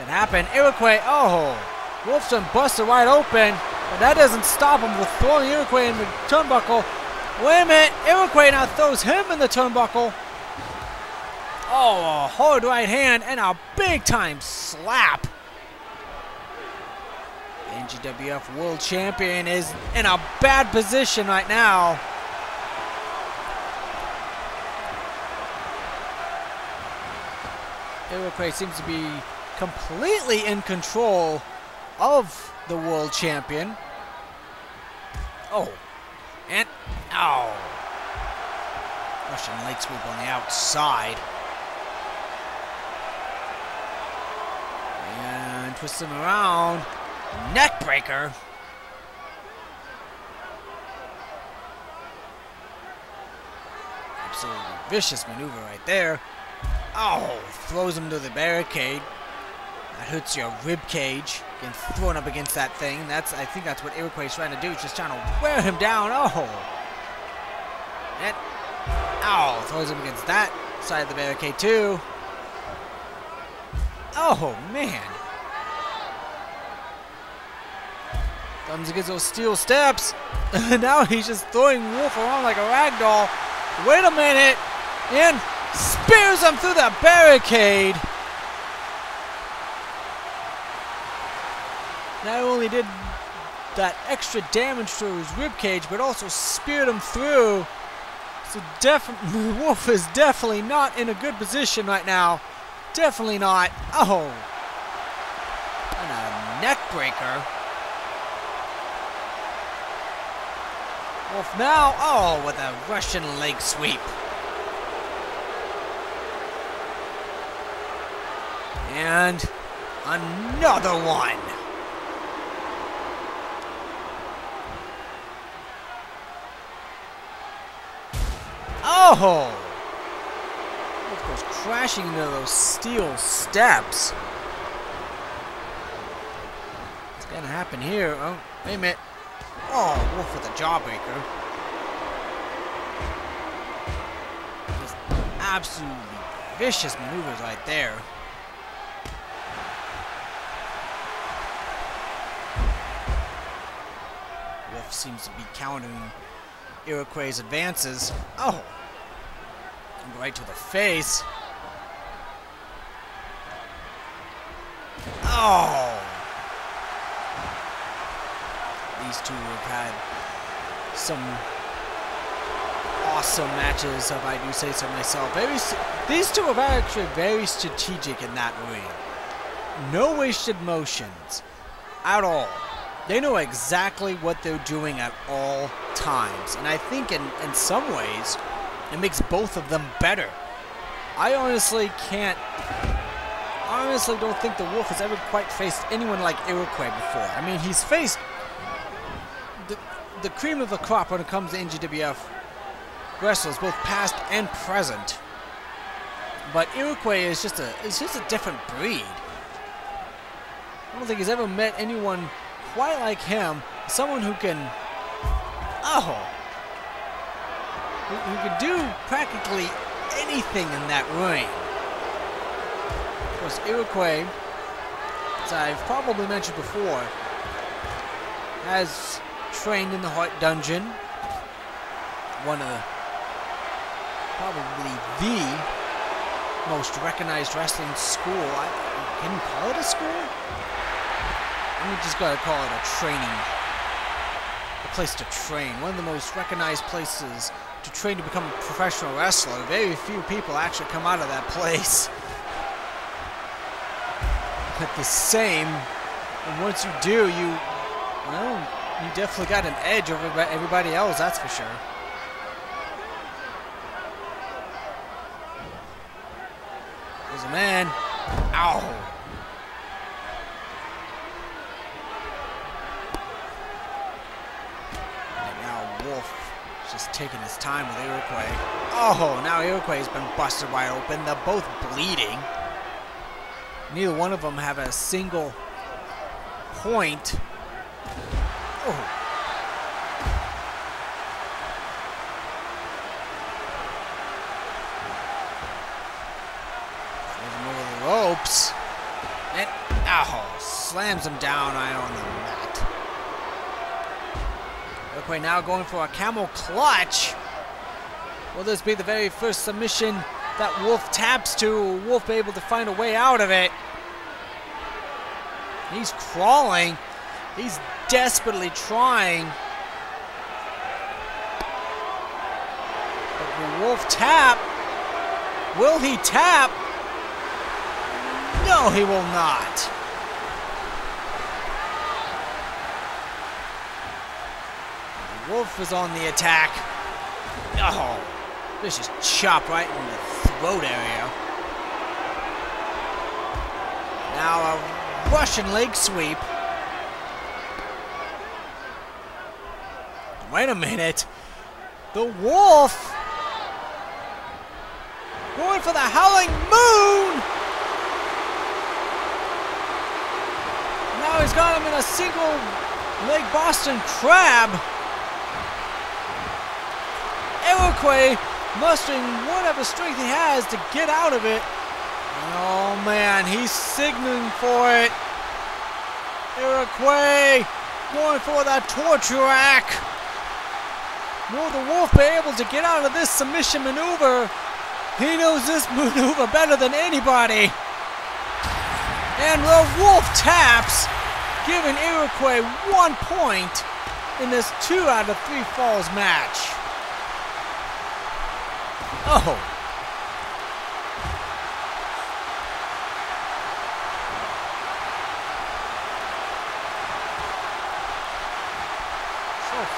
It happened. Iroquois, oh! Wolf's done busted wide open, but that doesn't stop him with throwing Iroquois in the turnbuckle. Wait a minute, Iroquois now throws him in the turnbuckle. Oh, a hard right hand and a big time slap. The N G W F World Champion is in a bad position right now. Iroquois seems to be completely in control of the world champion. Oh, and ow! Russian leg sweep on the outside. And twist him around. Neck breaker. Absolutely vicious maneuver right there. Oh, throws him to the barricade. That hurts your rib cage. Getting thrown up against that thing. That's, I think that's what Iroquois is trying to do. Just trying to wear him down. Oh. And, ow. Throws him against that side of the barricade, too. Oh, man. Thumbs against those steel steps. Now he's just throwing Wolf around like a rag doll. Wait a minute. And spears him through the barricade. Not only did that extra damage to his ribcage, but also speared him through. So definitely, Wolf is definitely not in a good position right now. Definitely not. Oh. And a neck breaker. Wolf now, oh, with a Russian leg sweep. And another one. Oh! Wolf goes crashing into those steel steps. What's gonna happen here? Oh, wait a minute. Oh, Wolf with a jawbreaker. Just absolutely vicious maneuvers right there. Wolf seems to be countering Iroquois' advances. Oh! Right to the face. Oh! These two have had some awesome matches, if I do say so myself. Very, these two are actually very strategic in that ring. No wasted motions at all. They know exactly what they're doing at all times. And I think in, in some ways, it makes both of them better. I honestly can't... I honestly don't think the Wolf has ever quite faced anyone like Iroquois before. I mean, he's faced the, the cream of the crop when it comes to N G W F wrestlers, both past and present. But Iroquois is just a, is just a different breed. I don't think he's ever met anyone quite like him. Someone who can... Oh! Who could do practically anything in that ring. Of course, Iroquois, as I've probably mentioned before, has trained in the Heart Dungeon. One of the, probably the most recognized wrestling school. I, can you call it a school? And we just gotta call it a training. A place to train. One of the most recognized places to train to become a professional wrestler. Very few people actually come out of that place. But the same, and once you do, you, well, you definitely got an edge over everybody else, that's for sure. There's a man. Ow! Just taking his time with Iroquois. Oh, now Iroquois has been busted wide open. They're both bleeding. Neither one of them have a single point. Oh. Throws him over the ropes. And, ow, slams him down right on the mat. Iroquois now going for a camel clutch. Will this be the very first submission that Wolf taps to? Will Wolf be able to find a way out of it? He's crawling. He's desperately trying. But will Wolf tap? Will he tap? No, he will not. Wolf is on the attack. Oh, this is chop right in the throat area. Now a Russian leg sweep. Wait a minute. The Wolf going for the Howling Moon. Now he's got him in a single leg Boston Crab. Iroquois mustering whatever strength he has to get out of it. Oh man, he's signaling for it. Iroquois going for that torture rack. Will the Wolf be able to get out of this submission maneuver? He knows this maneuver better than anybody. And the Wolf taps, giving Iroquois one point in this two out of three falls match. Oh! So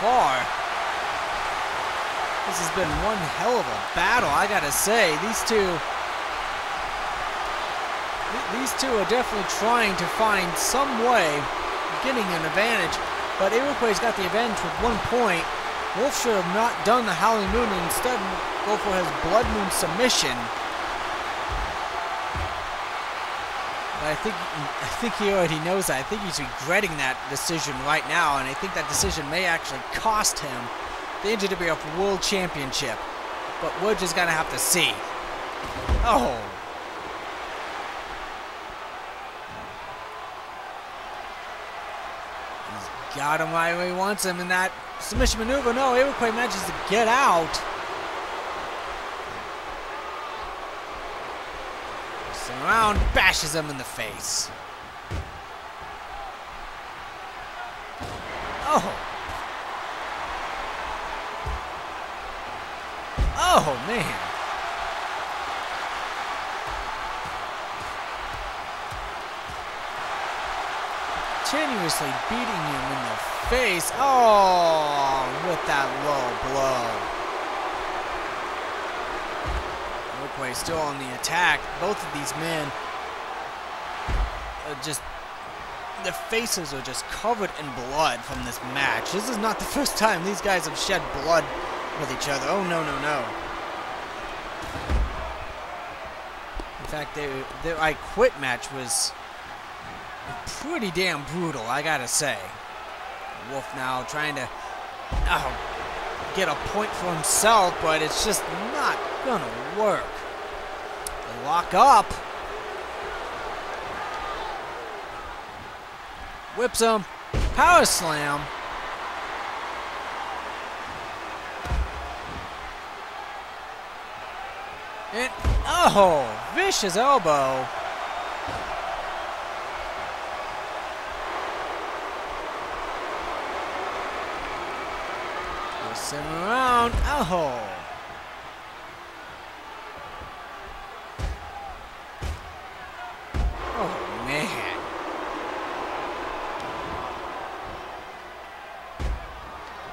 far, this has been one hell of a battle, I gotta say. These two, th- these two are definitely trying to find some way of getting an advantage, but Iroquois got the advantage with one point. Wolf should have not done the Howling Moon and instead go for his Blood Moon submission. But I think I think he already knows that. I think he's regretting that decision right now, and I think that decision may actually cost him the N G W F World Championship. But we're just gonna have to see. Oh. He's got him right where he wants him in that submission maneuver. No, Iroquois manages to get out. Looks around, bashes him in the face. Oh. Oh, man. Continuously beating him in the face. Face. Oh, with that low blow. Iroquois still on the attack. Both of these men are just, their faces are just covered in blood from this match. This is not the first time these guys have shed blood with each other. Oh, no, no, no. In fact, their, their I Quit match was pretty damn brutal, I gotta say. Wolf now trying to oh, get a point for himself, but it's just not gonna work. They lock up. Whips him. Power slam. And oh, vicious elbow. This time around, oh! Oh man!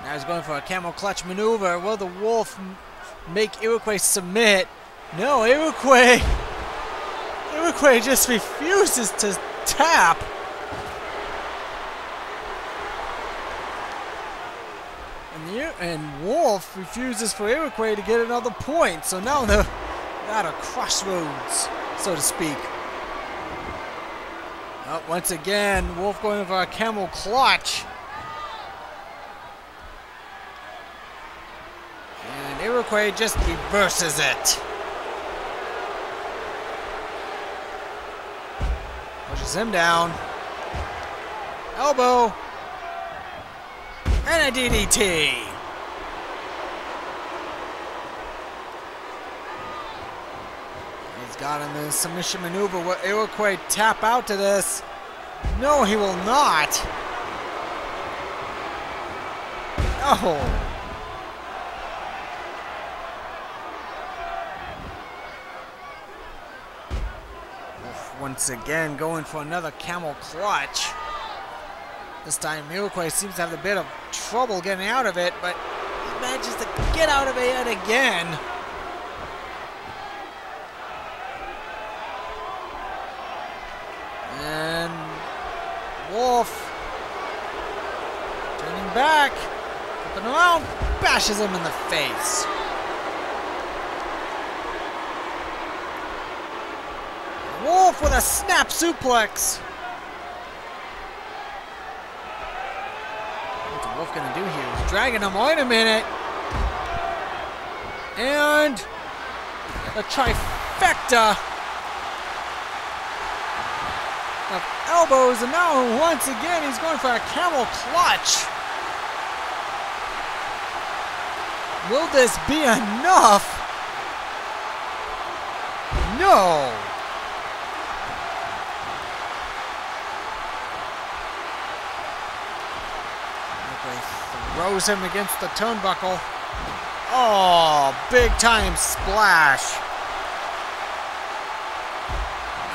Now he's going for a camel clutch maneuver. Will the Wolf make Iroquois submit? No, Iroquois! Iroquois just refuses to tap! And Wolf refuses for Iroquois to get another point, so now they're at a crossroads, so to speak. Oh, once again, Wolf going for a camel clutch. And Iroquois just reverses it. Pushes him down. Elbow. And a D D T. Got him in the submission maneuver. Will Iroquois tap out to this? No, he will not. Oh. Once again, going for another camel clutch. This time, Iroquois seems to have a bit of trouble getting out of it, but he manages to get out of it yet again. Wolf turning back, flipping around, bashes him in the face. Wolf with a snap suplex. What's the Wolf gonna do here? He's dragging him. Wait a minute. And the trifecta. Of elbows, and now once again he's going for a camel clutch. Will this be enough? No. Throws him against the turnbuckle. Oh, big time splash.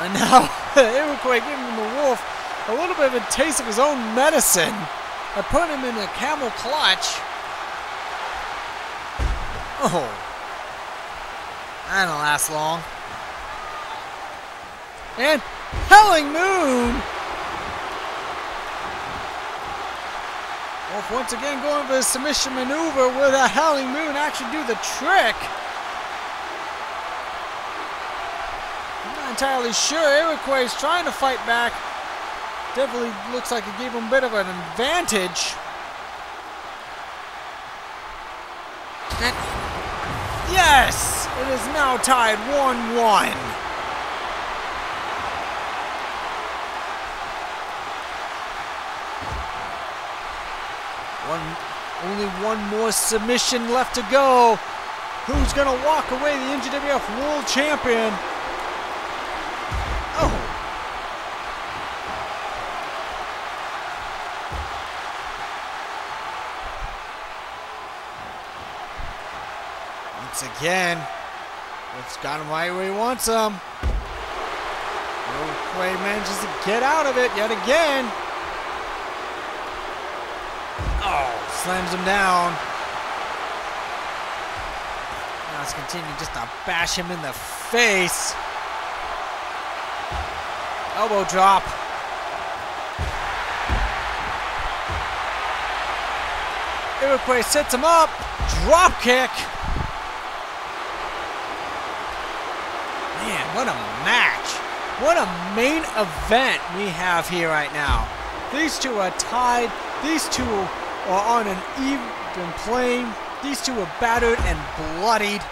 And now Iroquois giving him the Wolf a little bit of a taste of his own medicine. I put him in a camel clutch. Oh, that don't last long. And Howling Moon. Wolf once again going for the submission maneuver. Will the Howling Moon actually do the trick? Entirely sure. Iroquois is trying to fight back. Definitely looks like it gave him a bit of an advantage. And yes! It is now tied one one. One, only one more submission left to go. Who's going to walk away the N G W F World Champion? Again, Wolf's got him right where he wants him. Iroquois manages to get out of it yet again. Oh, slams him down. Now it's continuing just to bash him in the face. Elbow drop. Iroquois sets him up. Drop kick. What a match. What a main event we have here right now. These two are tied. These two are on an even plane. These two are battered and bloodied.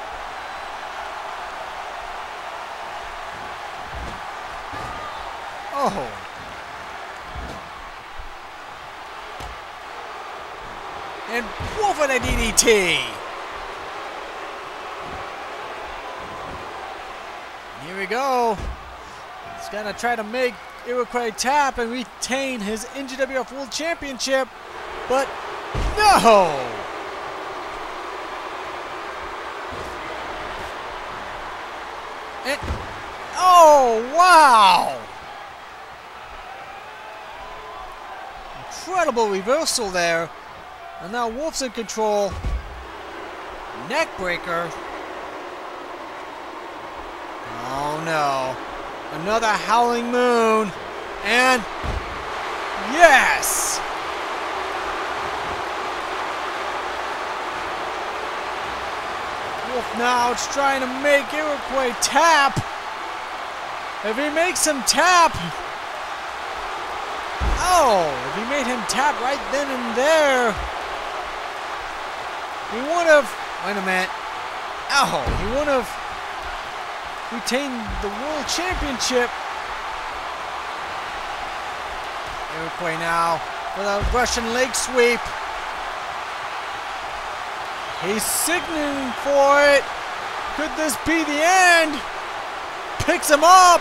Oh. And Wolf with a D D T. We go. He's gonna try to make Iroquois tap and retain his N G W F World Championship, but no! It, oh, wow! Incredible reversal there. And now Wolf's in control. Neckbreaker. Oh no. Another Howling Moon. And yes! Wolf now is trying to make Iroquois tap. If he makes him tap. Oh, if he made him tap right then and there. He would have, wait a minute. Oh, he would have retained the World Championship. Iroquois now with a Russian leg sweep. He's signaling for it. Could this be the end? Picks him up.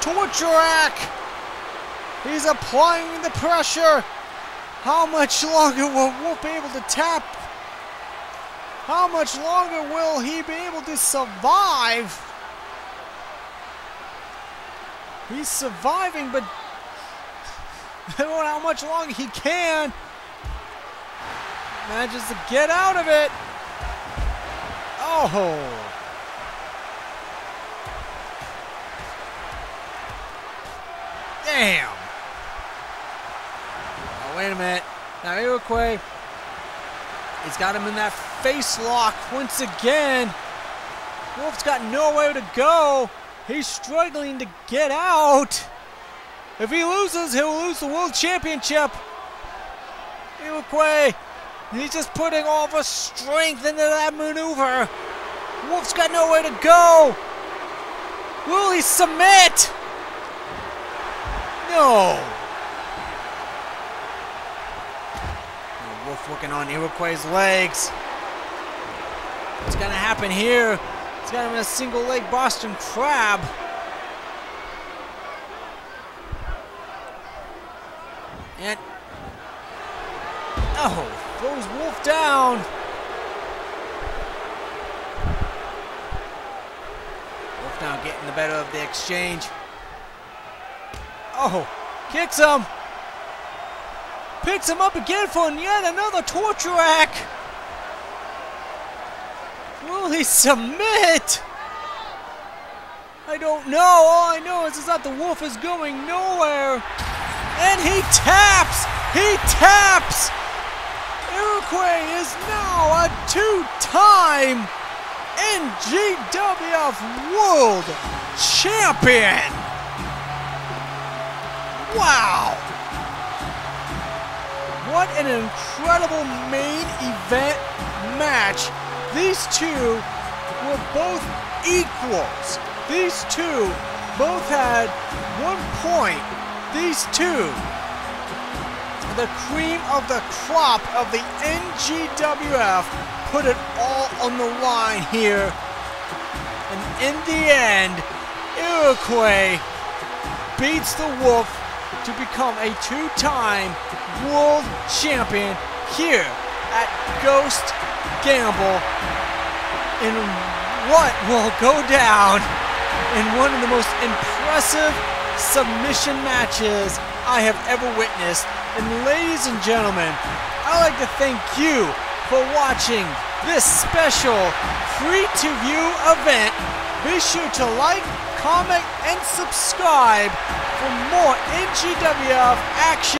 Torture Rack. He's applying the pressure. How much longer will Wolf be able to tap? How much longer will he be able to survive? He's surviving, but I don't know how much longer he can. Manages to get out of it. Oh. Damn. Oh, wait a minute. Now Iroquois, he's got him in that face lock once again. Wolf's got nowhere to go. He's struggling to get out. If he loses, he'll lose the World Championship. Iroquois, he's just putting all of his strength into that maneuver. Wolf's got nowhere to go. Will he submit? No! Wolf working on Iroquois' legs. What's gonna happen here? It's got him in a single leg Boston Crab. And. Oh! Throws Wolf down! Wolf now getting the better of the exchange. Oh, kicks him. Picks him up again for yet another torture rack. Will he submit? I don't know. All I know is, is that the Wolf is going nowhere. And he taps. He taps. Iroquois is now a two-time N G W F World Champion. Wow! What an incredible main event match. These two were both equals. These two both had one point. These two, the cream of the crop of the N G W F, put it all on the line here. And in the end, Iroquois beats the Wolf to become a two-time world champion here at Ghost Gamble in what will go down in one of the most impressive submission matches I have ever witnessed. And ladies and gentlemen, I'd like to thank you for watching this special free-to-view event. Be sure to like, comment, and subscribe for more N G W F action.